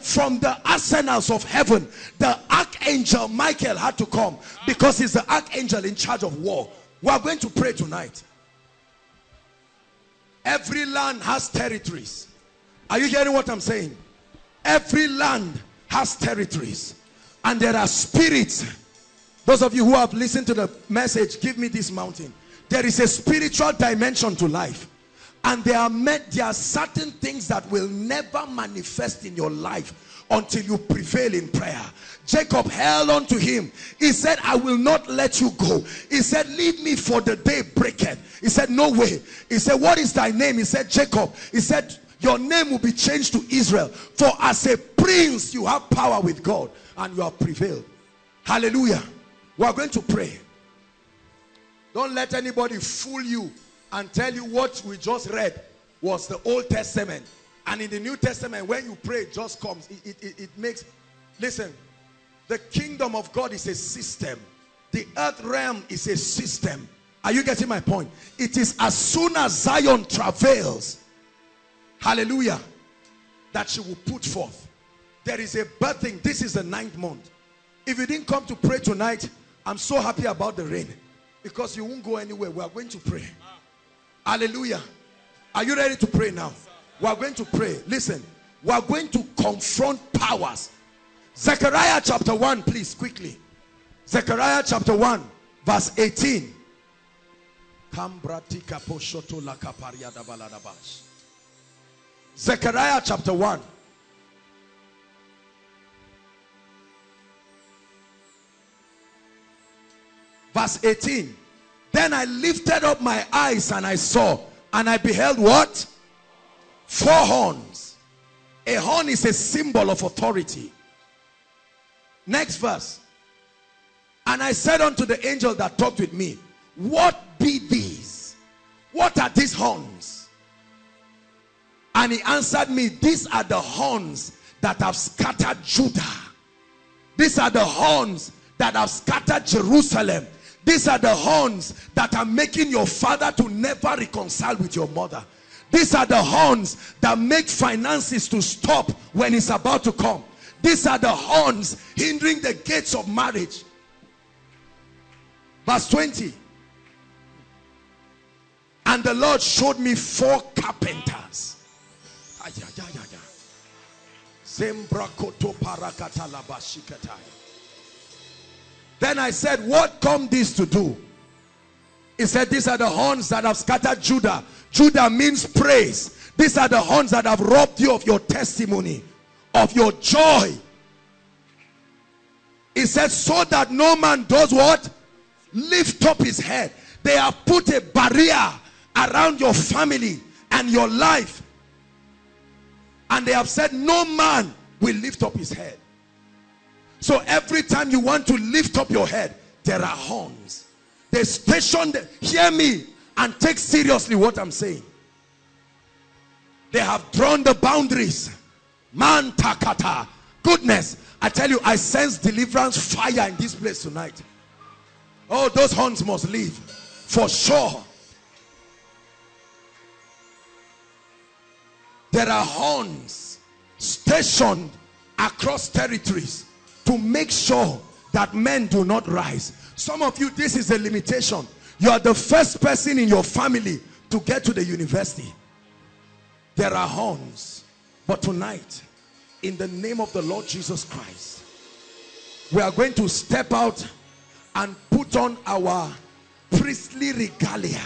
from the arsenals of heaven, the archangel Michael had to come, because he's the archangel in charge of war. We are going to pray tonight. Every land has territories. Are you hearing what I'm saying? Every land has territories, and there are spirits. Those of you who have listened to the message, give me this mountain. There is a spiritual dimension to life, and there are certain things that will never manifest in your life until you prevail in prayer. Jacob held on to him. He said, I will not let you go. He said, leave me, for the day breaketh. He said, no way. He said, what is thy name? He said, Jacob. He said, your name will be changed to Israel. For as a prince, you have power with God, and you have prevailed. Hallelujah. We are going to pray. Don't let anybody fool you and tell you what we just read was the Old Testament. And in the New Testament, when you pray, it just comes. It makes... Listen, the kingdom of God is a system. The earth realm is a system. Are you getting my point? It is as soon as Zion travails, hallelujah, that she will put forth. There is a birthing. This is the 9th month. If you didn't come to pray tonight, I'm so happy about the rain, because you won't go anywhere. We are going to pray. Hallelujah. Are you ready to pray now? We are going to pray. Listen, we are going to confront powers. Zechariah chapter 1, please, quickly. Zechariah chapter 1, verse 18. Zechariah chapter 1. Verse 18. Then I lifted up my eyes and I saw, and I beheld what? 4 horns. A horn is a symbol of authority. Next verse. And I said unto the angel that talked with me, what be these? what are these horns? And he answered me, these are the horns that have scattered Judah. These are the horns that have scattered Jerusalem. These are the horns that are making your father to never reconcile with your mother. These are the horns that make finances to stop when it's about to come. These are the horns hindering the gates of marriage. Verse 20. And the Lord showed me 4 carpenters. Then I said, what come this to do? He said, these are the horns that have scattered Judah. Judah means praise. These are the horns that have robbed you of your testimony, of your joy. He said, so that no man does what? Lift up his head. They have put a barrier around your family and your life. And they have said, no man will lift up his head. So every time you want to lift up your head, there are horns. They stationed, hear me and take seriously what I'm saying. They have drawn the boundaries. Man takata. Goodness. I tell you, I sense deliverance fire in this place tonight. Oh, those horns must leave. For sure. There are horns stationed across territories to make sure that men do not rise. Some of you, this is a limitation. You are the first person in your family to get to the university. There are horns. But tonight, in the name of the Lord Jesus Christ, we are going to step out and put on our priestly regalia.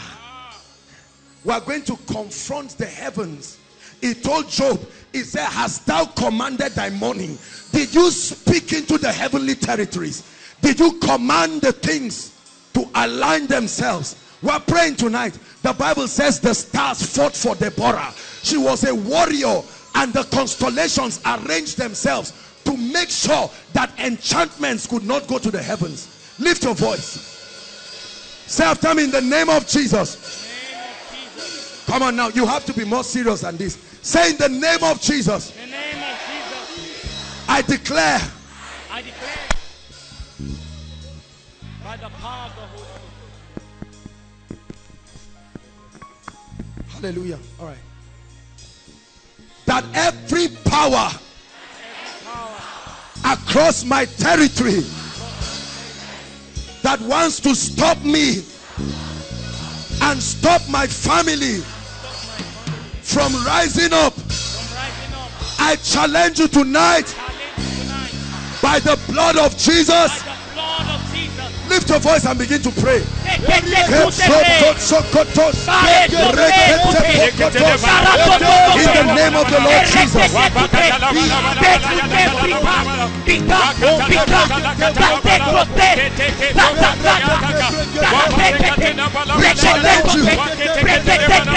We are going to confront the heavens. He told Job, he said, hast thou commanded thy morning? Did you speak into the heavenly territories? Did you command the things to align themselves? We are praying tonight. The Bible says the stars fought for Deborah. She was a warrior, and the constellations arranged themselves to make sure that enchantments could not go to the heavens. Lift your voice. Say after me, in the name of Jesus. Come on now, you have to be more serious than this. Say, in the name of Jesus. In the name of Jesus. I declare. I declare. By the power of the Holy Spirit. Hallelujah. All right. That every power across my territory that wants to stop me and stop my family from rising up, I challenge you tonight by the blood of Jesus. Lift your voice and begin to pray. In the name of the Lord Jesus. We challenge you. We challenge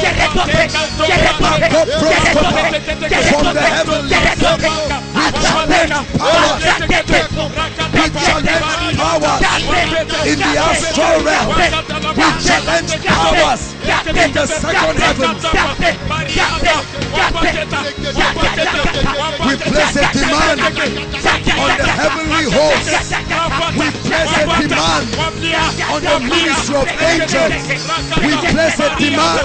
heavenly we challenge powers in the astral realm. We challenge powers in the second heaven. We place a demand on the heavenly hosts. We place a demand on the ministry of angels. We place a demand.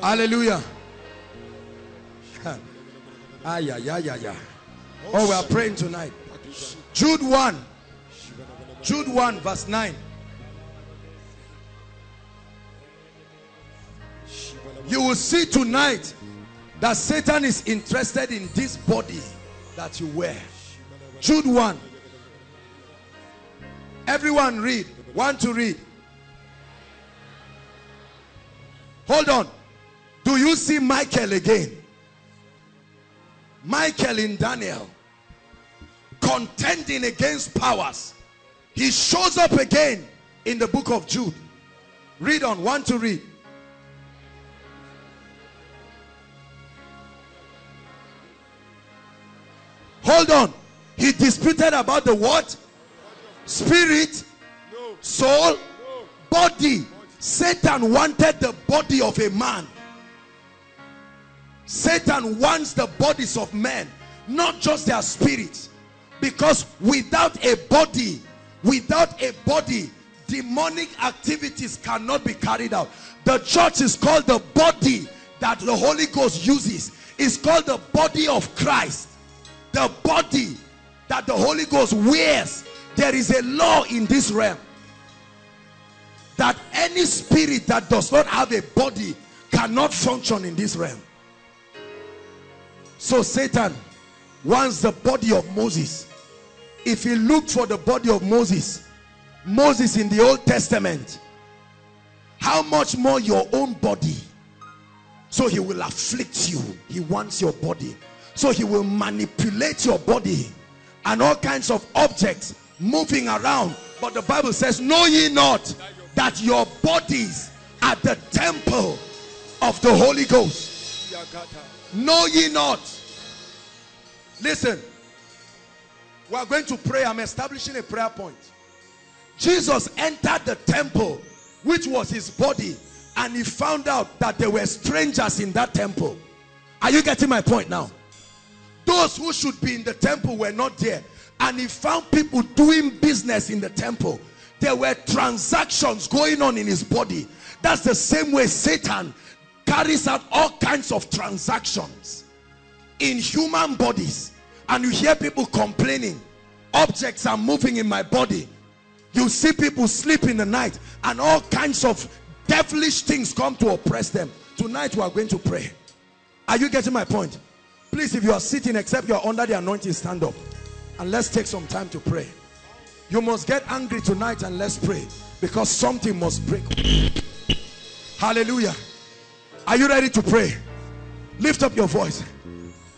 Hallelujah. Oh, we are praying tonight. Jude 1. Jude 1 verse 9. You will see tonight that Satan is interested in this body that you wear. Jude 1. Everyone read. Want to read. Hold on. Do you see Michael again? Michael in Daniel. Contending against powers. He shows up again in the book of Jude. Read on. Want to read. Hold on. He disputed about the what? Spirit, soul, body. Satan wanted the body of a man. Satan wants the bodies of men, not just their spirits. Because without a body, demonic activities cannot be carried out. The church is called the body that the Holy Ghost uses. It's called the body of Christ. The body that the Holy Ghost wears. There is a law in this realm that any spirit that does not have a body cannot function in this realm. So Satan wants the body of Moses. If he looked for the body of Moses, Moses in the Old Testament, how much more your own body? So he will afflict you. He wants your body. So he will manipulate your body and all kinds of objects moving around. But the Bible says, know ye not that your bodies are the temple of the Holy Ghost? Know ye not. Listen, we are going to pray. I'm establishing a prayer point. Jesus entered the temple, which was his body, and he found out that there were strangers in that temple. Are you getting my point now? Those who should be in the temple were not there. And he found people doing business in the temple. There were transactions going on in his body. That's the same way Satan carries out all kinds of transactions in human bodies. And you hear people complaining, objects are moving in my body. You see people sleep in the night and all kinds of devilish things come to oppress them. Tonight we are going to pray. Are you getting my point? Please, if you are sitting, except you are under the anointing, stand up. And let's take some time to pray. You must get angry tonight and let's pray. Because something must break. Hallelujah. Are you ready to pray? Lift up your voice.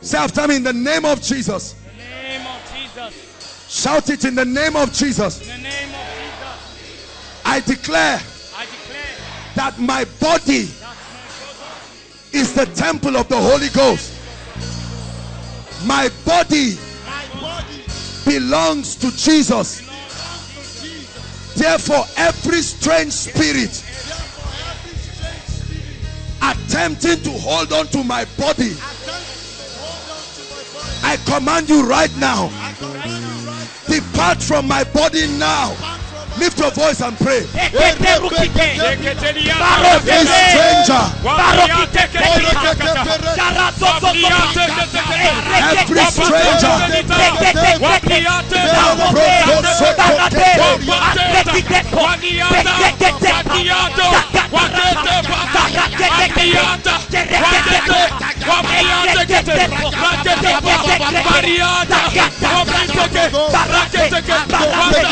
Say after me, in the name of Jesus. In the name of Jesus. Shout it, in the name of Jesus. In the name of Jesus. I declare that my body is the temple of the Holy Ghost. My body belongs to Jesus. Therefore, every strange spirit attempting to hold on to my body, I command you right now, depart from my body now. Lift your voice and pray. Every stranger, his body is the temple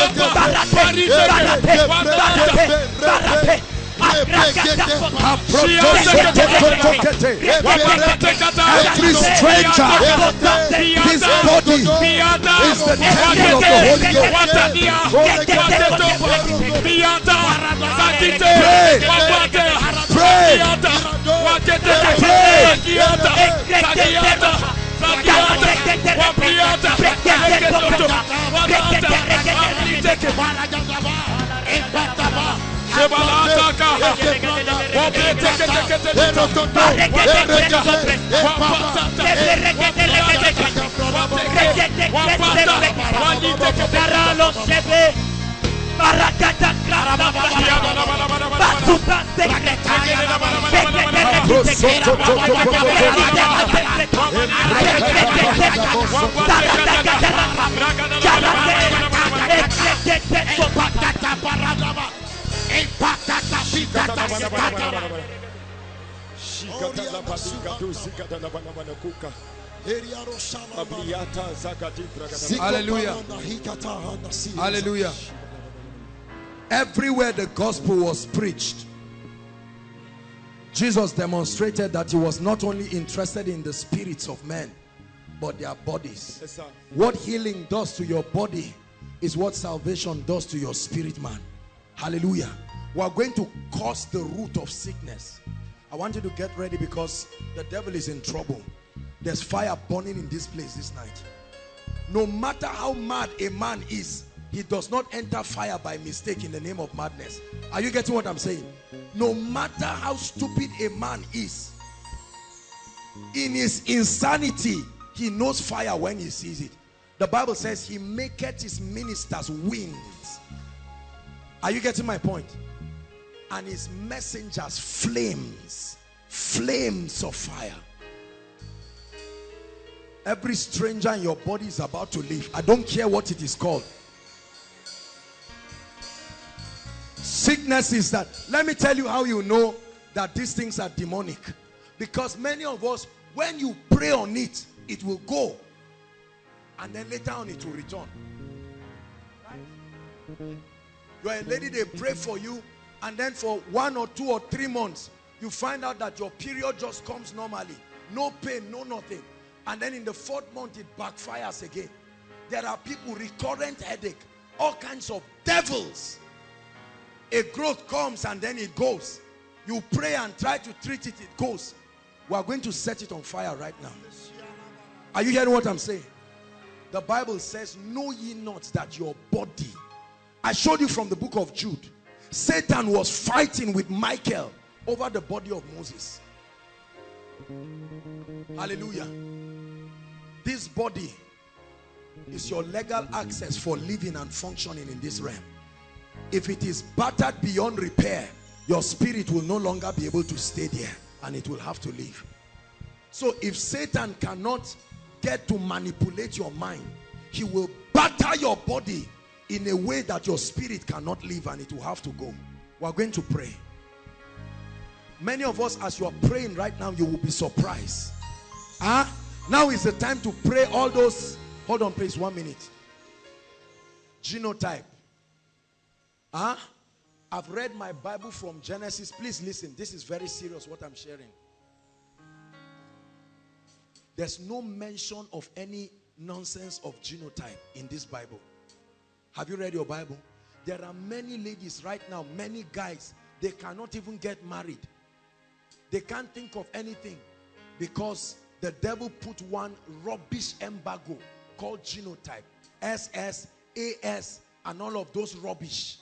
of the Holy Ghost. Pray. Hallelujah. Hallelujah. Everywhere the gospel was preached, Jesus demonstrated that he was not only interested in the spirits of men, but their bodies. Yes, sir. What healing does to your body is what salvation does to your spirit, man. Hallelujah. We are going to curse the root of sickness. I want you to get ready because the devil is in trouble. There's fire burning in this place this night. No matter how mad a man is, he does not enter fire by mistake in the name of madness. Are you getting what I'm saying? No matter how stupid a man is, in his insanity, he knows fire when he sees it. The Bible says he maketh his ministers winds. Are you getting my point? And his messengers flames, flames of fire. Every stranger in your body is about to leave. I don't care what it is called. Sickness is that. Let me tell you how you know that these things are demonic. Because many of us, when you pray on it, it will go. And then later on it will return. You are a lady, they pray for you. And then for 1 or 2 or 3 months, you find out that your period just comes normally. No pain, no nothing. And then in the 4th month, it backfires again. There are people, recurrent headache. All kinds of devils. A growth comes and then it goes. You pray and try to treat it, it goes. We are going to set it on fire right now. Are you hearing what I'm saying? The Bible says, know ye not that your body... I showed you from the book of Jude. Satan was fighting with Michael over the body of Moses. Hallelujah. This body is your legal access for living and functioning in this realm. If it is battered beyond repair, your spirit will no longer be able to stay there and it will have to leave. So if Satan cannot get to manipulate your mind, he will batter your body in a way that your spirit cannot live and it will have to go. We are going to pray. Many of us, as you are praying right now, you will be surprised. Ah, now is the time to pray all those. Hold on, please, 1 minute. Genotype. Huh? I've read my Bible from Genesis. Please listen. This is very serious what I'm sharing. There's no mention of any nonsense of genotype in this Bible. Have you read your Bible? There are many ladies right now, many guys, they cannot even get married. They can't think of anything because the devil put one rubbish embargo called genotype. SS, AS, and all of those rubbish.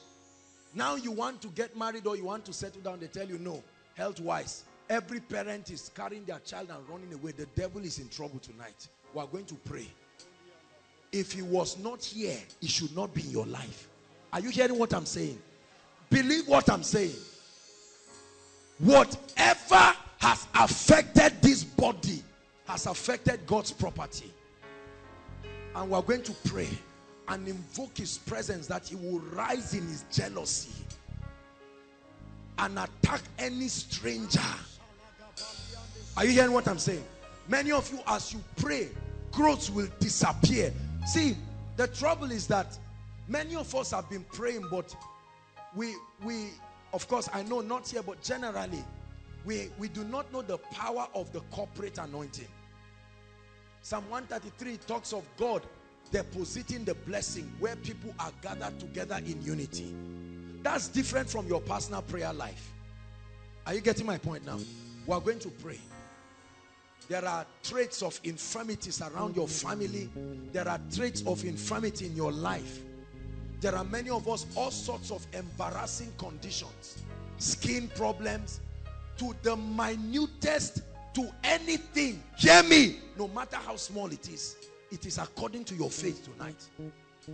Now you want to get married or you want to settle down, they tell you no. Health-wise, every parent is carrying their child and running away. The devil is in trouble tonight. We are going to pray. If he was not here, he should not be in your life. Are you hearing what I'm saying? Believe what I'm saying. Whatever has affected this body has affected God's property. And we are going to pray and invoke his presence that he will rise in his jealousy and attack any stranger. Are you hearing what I'm saying? Many of you, as you pray, growth will disappear. See, the trouble is that many of us have been praying, but we of course, I know not here, but generally, we do not know the power of the corporate anointing. Psalm 133 talks of God depositing the blessing where people are gathered together in unity. That's different from your personal prayer life. Are you getting my point now? We are going to pray. There are traits of infirmities around your family. There are traits of infirmity in your life. There are many of us, all sorts of embarrassing conditions, skin problems, to the minutest, to anything. Hear me, no matter how small it is. It is according to your faith tonight.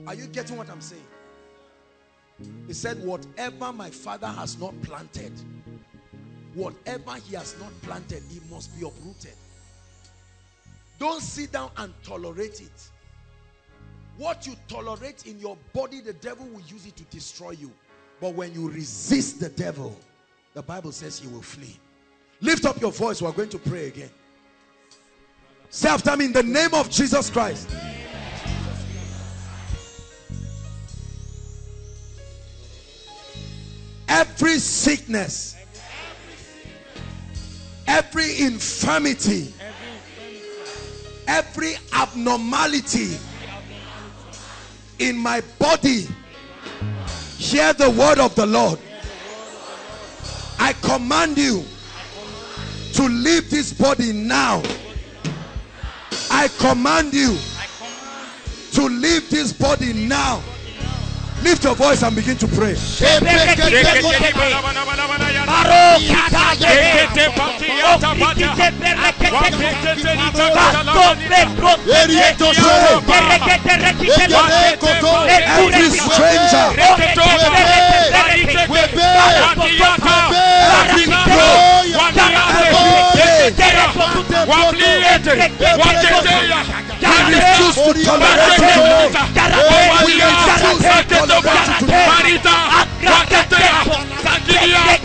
Are you getting what I'm saying? He said, whatever my father has not planted, whatever he has not planted, it must be uprooted. Don't sit down and tolerate it. What you tolerate in your body, the devil will use it to destroy you. But when you resist the devil, the Bible says he will flee. Lift up your voice. We're going to pray again. Say after me, in the name of Jesus Christ. Every sickness, every infirmity, every abnormality in my body, hear the word of the Lord. I command you to leave this body now. I command you to leave this body now. Lift your voice and begin to pray. Every stranger, every pro, Hallelujah.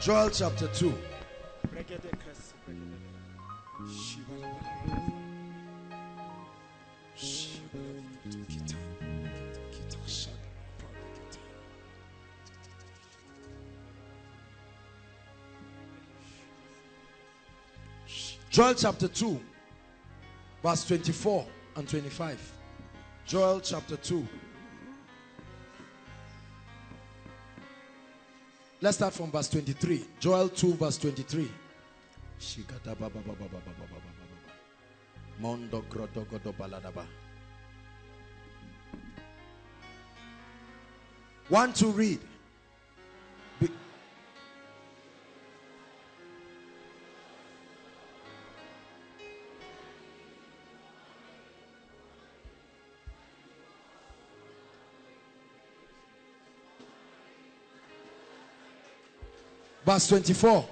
Joel chapter 2. Joel chapter 2, verse 24 and 25. Joel chapter 2. Let's start from verse 23. Joel 2, verse 23. Want to read? Verse 24.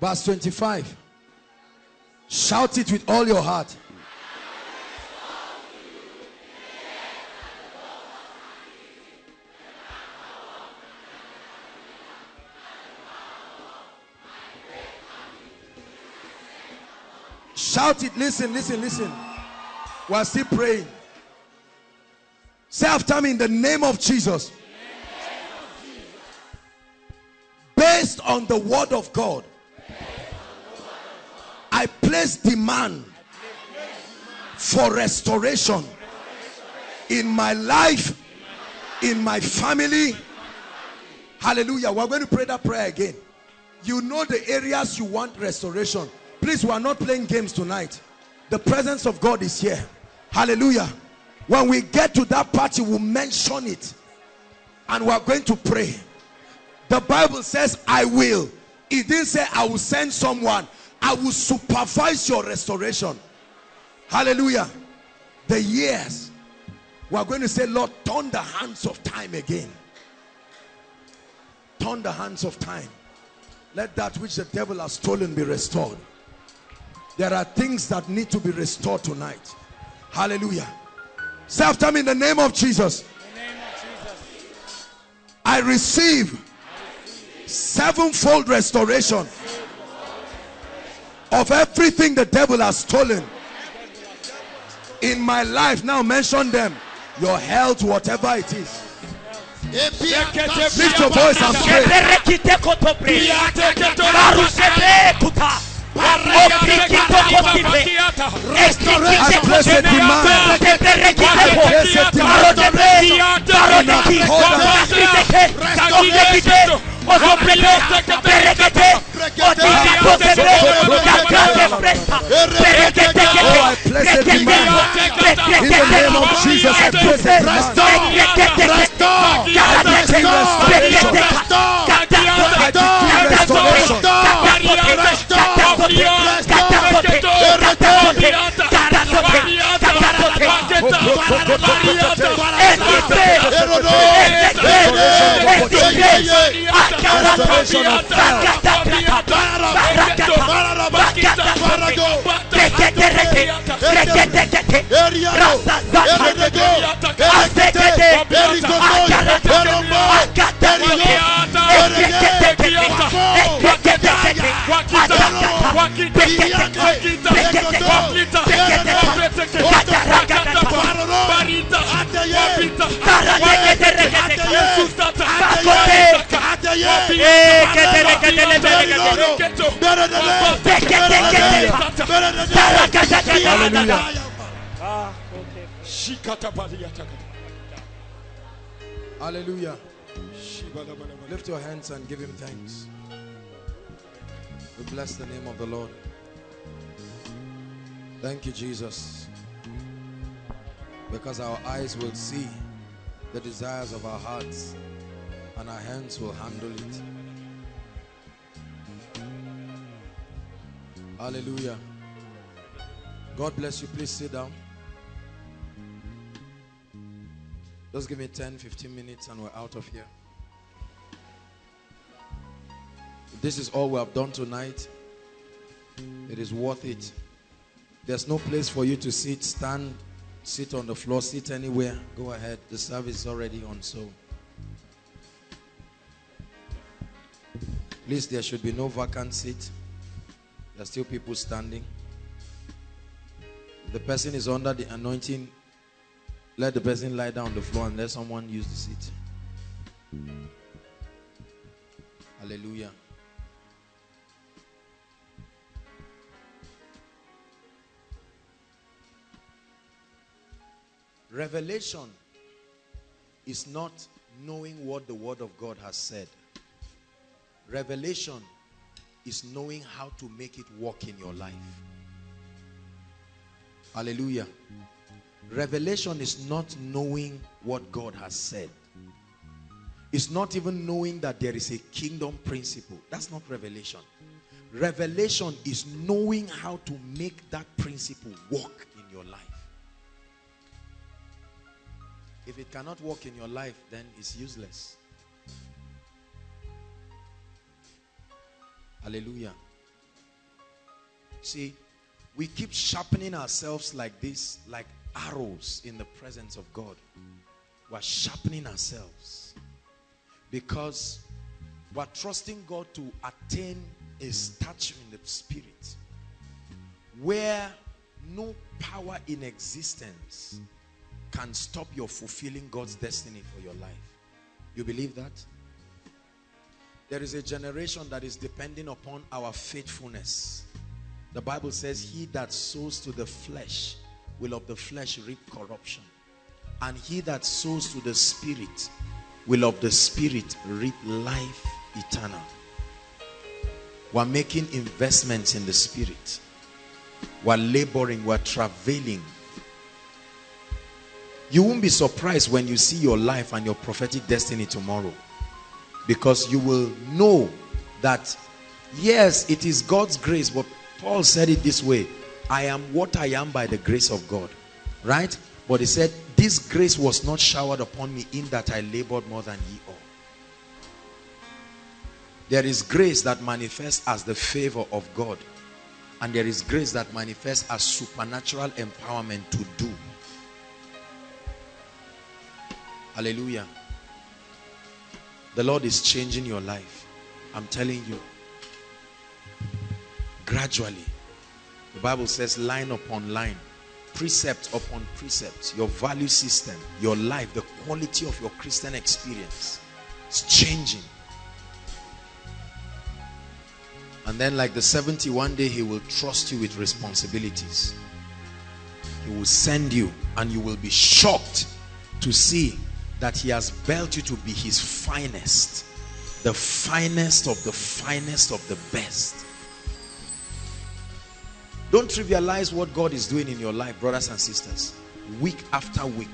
Verse 25. Shout it with all your heart. Shout it. Listen, listen, listen. We are still praying. Say after me, in the name of Jesus. Based on the word of God, I place demand for restoration in my life, in my family. Hallelujah. We are going to pray that prayer again. You know the areas you want restoration. Please, we are not playing games tonight. The presence of God is here. Hallelujah. When we get to that part, you will mention it. And we are going to pray. The Bible says, I will. It didn't say, I will send someone. I will supervise your restoration. Hallelujah. The years. We are going to say, Lord, turn the hands of time again. Turn the hands of time. Let that which the devil has stolen be restored. There are things that need to be restored tonight. Hallelujah. Say after me, in the name of Jesus. I receive sevenfold restoration of everything the devil has stolen in my life. Now mention them. Your health, whatever it is. Lift your voice and pray. Hallelujah. Lift your hands and give him thanks. We bless the name of the Lord. Thank you, Jesus, because our eyes will see the desires of our hearts and our hands will handle it. Hallelujah. God bless you. Please sit down. Just give me 10-15 minutes and we're out of here. If this is all we have done tonight, it is worth it. There's no place for you to sit, stand, sit on the floor, sit anywhere. Go ahead. The service is already on, so please, there should be no vacant seat. There are still people standing. If the person is under the anointing, let the person lie down on the floor and let someone use the seat. Hallelujah. Revelation is not knowing what the Word of God has said. Revelation is knowing how to make it work in your life. Hallelujah. Revelation is not knowing what God has said. It's not even knowing that there is a kingdom principle. That's not revelation. Revelation is knowing how to make that principle work in your life. If it cannot work in your life, then it's useless. Hallelujah. See, we keep sharpening ourselves like this, like arrows in the presence of God. We're sharpening ourselves because we're trusting God to attain a stature in the spirit where no power in existence can stop your fulfilling God's destiny for your life. You believe that? There is a generation that is depending upon our faithfulness. The Bible says, he that sows to the flesh will of the flesh reap corruption, and he that sows to the spirit will of the spirit reap life eternal. We're making investments in the spirit. We're laboring, we're travailing. You won't be surprised when you see your life and your prophetic destiny tomorrow. because you will know that yes, it is God's grace, but Paul said it this way: I am what I am by the grace of God, right? But he said, this grace was not showered upon me in that I labored more than ye all. There is grace that manifests as the favor of God, and there is grace that manifests as supernatural empowerment to do. Hallelujah. The Lord is changing your life. I'm telling you. Gradually. The Bible says line upon line, precept upon precept, your value system, your life, the quality of your Christian experience is changing. And then like the 70, one day he will trust you with responsibilities. He will send you and you will be shocked to see that he has built you to be his finest, the finest of the finest of the best. Don't trivialize what God is doing in your life, brothers and sisters. Week after week,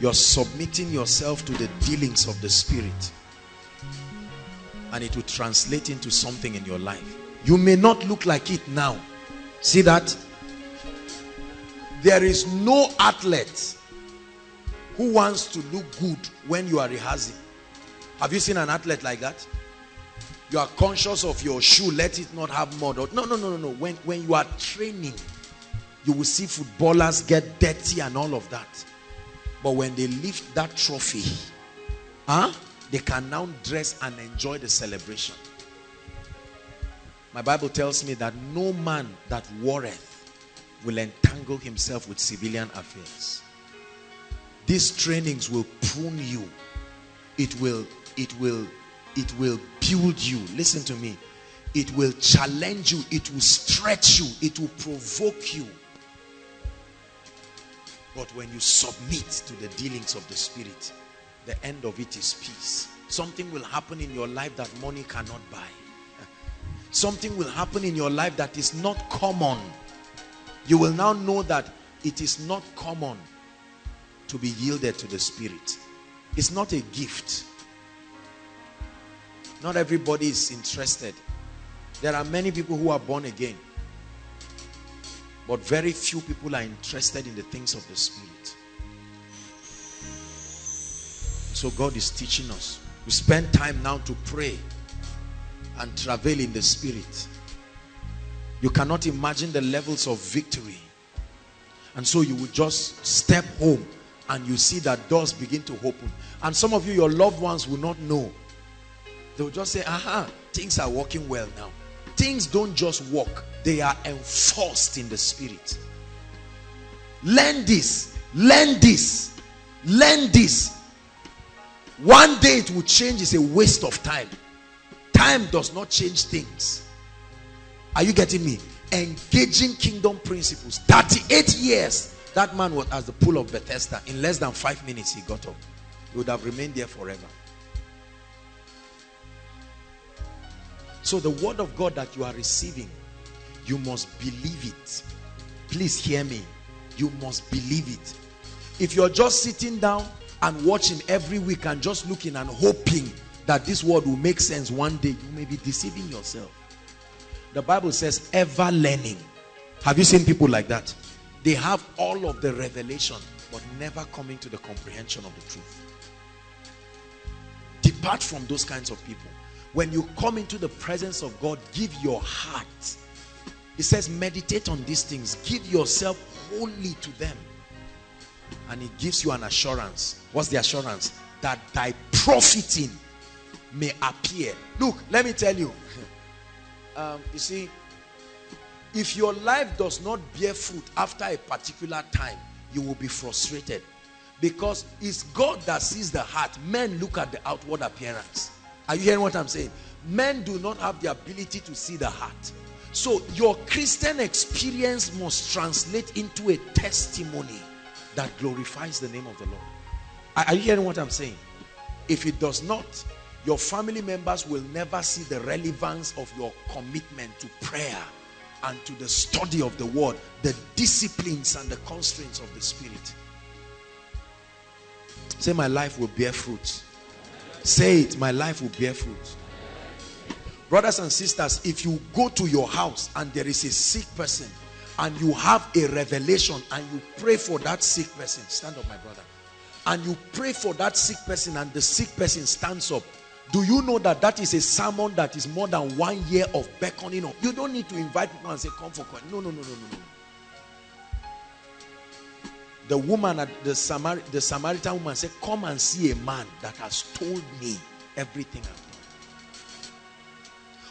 you're submitting yourself to the dealings of the Spirit. And it will translate into something in your life. You may not look like it now. See that? There is no athlete who wants to look good when you are rehearsing. Have you seen an athlete like that? You are conscious of your shoe, let it not have mud. No. When you are training, you will see footballers get dirty and all of that. But when they lift that trophy, they can now dress and enjoy the celebration. My Bible tells me that no man that warreth will entangle himself with civilian affairs. These trainings will prune you. It will build you. Listen to me. It will challenge you. It will stretch you. It will provoke you. But when you submit to the dealings of the Spirit, the end of it is peace. Something will happen in your life that money cannot buy. Something will happen in your life that is not common. You will now know that it is not common to be yielded to the Spirit. It's not a gift. Not everybody is interested. There are many people who are born again, but very few people are interested in the things of the Spirit. So God is teaching us. We spend time now to pray and travail in the Spirit. You cannot imagine the levels of victory. And so you will just step home and you see that doors begin to open. And some of you, your loved ones will not know. They will just say, things are working well now. Things don't just work. They are enforced in the Spirit. Learn this. Learn this. Learn this. One day it will change. It's a waste of time. Time does not change things. Are you getting me? Engaging kingdom principles. 38 years. That man was at the pool of Bethesda. In less than 5 minutes, he got up. He would have remained there forever. So the word of God that you are receiving, you must believe it. Please hear me. You must believe it. If you're just sitting down and watching every week and just looking and hoping that this word will make sense one day, you may be deceiving yourself. The Bible says ever learning. Have you seen people like that? They have all of the revelation but never coming to the comprehension of the truth. Depart from those kinds of people. When you come into the presence of God, give your heart. It says meditate on these things. Give yourself wholly to them. And it gives you an assurance. What's the assurance? That thy profiting may appear. Look, let me tell you. You see, if your life does not bear fruit after a particular time, you will be frustrated. Because it's God that sees the heart. Men look at the outward appearance. Are you hearing what I'm saying? Men do not have the ability to see the heart. So your Christian experience must translate into a testimony that glorifies the name of the Lord. Are you hearing what I'm saying? If it does not, your family members will never see the relevance of your commitment to prayer and to the study of the word, the disciplines and the constraints of the Spirit. Say, my life will bear fruit. Say it, my life will bear fruit. Brothers and sisters, if you go to your house and there is a sick person and you have a revelation and you pray for that sick person, stand up my brother, and you pray for that sick person and the sick person stands up, do you know that that is a sermon that is more than 1 year of beckoning up? You don't need to invite people and say, come for God. No, no, no, no, no. The woman at the Samaritan woman said, come and see a man that has told me everything I've done.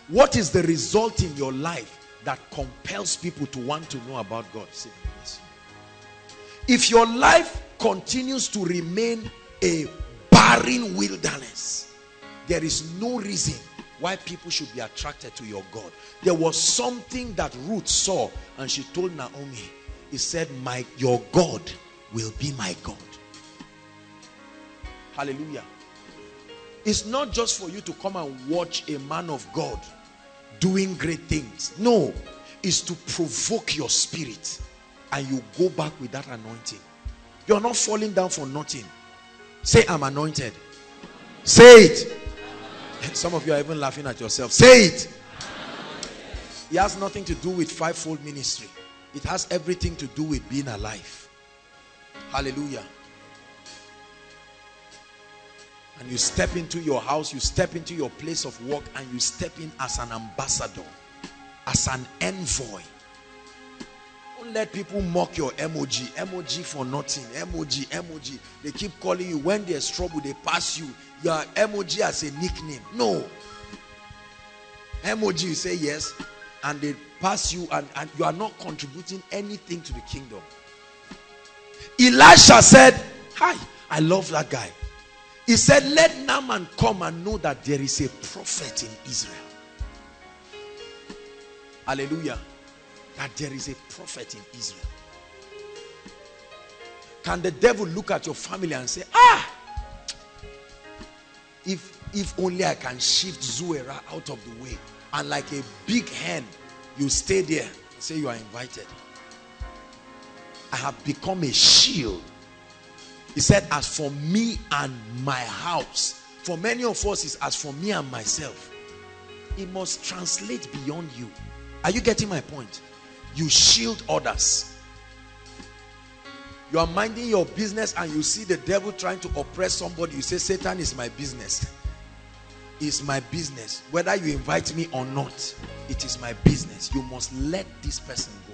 What is the result in your life that compels people to want to know about God? Say, yes. If your life continues to remain a barren wilderness, there is no reason why people should be attracted to your God. There was something that Ruth saw and she told Naomi. He said, your God will be my God. Hallelujah. It's not just for you to come and watch a man of God doing great things. No, it's to provoke your spirit and you go back with that anointing. You're not falling down for nothing. Say, I'm anointed. Say it. Some of you are even laughing at yourself. Say it. It has nothing to do with fivefold ministry. It has everything to do with being alive. Hallelujah. And you step into your house, you step into your place of work, and you step in as an ambassador, as an envoy. Don't let people mock your emoji. Emoji for nothing. Emoji, emoji. They keep calling you. When there's trouble, they pass you. Your emoji as a nickname. No. Emoji, you say yes. And they pass you, and you are not contributing anything to the kingdom. Elisha said, hi, I love that guy. He said, let Naaman come and know that there is a prophet in Israel. Hallelujah. That there is a prophet in Israel. Can the devil look at your family and say, ah, if only I can shift Zuera out of the way. And like a big hen, you stay there and say you are invited. I have become a shield. He said, as for me and my house. For many of us, it's as for me and myself. It must translate beyond you. Are you getting my point? You shield others. You are minding your business and you see the devil trying to oppress somebody. You say, Satan is my business. Is my business, whether you invite me or not, it is my business. You must let this person go.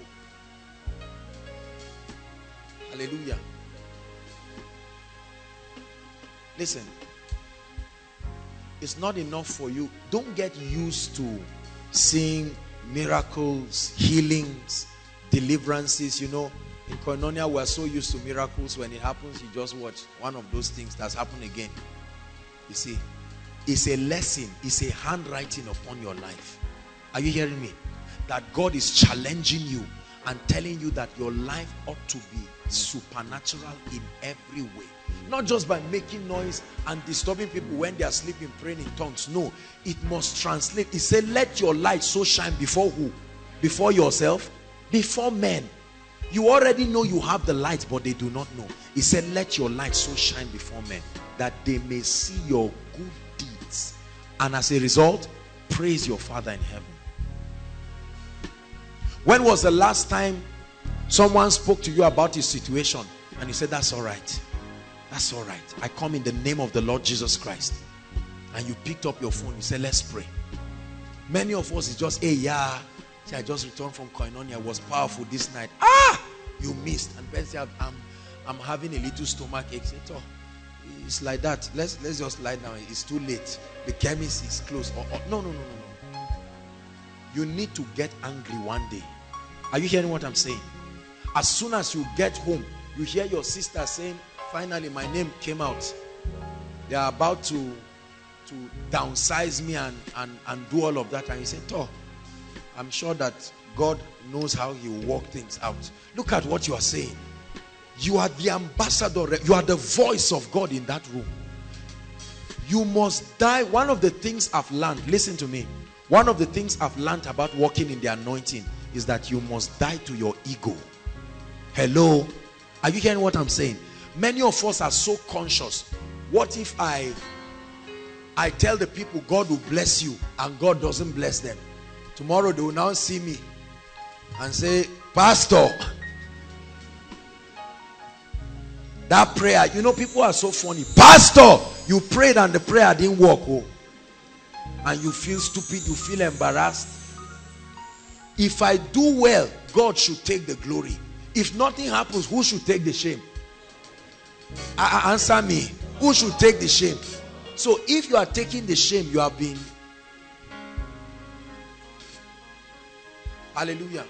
Hallelujah. Listen, it's not enough for you. Don't get used to seeing miracles, healings, deliverances. You know, in Koinonia, we are so used to miracles. When it happens, you just watch one of those things that's happened again. You see, it's a lesson. It's a handwriting upon your life. Are you hearing me? That God is challenging you and telling you that your life ought to be supernatural in every way. Not just by making noise and disturbing people when they are sleeping, praying in tongues. No, it must translate. He said, let your light so shine before who? Before yourself? Before men. You already know you have the light, but they do not know. He said, let your light so shine before men that they may see your good. And as a result, praise your Father in heaven. When was the last time someone spoke to you about his situation and you said, that's all right. That's all right. I come in the name of the Lord Jesus Christ. And you picked up your phone. You said, let's pray. Many of us is just, hey, yeah. See, I just returned from Koinonia. It was powerful this night. Ah, you missed. And Ben said, I'm having a little stomach ache. It's like that. Let's just lie down. It's too late. The chemist is closed. No. You need to get angry one day. Are you hearing what I'm saying? As soon as you get home, you hear your sister saying, finally my name came out. They are about to downsize me and do all of that. And you say, oh, I'm sure that God knows how he will work things out. Look at what you are saying. You are the ambassador. You are the voice of God in that room. You must die. One of the things I've learned, listen to me. One of the things I've learned about walking in the anointing is that you must die to your ego. Hello? Are you hearing what I'm saying? Many of us are so conscious. What if I I tell the people God will bless you, and God doesn't bless them. Tomorrow they will now see me and say, Pastor, that prayer, you know, people are so funny. Pastor, you prayed and the prayer didn't work. Oh. And you feel stupid, you feel embarrassed. If I do well, God should take the glory. If nothing happens, who should take the shame? Answer me. Who should take the shame? So if you are taking the shame, you are being... Hallelujah.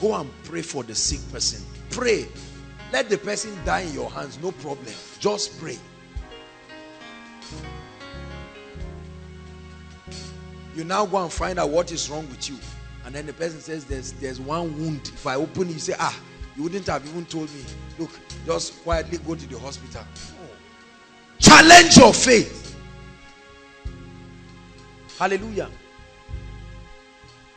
Go and pray for the sick person. Pray. Let the person die in your hands. No problem. Just pray. You now go and find out what is wrong with you. And then the person says, there's one wound. If I open it, you say, ah, you wouldn't have even told me. Look, just quietly go to the hospital. Oh. Challenge your faith. Hallelujah.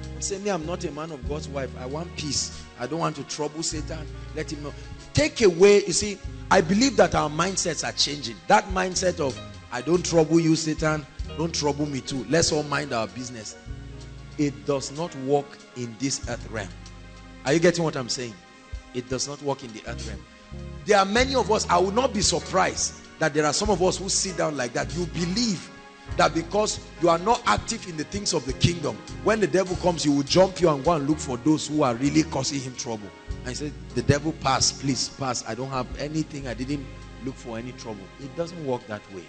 Don't say me, I'm not a man of God's wife. I want peace. I don't want to trouble Satan. Let him know. Take away, you see, I believe that our mindsets are changing. That mindset of, I don't trouble you, Satan. Don't trouble me too. Let's all mind our business. It does not work in this earth realm. Are you getting what I'm saying? It does not work in the earth realm. There are many of us, I will not be surprised that there are some of us who sit down like that. You believe that because you are not active in the things of the kingdom, when the devil comes, you will jump you and go and look for those who are really causing him trouble. And he said, the devil, pass, please, pass. I don't have anything. I didn't look for any trouble. It doesn't work that way.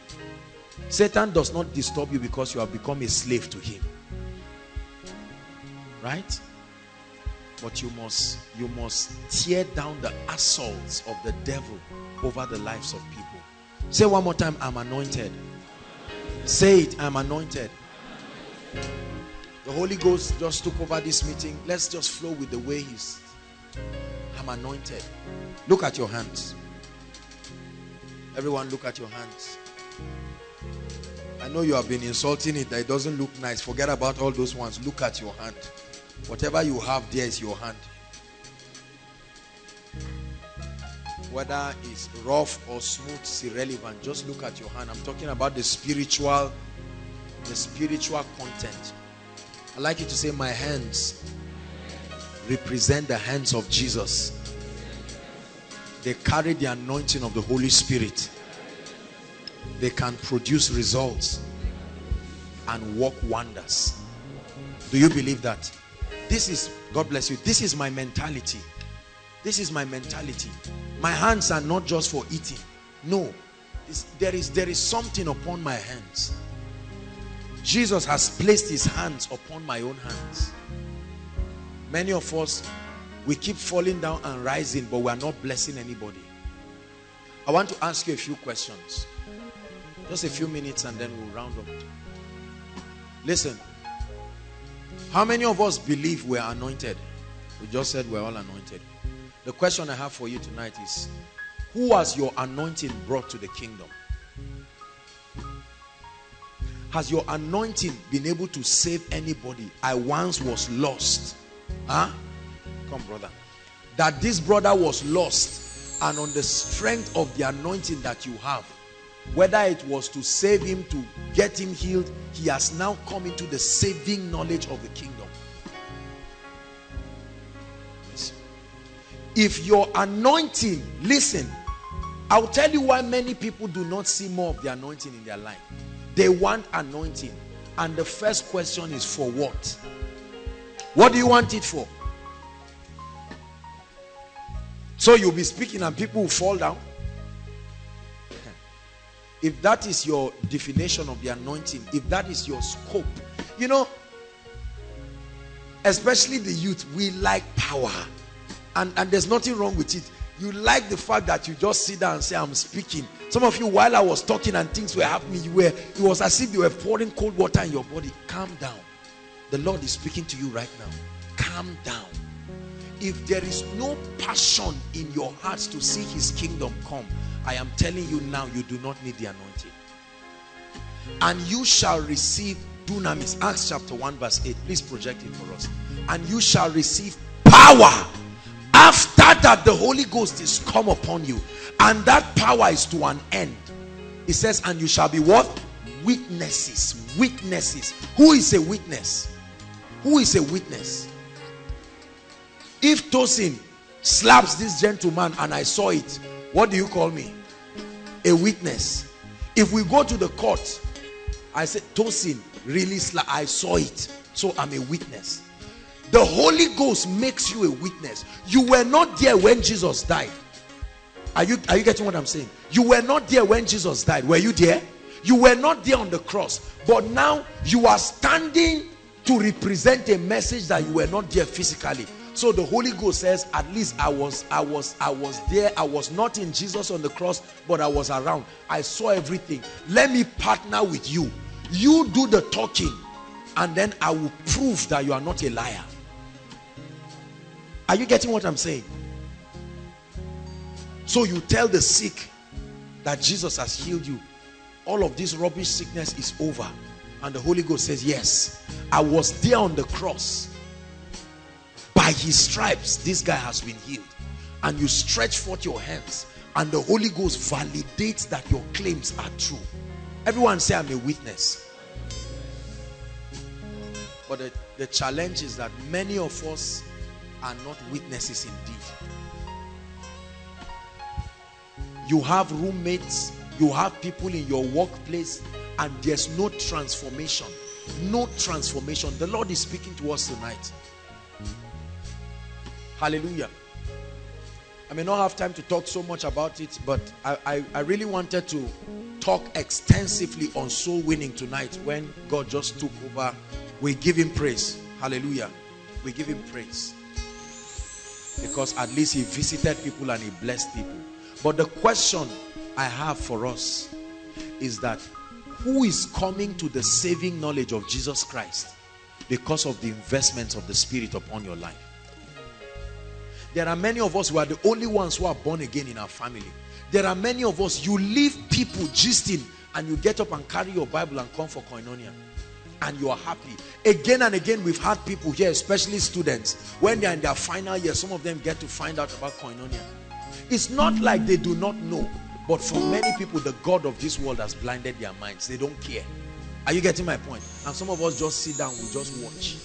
Satan does not disturb you because you have become a slave to him. Right? But you must tear down the assaults of the devil over the lives of people. Say one more time, I'm anointed. Say it, I'm anointed. The Holy Ghost just took over this meeting. Let's just flow with the way he's... I'm anointed. Look at your hands. Everyone look at your hands. I know you have been insulting it. That it doesn't look nice. Forget about all those ones. Look at your hand. Whatever you have there is your hand. Whether it's rough or smooth, it's irrelevant. Just look at your hand. I'm talking about the spiritual content. I'd like you to say, my hands represent the hands of Jesus. They carry the anointing of the Holy Spirit. They can produce results and work wonders. Do you believe that? This is, God bless you, this is my mentality. This is my mentality. My hands are not just for eating. No. There is something upon my hands. Jesus has placed his hands upon my own hands. Many of us, we keep falling down and rising, but we are not blessing anybody. I want to ask you a few questions. Just a few minutes and then we'll round up. Listen. How many of us believe we're anointed? We just said we're all anointed. The question I have for you tonight is, who has your anointing brought to the kingdom? Has your anointing been able to save anybody? I once was lost. Huh? Come, brother. That this brother was lost, and on the strength of the anointing that you have, whether it was to save him, to get him healed, he has now come into the saving knowledge of the kingdom. If your anointing, listen, I'll tell you why many people do not see more of the anointing in their life. They want anointing. And the first question is, for what? What do you want it for? So you'll be speaking and people will fall down. If that is your definition of the anointing, if that is your scope, you know, especially the youth, we like power. And there's nothing wrong with it. You like the fact that you just sit down and say, I'm speaking. Some of you, while I was talking and things were happening, it was as if you were pouring cold water in your body. Calm down. The Lord is speaking to you right now. Calm down. If there is no passion in your hearts to see his kingdom come, I am telling you now, you do not need the anointing. And you shall receive dunamis. Acts chapter 1 verse 8. Please project it for us. And you shall receive power. After that, the Holy Ghost is come upon you. And that power is to an end. It says, and you shall be what? Witnesses. Witnesses. Who is a witness? Who is a witness? If Tosin slaps this gentleman and I saw it, what do you call me? A witness. If we go to the court, I say, Tosin really slapped, I saw it, so I'm a witness. The Holy Ghost makes you a witness. You were not there when Jesus died. Are you getting what I'm saying? You were not there when Jesus died. Were you there? You were not there on the cross. But now you are standing to represent a message that you were not there physically. So the Holy Ghost says, at least I was there. I was not in Jesus on the cross, but I was around. I saw everything. Let me partner with you. You do the talking, and then I will prove that you are not a liar. Are you getting what I'm saying? So you tell the sick that Jesus has healed you. All of this rubbish sickness is over. And the Holy Ghost says, yes, I was there on the cross. By his stripes, this guy has been healed. And you stretch forth your hands, and the Holy Ghost validates that your claims are true. Everyone say, I'm a witness. But the challenge is that many of us are not witnesses indeed. You have roommates, you have people in your workplace, and there's no transformation. No transformation. The Lord is speaking to us tonight. Hallelujah. I may not have time to talk so much about it, but I really wanted to talk extensively on soul winning tonight when God just took over. We give him praise. Hallelujah. We give him praise. Because at least he visited people and he blessed people. But the question I have for us is that who is coming to the saving knowledge of Jesus Christ because of the investments of the Spirit upon your life? There are many of us who are the only ones who are born again in our family. There are many of us, you leave people gisting and you get up and carry your Bible and come for Koinonia. And you are happy. Again and again, we've had people here, especially students, when they are in their final year, some of them get to find out about Koinonia. It's not like they do not know. But for many people, the God of this world has blinded their minds. They don't care. Are you getting my point? And some of us just sit down, we just watch.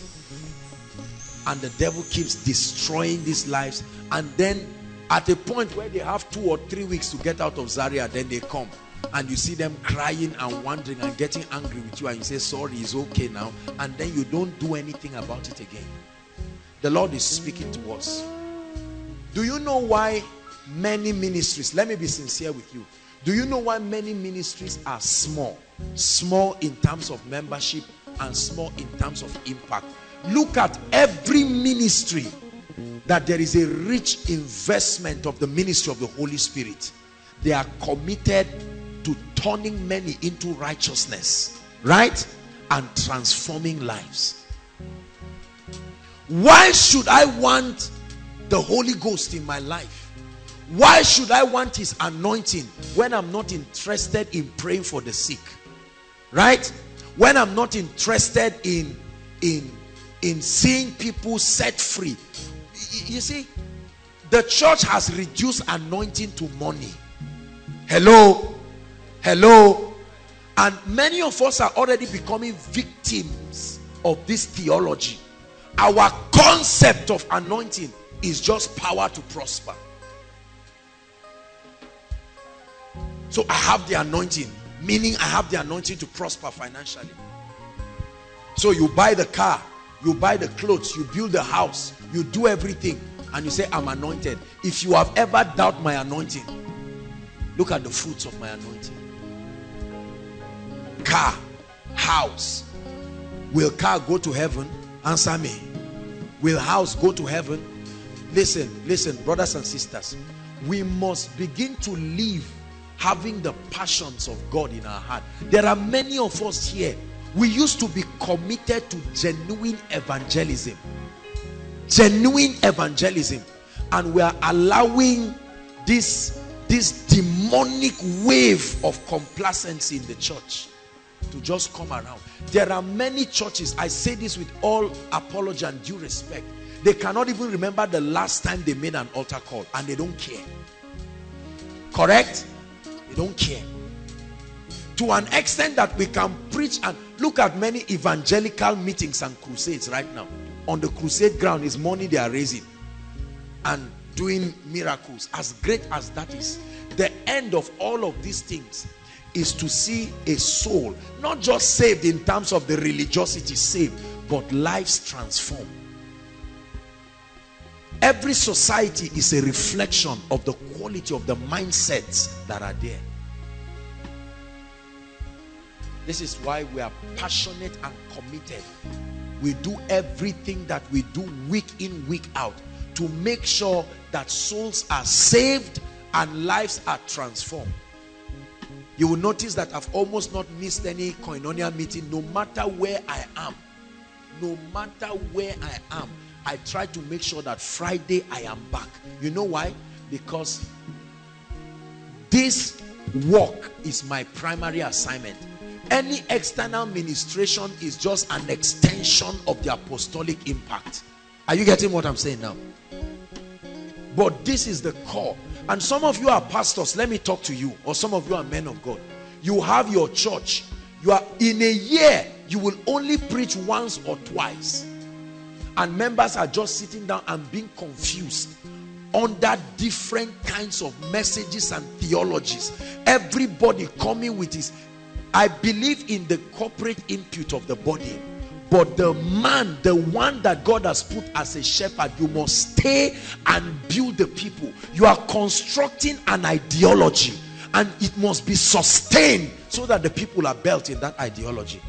And the devil keeps destroying these lives. And then at a point where they have 2 or 3 weeks to get out of Zaria, then they come. And you see them crying and wondering and getting angry with you. And you say, sorry, it's okay now. And then you don't do anything about it again. The Lord is speaking to us. Do you know why many ministries, let me be sincere with you, do you know why many ministries are small? Small in terms of membership and small in terms of impact. Look at every ministry that there is a rich investment of the ministry of the Holy Spirit. They are committed to turning many into righteousness, right? And transforming lives. Why should I want the Holy Ghost in my life? Why should I want his anointing when I'm not interested in praying for the sick, right? When I'm not interested in seeing people set free. You see, the church has reduced anointing to money. Hello? Hello? And many of us are already becoming victims of this theology. Our concept of anointing is just power to prosper. So I have the anointing, meaning I have the anointing to prosper financially. So you buy the car, you buy the clothes, you build the house, you do everything, and you say, I'm anointed. If you have ever doubted my anointing, look at the fruits of my anointing. Car, house. Will car go to heaven? Answer me. Will house go to heaven? Listen, brothers and sisters. We must begin to live having the passions of God in our heart. There are many of us here. We used to be committed to genuine evangelism. Genuine evangelism. And we are allowing this demonic wave of complacency in the church to just come around. There are many churches, I say this with all apology and due respect, they cannot even remember the last time they made an altar call, and they don't care. Correct? They don't care. to an extent that we can preach. And look at many evangelical meetings and crusades right now. On the crusade ground is money they are raising and doing miracles. As great as that is, the end of all of these things is to see a soul not just saved in terms of the religiosity saved, but lives transformed. Every society is a reflection of the quality of the mindsets that are there. This is why we are passionate and committed. We do everything that we do week in, week out to make sure that souls are saved and lives are transformed. You will notice that I've almost not missed any Koinonia meeting. No matter where I am, no matter where I am, I try to make sure that Friday I am back. You know why? Because this work is my primary assignment. Any external ministration is just an extension of the apostolic impact. Are you getting what I'm saying now? But this is the core. And some of you are pastors, let me talk to you. Or some of you are men of God. You have your church. You are in a year, you will only preach once or twice. And members are just sitting down and being confused under different kinds of messages and theologies. Everybody coming with his. I believe in the corporate input of the body, but the man, the one that God has put as a shepherd, you must stay and build the people. You are constructing an ideology, and it must be sustained so that the people are built in that ideology,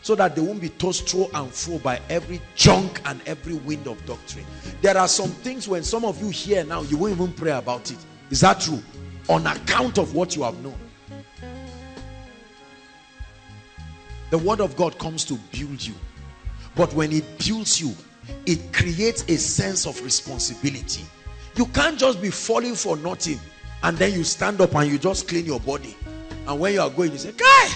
so that they won't be tossed through and fro by every junk and every wind of doctrine. There are some things when some of you hear now, you won't even pray about it. Is that true? On account of what you have known. The word of God comes to build you. But when it builds you, it creates a sense of responsibility. You can't just be falling for nothing and then you stand up and you just clean your body. And when you are going, you say, "Guy,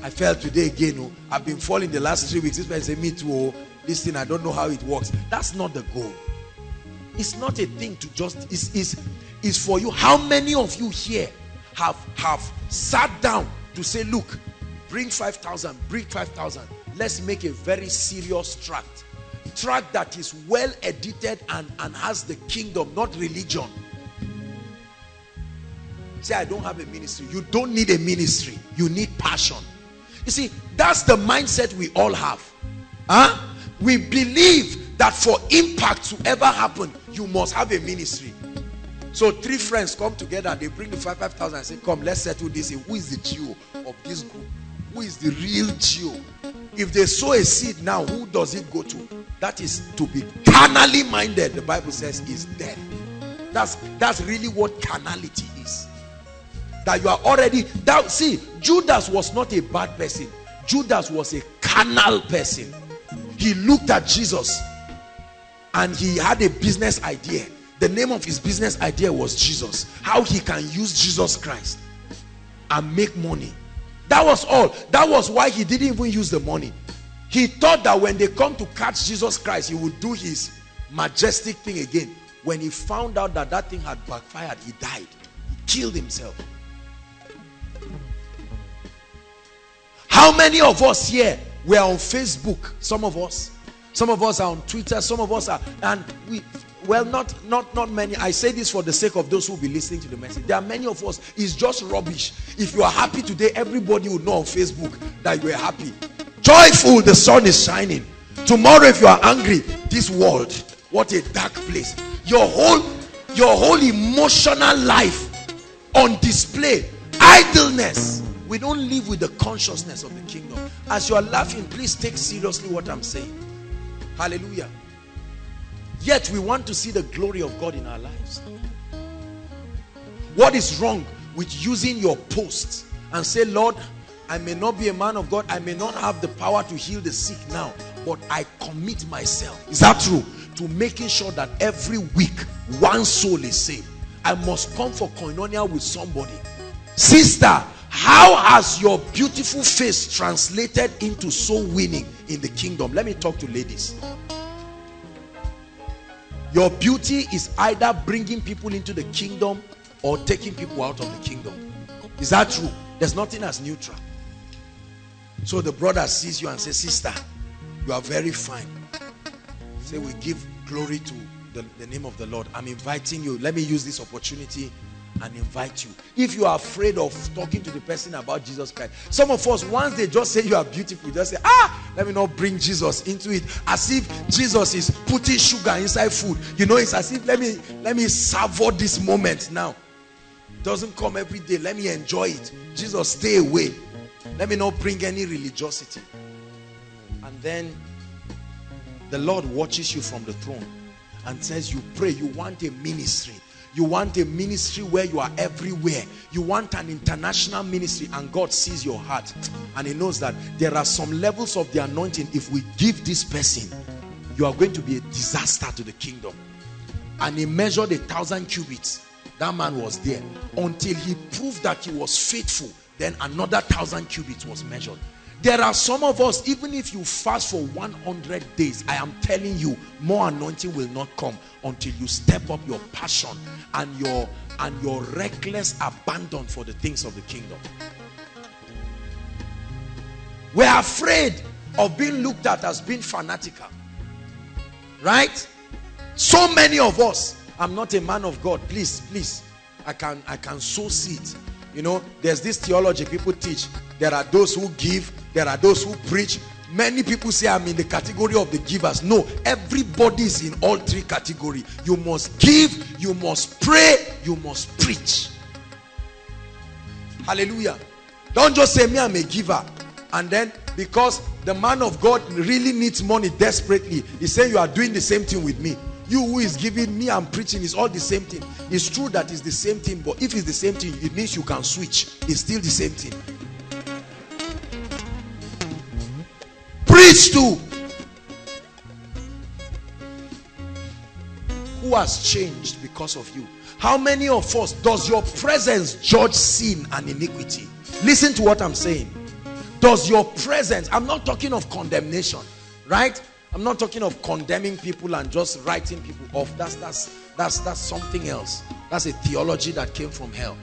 I fell today again. Oh, I've been falling the last 3 weeks. This person said, me too. Oh, this thing, I don't know how it works." That's not the goal. It's not a thing to just, it's for you. How many of you here have sat down to say, "Look, bring 5,000, bring 5,000. Let's make a very serious tract that is well edited and has the kingdom, not religion." Say, "I don't have a ministry." You don't need a ministry. You need passion. You see, that's the mindset we all have. Huh? We believe that for impact to ever happen, you must have a ministry. So three friends come together and they bring the 5,000 and say, "Come, let's settle this. Who is the Geo of this group? Who is the real Geo?" If they sow a seed now, who does it go to? That is to be carnally minded. The Bible says is death. That's really what carnality is. That you are already, that, see, Judas was not a bad person. Judas was a carnal person. He looked at Jesus and he had a business idea. The name of his business idea was Jesus. How he can use Jesus Christ and make money. That was all. That was why he didn't even use the money. He thought that when they come to catch Jesus Christ, he would do his majestic thing again. When he found out that that thing had backfired, he died. He killed himself. How many of us here were on Facebook? Some of us. Some of us are on Twitter. Some of us are, and we, well, not many. I say this for the sake of those who will be listening to the message. There are many of us. It's just rubbish. If you are happy today, everybody will know on Facebook that you are happy. Joyful, the sun is shining. Tomorrow, if you are angry, this world, what a dark place. Your whole emotional life on display. Idleness. We don't live with the consciousness of the kingdom. As you are laughing, please take seriously what I'm saying. Hallelujah. Yet we want to see the glory of God in our lives. What is wrong with using your posts and say, "Lord, I may not be a man of God. I may not have the power to heal the sick now, but I commit myself." Is that true? To making sure that every week one soul is saved. I must come for Koinonia with somebody. Sister, how has your beautiful face translated into soul winning in the kingdom? Let me talk to ladies. Your beauty is either bringing people into the kingdom or taking people out of the kingdom. Is that true? There's nothing as neutral. So the brother sees you and says, sister, you are very fine. Say, we give glory to the name of the Lord. I'm inviting you. Let me use this opportunity and invite you. If you are afraid of talking to the person about Jesus Christ, some of us, once they just say you are beautiful, just say, ah, let me not bring Jesus into it, as if Jesus is putting sugar inside food. You know, it's as if let me savour this moment now. It doesn't come every day. Let me enjoy it. Jesus, stay away. Let me not bring any religiosity. And then the Lord watches you from the throne and says, you pray, you want a ministry. You want a ministry where you are everywhere. You want an international ministry, and God sees your heart. And he knows that there are some levels of the anointing. If we give this person, you are going to be a disaster to the kingdom. And he measured 1,000 cubits. That man was there until he proved that he was faithful. Then another 1,000 cubits was measured. There are some of us, even if you fast for 100 days, I am telling you, more anointing will not come until you step up your passion and your reckless abandon for the things of the kingdom. We're afraid of being looked at as being fanatical. Right? So many of us. I'm not a man of God. Please, please. I can sow seeds. You know, there's this theology people teach. There are those who give. There are those who preach. Many people say I'm in the category of the givers. No, everybody is in all three categories. You must give, you must pray, you must preach. Hallelujah. Don't just say me, I'm a giver. And then because the man of God really needs money desperately, he says you are doing the same thing with me. You who is giving, me and preaching is all the same thing. It's true that it's the same thing, but if it's the same thing, it means you can switch. It's still the same thing. Preach to. Who has changed because of you? How many of us does your presence judge sin and iniquity? Listen to what I'm saying. Does your presence, I'm not talking of condemnation, right? I'm not talking of condemning people and just writing people off. That's something else. That's a theology that came from hell.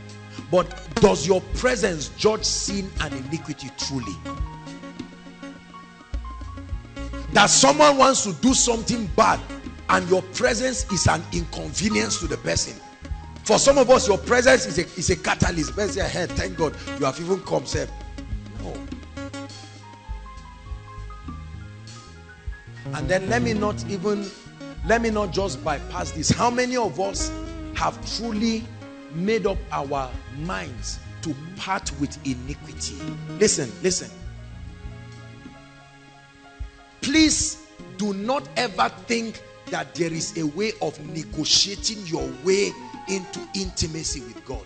But does your presence judge sin and iniquity truly? That someone wants to do something bad and your presence is an inconvenience to the person. For some of us, your presence is a catalyst. Let's say, hey, thank God you have even come, sir. No. And then let me not just bypass this. How many of us have truly made up our minds to part with iniquity? Listen, listen. Please do not ever think that there is a way of negotiating your way into intimacy with God.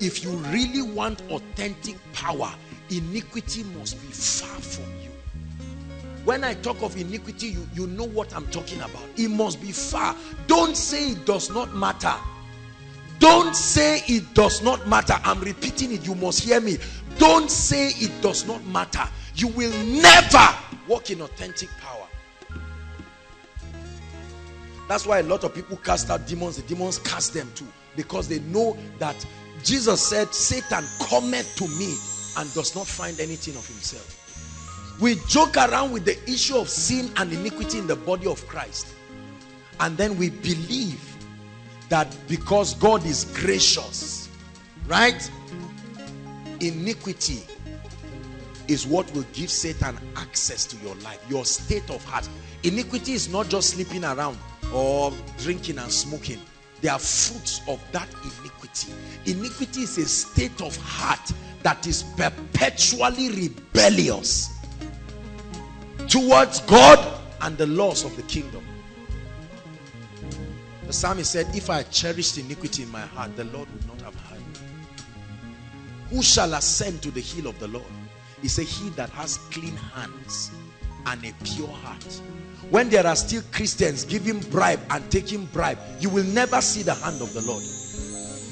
If you really want authentic power, iniquity must be far from you. When I talk of iniquity, you know what I'm talking about. It must be far. Don't say it does not matter. Don't say it does not matter. I'm repeating it. You must hear me. Don't say it does not matter. You will never walk in authentic power. That's why a lot of people cast out demons. The demons cast them too, because they know that Jesus said, Satan cometh to me and does not find anything of himself. We joke around with the issue of sin and iniquity in the body of Christ, and then we believe that because God is gracious, right, iniquity is what will give Satan access to your life, your state of heart. Iniquity is not just sleeping around or drinking and smoking. They are fruits of that iniquity. Iniquity is a state of heart that is perpetually rebellious towards God and the laws of the kingdom. The psalmist said, if I cherished iniquity in my heart, the Lord would not have heard me. Who shall ascend to the hill of the Lord? He said, he that has clean hands and a pure heart. When there are still Christians giving bribe and taking bribe, you will never see the hand of the Lord.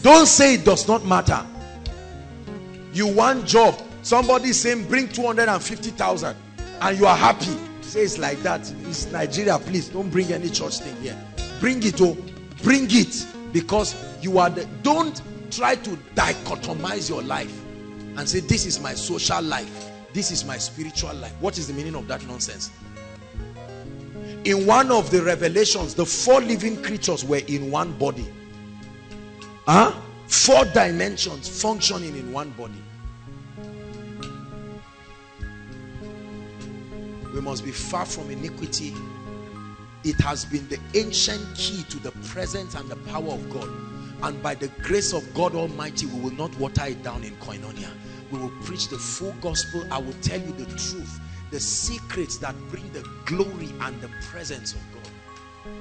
Don't say it does not matter. You want job. Somebody is saying, bring 250,000, and you are happy. Say it's like that. It's Nigeria, please. Don't bring any church thing here. Bring it, oh. Bring it. Because you are the... Don't try to dichotomize your life and say, this is my social life, This is my spiritual life. What is the meaning of that nonsense? In one of the revelations, the four living creatures were in one body. Huh? Four dimensions functioning in one body. We must be far from iniquity. It has been the ancient key to the presence and the power of God. And by the grace of God Almighty, we will not water it down in Koinonia. We will preach the full gospel. I will tell you the truth, the secrets that bring the glory and the presence of God.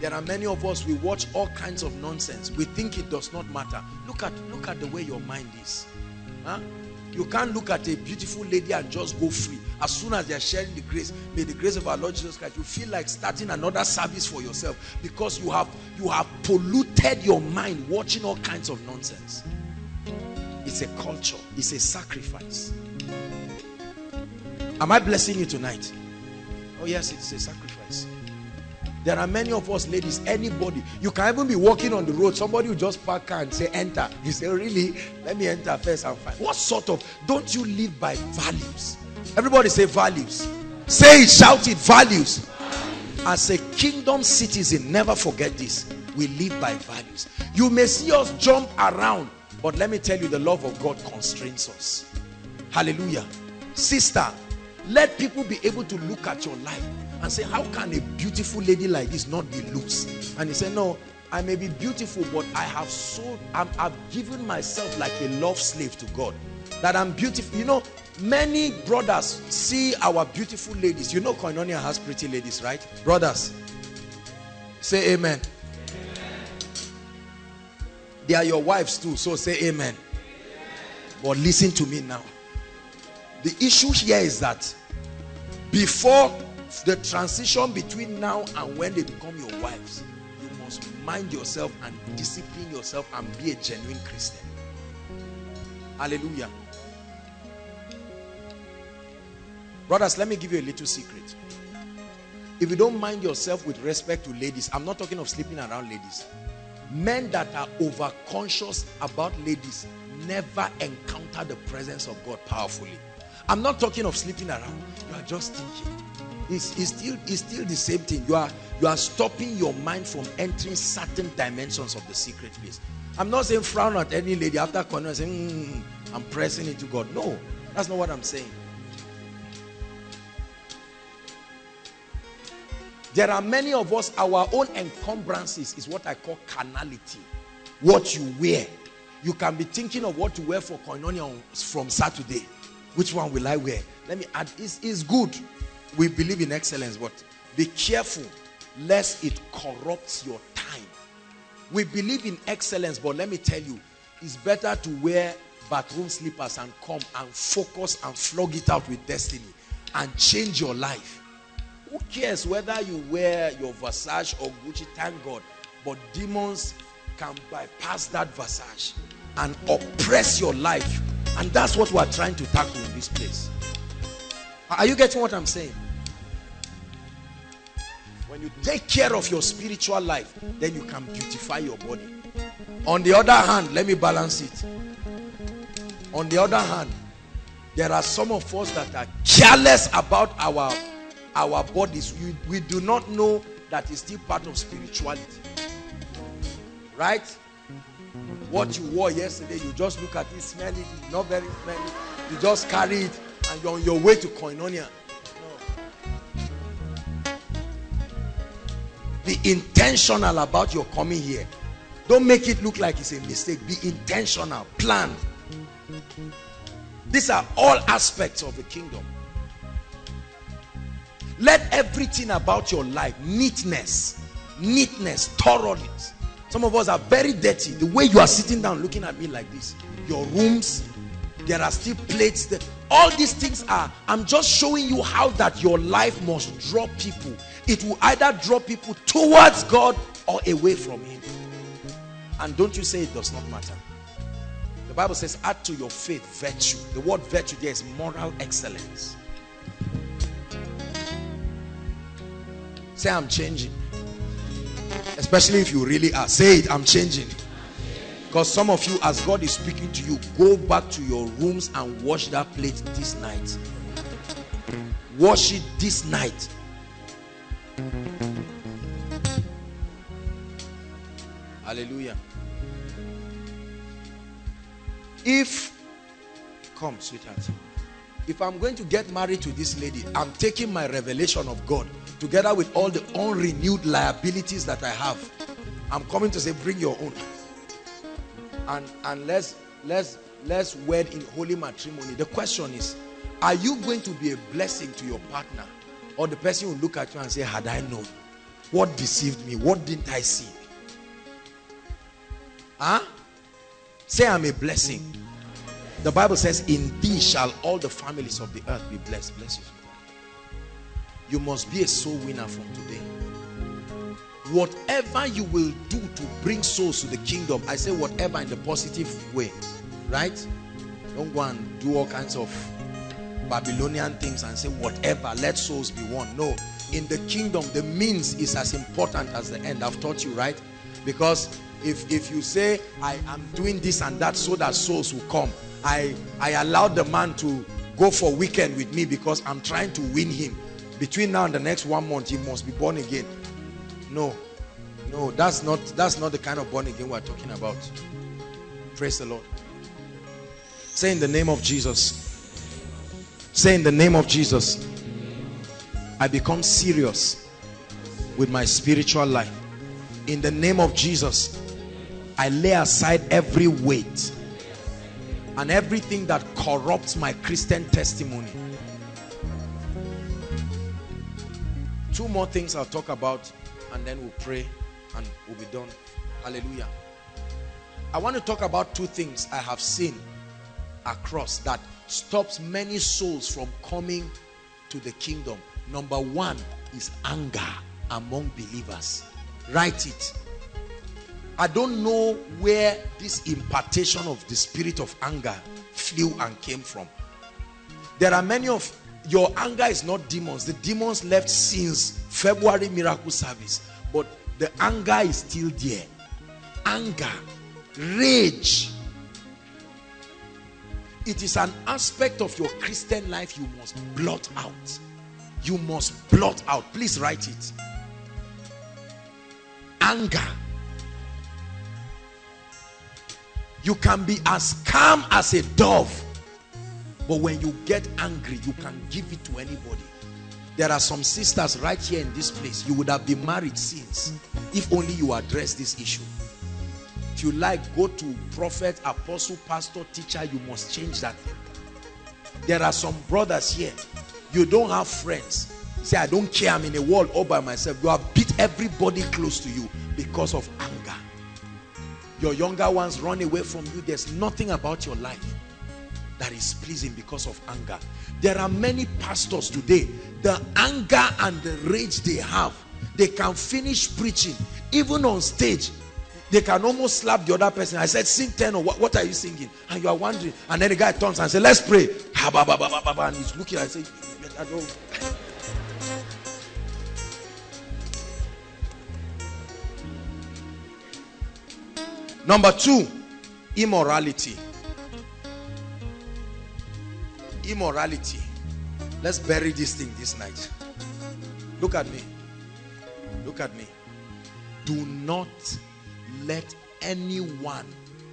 There are many of us, we watch all kinds of nonsense. We think it does not matter. Look at the way your mind is. Huh? You can't look at a beautiful lady and just go free. As soon as they are sharing the grace, may the grace of our Lord Jesus Christ, you feel like starting another service for yourself, because you have polluted your mind watching all kinds of nonsense. It's a culture. It's a sacrifice. Am I blessing you tonight? Oh yes, it's a sacrifice. There are many of us ladies, anybody, you can even be walking on the road, somebody will just park car and say enter. You say, really? Let me enter first and find. What sort of, don't you live by values? Everybody say values. Say it, shout it, values. As a kingdom citizen, never forget this. We live by values. You may see us jump around, but let me tell you, the love of God constrains us. Hallelujah. Sister, let people be able to look at your life and say, how can a beautiful lady like this not be loose? And he said, no, I may be beautiful, but I have sold, I've given myself like a love slave to God, that I'm beautiful. You know, many brothers see our beautiful ladies. You know, Koinonia has pretty ladies, right? Brothers, say amen. Amen. They are your wives too, so say amen. Amen. But listen to me now. The issue here is that before the transition between now and when they become your wives, you must mind yourself and discipline yourself and be a genuine Christian. Hallelujah. Brothers, let me give you a little secret. If you don't mind yourself with respect to ladies, I'm not talking of sleeping around ladies. Men that are overcautious about ladies never encounter the presence of God powerfully. I'm not talking of sleeping around. You are just thinking. It's still the same thing. You are stopping your mind from entering certain dimensions of the secret place. I'm not saying frown at any lady after corner and saying, I'm pressing into God. No, that's not what I'm saying. There are many of us, our own encumbrances is what I call carnality. What you wear. You can be thinking of what to wear for Koinonia from Saturday. Which one will I wear? Let me add, it's good. We believe in excellence, but be careful lest it corrupts your time. We believe in excellence, but let me tell you, it's better to wear bathroom slippers and come and focus and flog it out with destiny and change your life. Who cares whether you wear your Versace or Gucci, thank God, but demons can bypass that Versace and oppress your life. And that's what we're trying to tackle in this place. Are you getting what I'm saying? When you take care of your spiritual life, then you can beautify your body. On the other hand, let me balance it. On the other hand, there are some of us that are careless about our bodies. We do not know that it's still part of spirituality. Right? What you wore yesterday, you just look at it, smell it, it's not very smelly. You just carry it. And you're on your way to Koinonia. No. Be intentional about your coming here. Don't make it look like it's a mistake. Be intentional. Plan. These are all aspects of the kingdom. Let everything about your life, neatness, thoroughness. Some of us are very dirty. The way you are sitting down looking at me like this. Your rooms, there are still plates that... All these things are, I'm just showing you how that your life must draw people. It will either draw people towards God or away from him. And don't you say it does not matter. The Bible says, add to your faith virtue. The word virtue there is moral excellence. Say, I'm changing. Especially if you really are. Say it, I'm changing. Because some of you, as God is speaking to you, go back to your rooms and wash that plate this night. Wash it this night. Hallelujah. If, come sweetheart, if I'm going to get married to this lady, I'm taking my revelation of God together with all the unrenewed liabilities that I have. I'm coming to say, bring your own. And let's wed in holy matrimony. The question is, are you going to be a blessing to your partner? Or the person will look at you and say, had I known? What deceived me? What didn't I see? Huh? Say, I'm a blessing. The Bible says, in thee shall all the families of the earth be blessed. Bless you. You must be a soul winner from today. Whatever you will do to bring souls to the kingdom, I say whatever in the positive way, right? Don't go and do all kinds of Babylonian things and say whatever, let souls be won. No, in the kingdom, the means is as important as the end. I've taught you, right? Because if you say, I am doing this and that so that souls will come, I allowed the man to go for a weekend with me because I'm trying to win him. Between now and the next 1 month, he must be born again. No, that's not the kind of born again we're talking about. Praise the Lord. Say, in the name of Jesus. Say, in the name of Jesus, I become serious with my spiritual life. In the name of Jesus, I lay aside every weight and everything that corrupts my Christian testimony. Two more things I'll talk about, and then we'll pray and we'll be done. Hallelujah. I want to talk about two things I have seen across that stops many souls from coming to the kingdom. Number one is anger among believers. Write it. I don't know where this impartation of the spirit of anger flew and came from. There are many of your anger is not demons. The demons left since February miracle service, but the anger is still there. Anger, rage. It is an aspect of your Christian life you must blot out. You must blot out. Please write it. Anger. You can be as calm as a dove, but when you get angry, you can give it to anybody. There are some sisters right here in this place. You would have been married since, if only you address this issue. If you like, go to prophet, apostle, pastor, teacher. You must change that. There are some brothers here. You don't have friends. Say, I don't care. I'm in a world all by myself. You have beat everybody close to you because of anger. Your younger ones run away from you. There's nothing about your life that is pleasing because of anger. There are many pastors today, the anger and the rage they have, they can finish preaching, even on stage, they can almost slap the other person. I said, sing 10 or what are you singing? And you are wondering, and then the guy turns and says, let's pray. And he's looking and saying, I don't. Number two, immorality. Immorality. Let's bury this thing this night. Look at me. Look at me. Do not let anyone,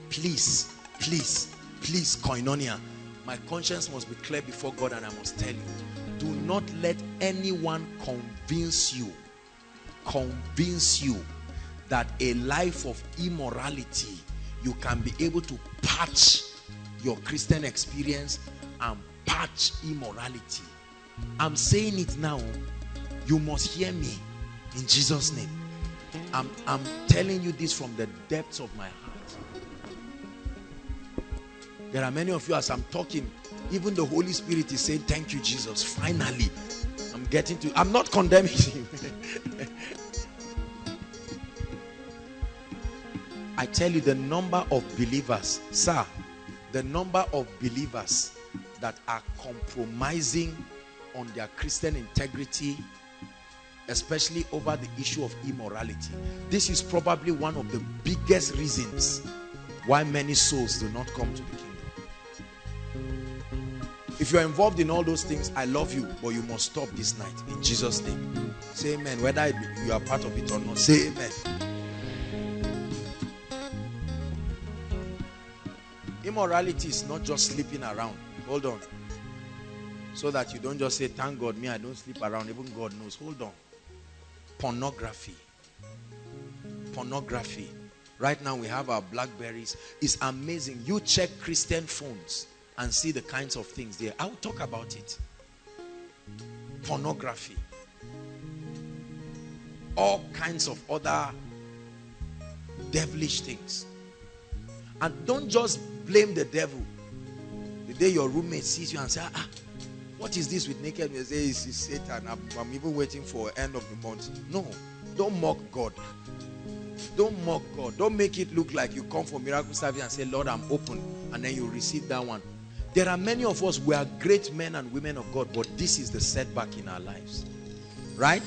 please, please, please, Koinonia. My conscience must be clear before God, and I must tell you. Do not let anyone convince you that a life of immorality, you can be able to patch your Christian experience and patch immorality. I'm saying it now. You must hear me in Jesus' name. I'm telling you this from the depths of my heart. There are many of you, as I'm talking, even the Holy Spirit is saying, thank you, Jesus. Finally, I'm getting to, I'm not condemning you. I tell you, the number of believers, sir, the number of believers that are compromising on their Christian integrity, especially over the issue of immorality. This is probably one of the biggest reasons why many souls do not come to the kingdom. If you're involved in all those things, I love you, but you must stop this night in Jesus' name. Say amen, whether you are part of it or not. Say amen. Immorality is not just sleeping around. Hold on. So that you don't just say, thank God, me, I don't sleep around. Even God knows. Hold on. Pornography. Pornography. Right now we have our Blackberries. It's amazing. You check Christian phones and see the kinds of things there. I'll talk about it. Pornography. All kinds of other devilish things. And don't just blame the devil. The day your roommate sees you and says, ah, what is this with nakedness? It's Satan. I'm even waiting for end of the month. No, don't mock God. Don't mock God. Don't make it look like you come for miracle service and say, Lord, I'm open, and then you receive that one. There are many of us, we are great men and women of God, but this is the setback in our lives. Right?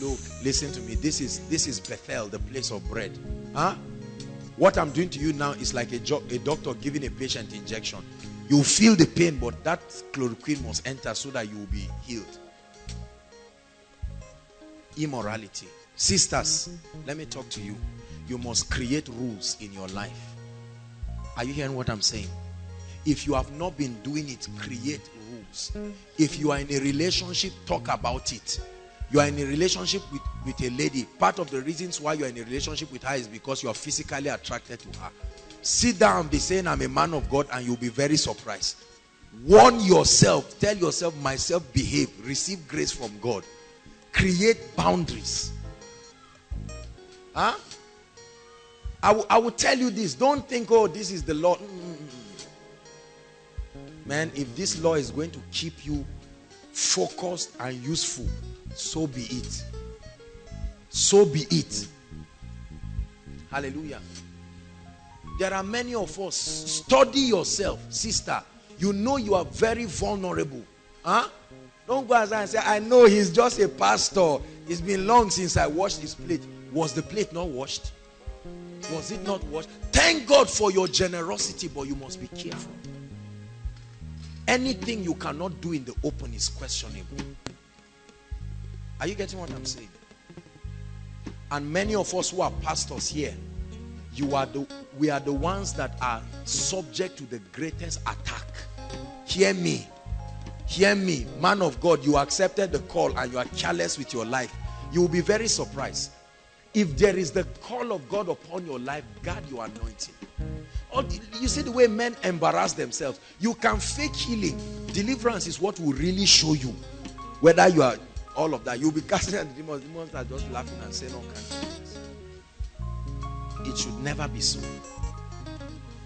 Look, listen to me. This is Bethel, the place of bread. Huh? What I'm doing to you now is like a doctor giving a patient injection. You feel the pain, but that chloroquine must enter so that you will be healed. Immorality. Sisters, let me talk to you. You must create rules in your life. Are you hearing what I'm saying? If you have not been doing it, create rules. If you are in a relationship, talk about it. You are in a relationship with a lady. Part of the reasons why you are in a relationship with her is because you are physically attracted to her. Sit down and be saying, I'm a man of God, and you'll be very surprised. Warn yourself. Tell yourself, myself, behave. Receive grace from God. Create boundaries. Huh? I will tell you this. Don't think, oh, this is the law. Man, if this law is going to keep you focused and useful, so be it. So be it. Hallelujah. There are many of us. Study yourself, sister. You know you are very vulnerable. Huh? Don't go outside and say, I know he's just a pastor. It's been long since I washed his plate. Was the plate not washed? Was it not washed? Thank God for your generosity, but you must be careful. Anything you cannot do in the open is questionable. Are you getting what I'm saying? And many of us who are pastors here, we are the ones that are subject to the greatest attack. Hear me. Hear me. Man of God, you accepted the call and you are careless with your life. You will be very surprised. If there is the call of God upon your life, guard your anointing. You see the way men embarrass themselves. You can fake healing. Deliverance is what will really show you whether you are all of that. You'll be casting at the demons. Demons are just laughing and saying all kinds of things. It should never be so.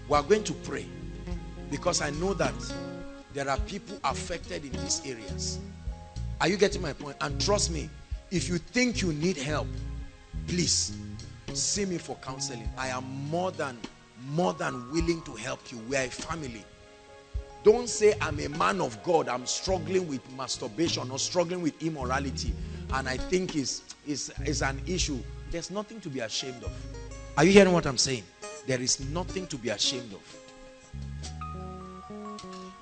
We are going to pray because I know that there are people affected in these areas. Are you getting my point? And trust me, if you think you need help, please see me for counseling. I am more than willing to help you. We are a family. Don't say, I'm a man of God, I'm struggling with masturbation or struggling with immorality, and I think it's an issue. There's nothing to be ashamed of. Are you hearing what I'm saying? There is nothing to be ashamed of.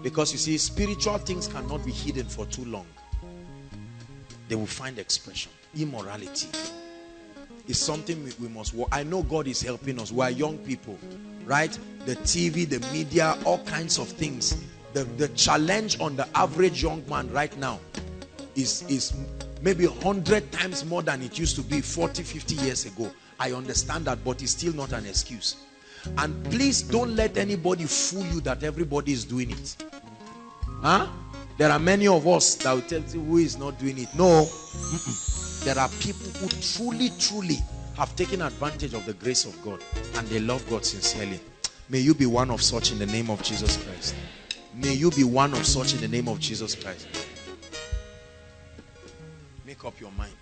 Because you see, spiritual things cannot be hidden for too long. They will find expression. Immorality is something we must work. I know God is helping us. We are young people, right? The TV, the media, all kinds of things. The challenge on the average young man right now is maybe 100 times more than it used to be 40, 50 years ago. I understand that, but it's still not an excuse. And please don't let anybody fool you that everybody is doing it. Huh? There are many of us that will tell you who is not doing it. No. There are people who truly have taken advantage of the grace of God, and they love God sincerely. May you be one of such in the name of Jesus Christ. May you be one of such in the name of Jesus Christ. Make up your mind.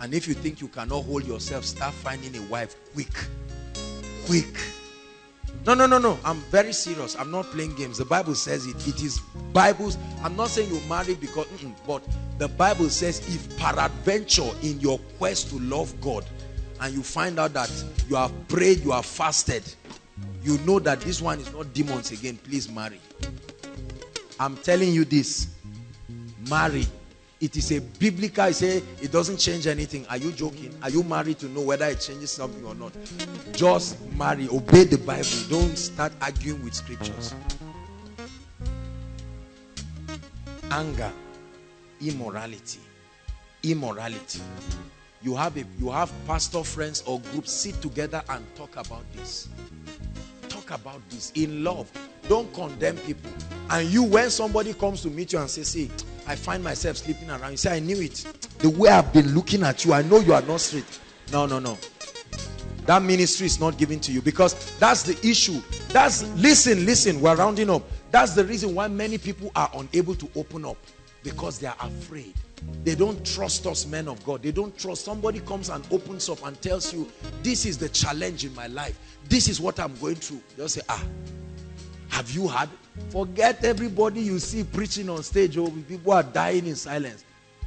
And if you think you cannot hold yourself, start finding a wife quick. No. I'm very serious. I'm not playing games. The Bible says it. It is Bibles. I'm not saying you marry because, but the Bible says, if peradventure in your quest to love God and you find out that you have prayed, you have fasted, you know that this one is not demons again, please marry. I'm telling you this, marry. It is a biblical, I say it doesn't change anything. Are you joking? Are you married to know whether it changes something or not? Just marry, obey the Bible. Don't start arguing with scriptures. Anger, immorality. You have pastor friends or groups, sit together and talk about this. Talk about this in love. Don't condemn people. And you, when somebody comes to meet you and says, see, I find myself sleeping around, you say, I knew it. The way I've been looking at you, I know you are not straight. No, no, no. That ministry is not given to you, because that's the issue. Listen, we're rounding up. That's the reason why many people are unable to open up, because they are afraid. They don't trust us, men of God. They don't trust. Somebody comes and opens up and tells you, this is the challenge in my life. This is what I'm going through. They'll say, ah, have you had? Forget everybody you see preaching on stage. Oh, people are dying in silence.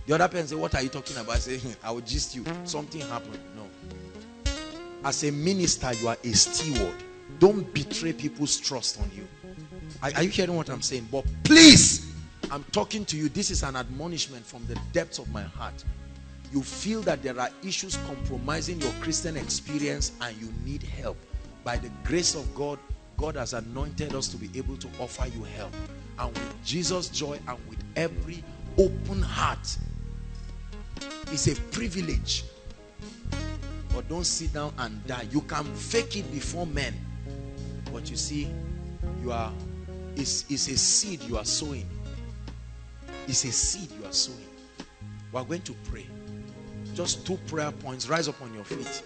The other person say, what are you talking about? I say, I will gist you. Something happened. No. As a minister, you are a steward. Don't betray people's trust on you. Are you hearing what I'm saying? But please, I'm talking to you. This is an admonishment from the depths of my heart. You feel that there are issues compromising your Christian experience and you need help. By the grace of God, God has anointed us to be able to offer you help. And with Jesus' joy and with every open heart, it's a privilege. But don't sit down and die. You can fake it before men. But you see, it's a seed you are sowing. It's a seed you are sowing. We are going to pray. Just 2 prayer points. Rise up on your feet.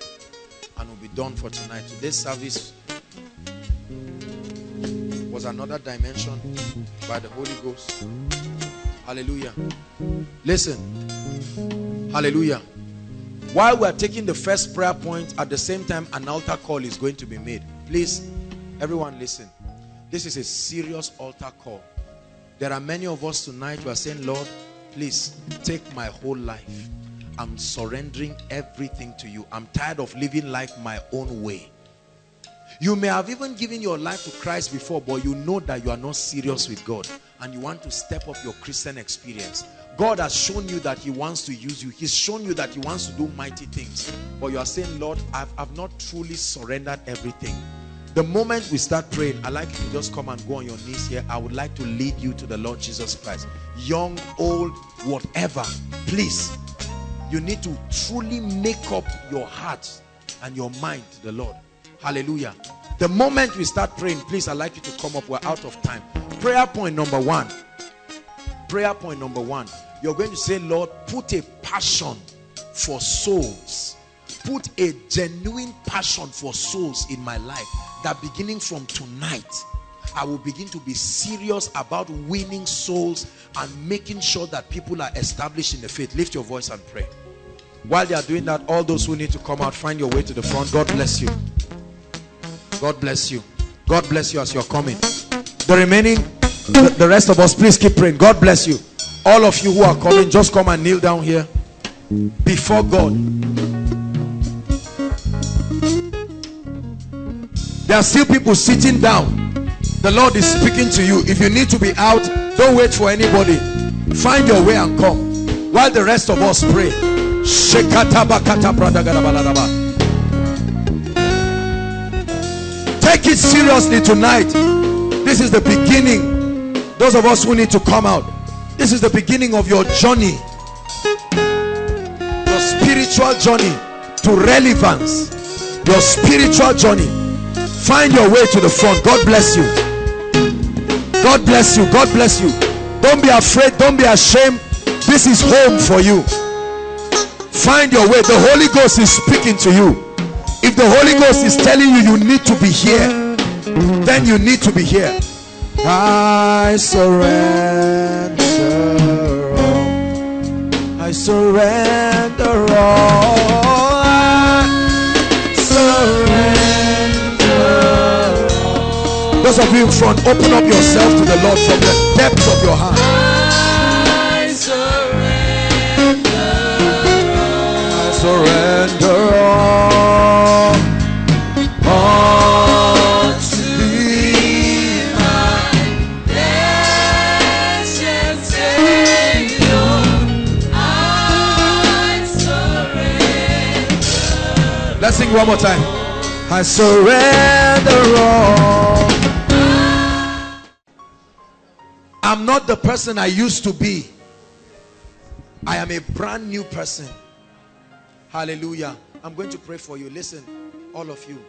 And we'll be done for tonight. Today's service was another dimension by the Holy Ghost. Hallelujah. Listen. Hallelujah. While we are taking the first prayer point, at the same time, an altar call is going to be made. Please, everyone listen. This is a serious altar call. There are many of us tonight who are saying, Lord, please take my whole life. I'm surrendering everything to you. I'm tired of living life my own way. You may have even given your life to Christ before, but you know that you are not serious with God and you want to step up your Christian experience. God has shown you that he wants to use you. He's shown you that he wants to do mighty things. But you are saying, Lord, I've not truly surrendered everything. The moment we start praying, I'd like you to just come and go on your knees here. I would like to lead you to the Lord Jesus Christ. Young, old, whatever. Please, you need to truly make up your heart and your mind to the Lord. Hallelujah. The moment we start praying, please, I'd like you to come up. We're out of time. Prayer point number 1. Prayer point number 1. You're going to say, Lord, put a passion for souls. Put a genuine passion for souls in my life, that beginning from tonight, I will begin to be serious about winning souls and making sure that people are established in the faith. Lift your voice and pray. While they are doing that, all those who need to come out, find your way to the front. God bless you. God bless you. God bless you as you're coming. The remaining, the rest of us, please keep praying. God bless you. All of you who are coming, just come and kneel down here before God. There are still people sitting down. The Lord is speaking to you. If you need to be out, don't wait for anybody. Find your way and come while the rest of us pray. Take it seriously tonight. This is the beginning. Those of us who need to come out, this is the beginning of your journey, your spiritual journey to relevance, your spiritual journey. Find your way to the front. God bless you. God bless you. God bless you. Don't be afraid. Don't be ashamed. This is home for you. Find your way. The Holy Ghost is speaking to you. If the Holy Ghost is telling you you need to be here, then you need to be here. I surrender all. I surrender all. I surrender. Those of you in front, open up yourself to the Lord from the depths of your heart. I surrender all. I surrender all. Let's sing one more time. I surrender all. I'm not the person I used to be. I am a brand new person. Hallelujah. I'm going to pray for you. Listen, all of you.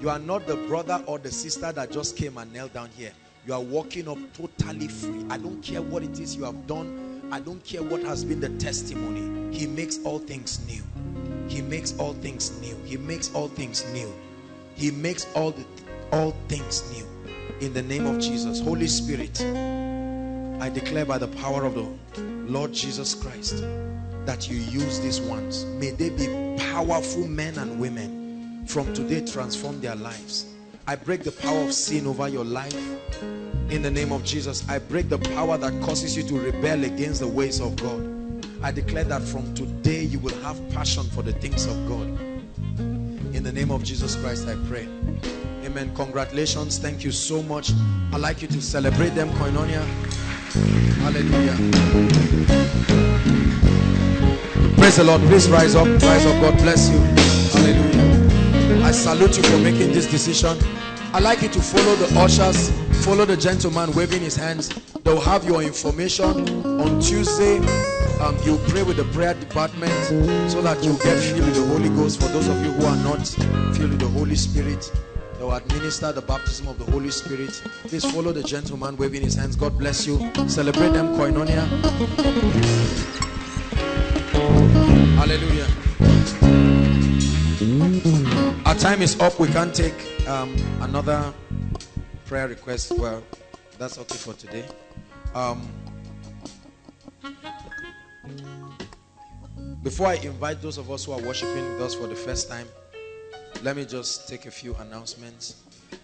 You are not the brother or the sister that just came and knelt down here. You are walking up totally free. I don't care what it is you have done. I don't care what has been the testimony. He makes all things new. He makes all things new. He makes all things new. He makes all things new. In the name of Jesus. Holy Spirit, I declare by the power of the Lord Jesus Christ that you use these ones. May they be powerful men and women. From today, transform their lives. I break the power of sin over your life. In the name of Jesus, I break the power that causes you to rebel against the ways of God. I declare that from today you will have passion for the things of God. In the name of Jesus Christ, I pray. Amen. Congratulations. Thank you so much. I'd like you to celebrate them, Koinonia. Hallelujah. Praise the Lord. Please rise up. Rise up. God bless you. Hallelujah. I salute you for making this decision. I'd like you to follow the ushers. Follow the gentleman waving his hands. They'll have your information on Tuesday. You pray with the prayer department so that you get filled with the Holy Ghost. For those of you who are not filled with the Holy Spirit, they will administer the baptism of the Holy Spirit. Please follow the gentleman waving his hands. God bless you. Celebrate them, Koinonia. Hallelujah. Our time is up. We can't take another prayer request. Well, that's okay for today. Before I invite those of us who are worshiping with us for the first time, let me just take a few announcements.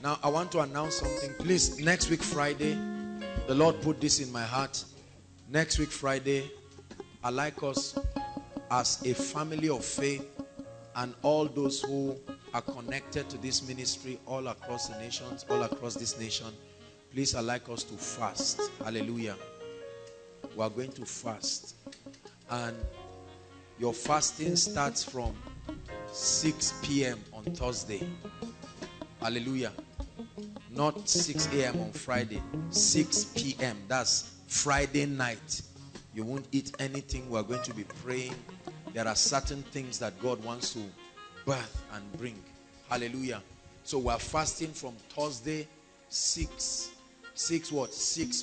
Now, I want to announce something. Please, next week Friday, the Lord put this in my heart. Next week Friday, I'd like us as a family of faith and all those who are connected to this ministry all across the nations, all across this nation, please, I'd like us to fast. Hallelujah. We are going to fast. And your fasting starts from 6 p.m. on Thursday. Hallelujah. Not 6 a.m. on Friday. 6 p.m. That's Friday night. You won't eat anything. We're going to be praying. There are certain things that God wants to birth and bring. Hallelujah. So we're fasting from Thursday 6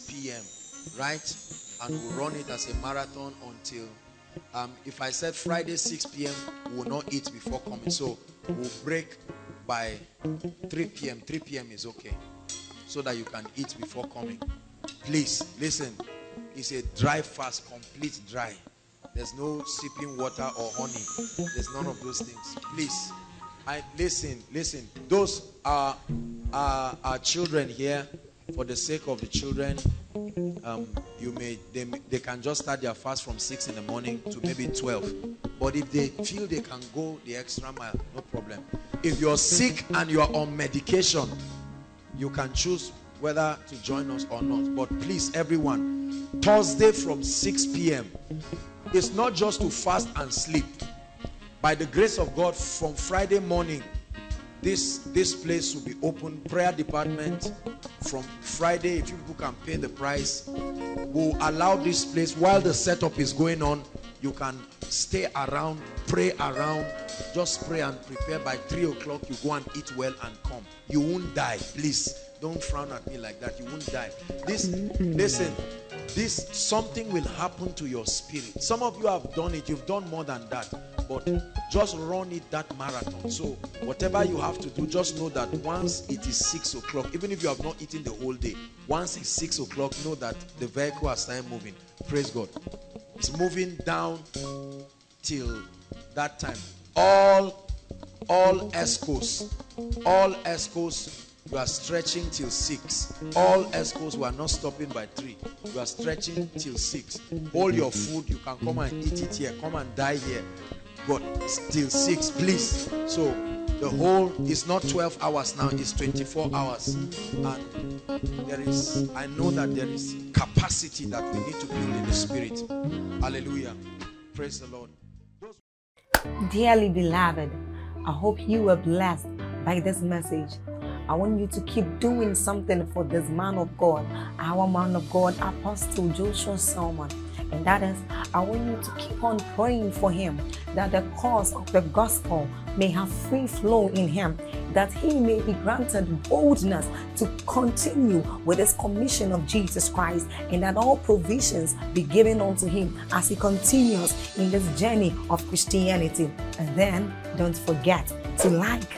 p.m. Right? And we'll run it as a marathon until... if I said Friday 6 p.m., we will not eat before coming. So we'll break by 3 p.m. 3 p.m. is okay. So that you can eat before coming. Please, listen. It's a dry fast, complete dry. There's no sipping water or honey. There's none of those things. Please. Listen. Those are our children here. For the sake of the children, they can just start their fast from 6 in the morning to maybe 12. But if they feel they can go the extra mile, no problem. If you're sick and you're on medication, you can choose whether to join us or not. But please, everyone, Thursday from 6 p.m. It's not just to fast and sleep. By the grace of God, from Friday morning, this place will be open. Prayer department from Friday. If you people can pay the price, we'll allow this place while the setup is going on. You can stay around, pray around, just pray and prepare. By 3 o'clock, you go and eat well and come. You won't die. Please don't frown at me like that. You won't die. Listen, something will happen to your spirit. Some of you have done it. You've done more than that. But just run it, that marathon. So whatever you have to do, just know that once it is 6 o'clock, even if you have not eaten the whole day, once it's 6 o'clock, know that the vehicle has started moving. Praise God. It's moving down till that time. All escorts, we are stretching till 6. All escorts, we are not stopping by 3. We are stretching till 6. All your food, you can come and eat it here. Come and die here. But till 6, please. So the whole is not 12 hours now, it's 24 hours. And I know that there is capacity that we need to build in the Spirit. Hallelujah. Praise the Lord. Dearly beloved, I hope you were blessed by this message. I want you to keep doing something for this man of God, our man of God, Apostle Joshua Selman. And that is, I want you to keep on praying for him, that the cause of the gospel may have free flow in him, that he may be granted boldness to continue with his commission of Jesus Christ, and that all provisions be given unto him as he continues in this journey of Christianity. And then, don't forget to like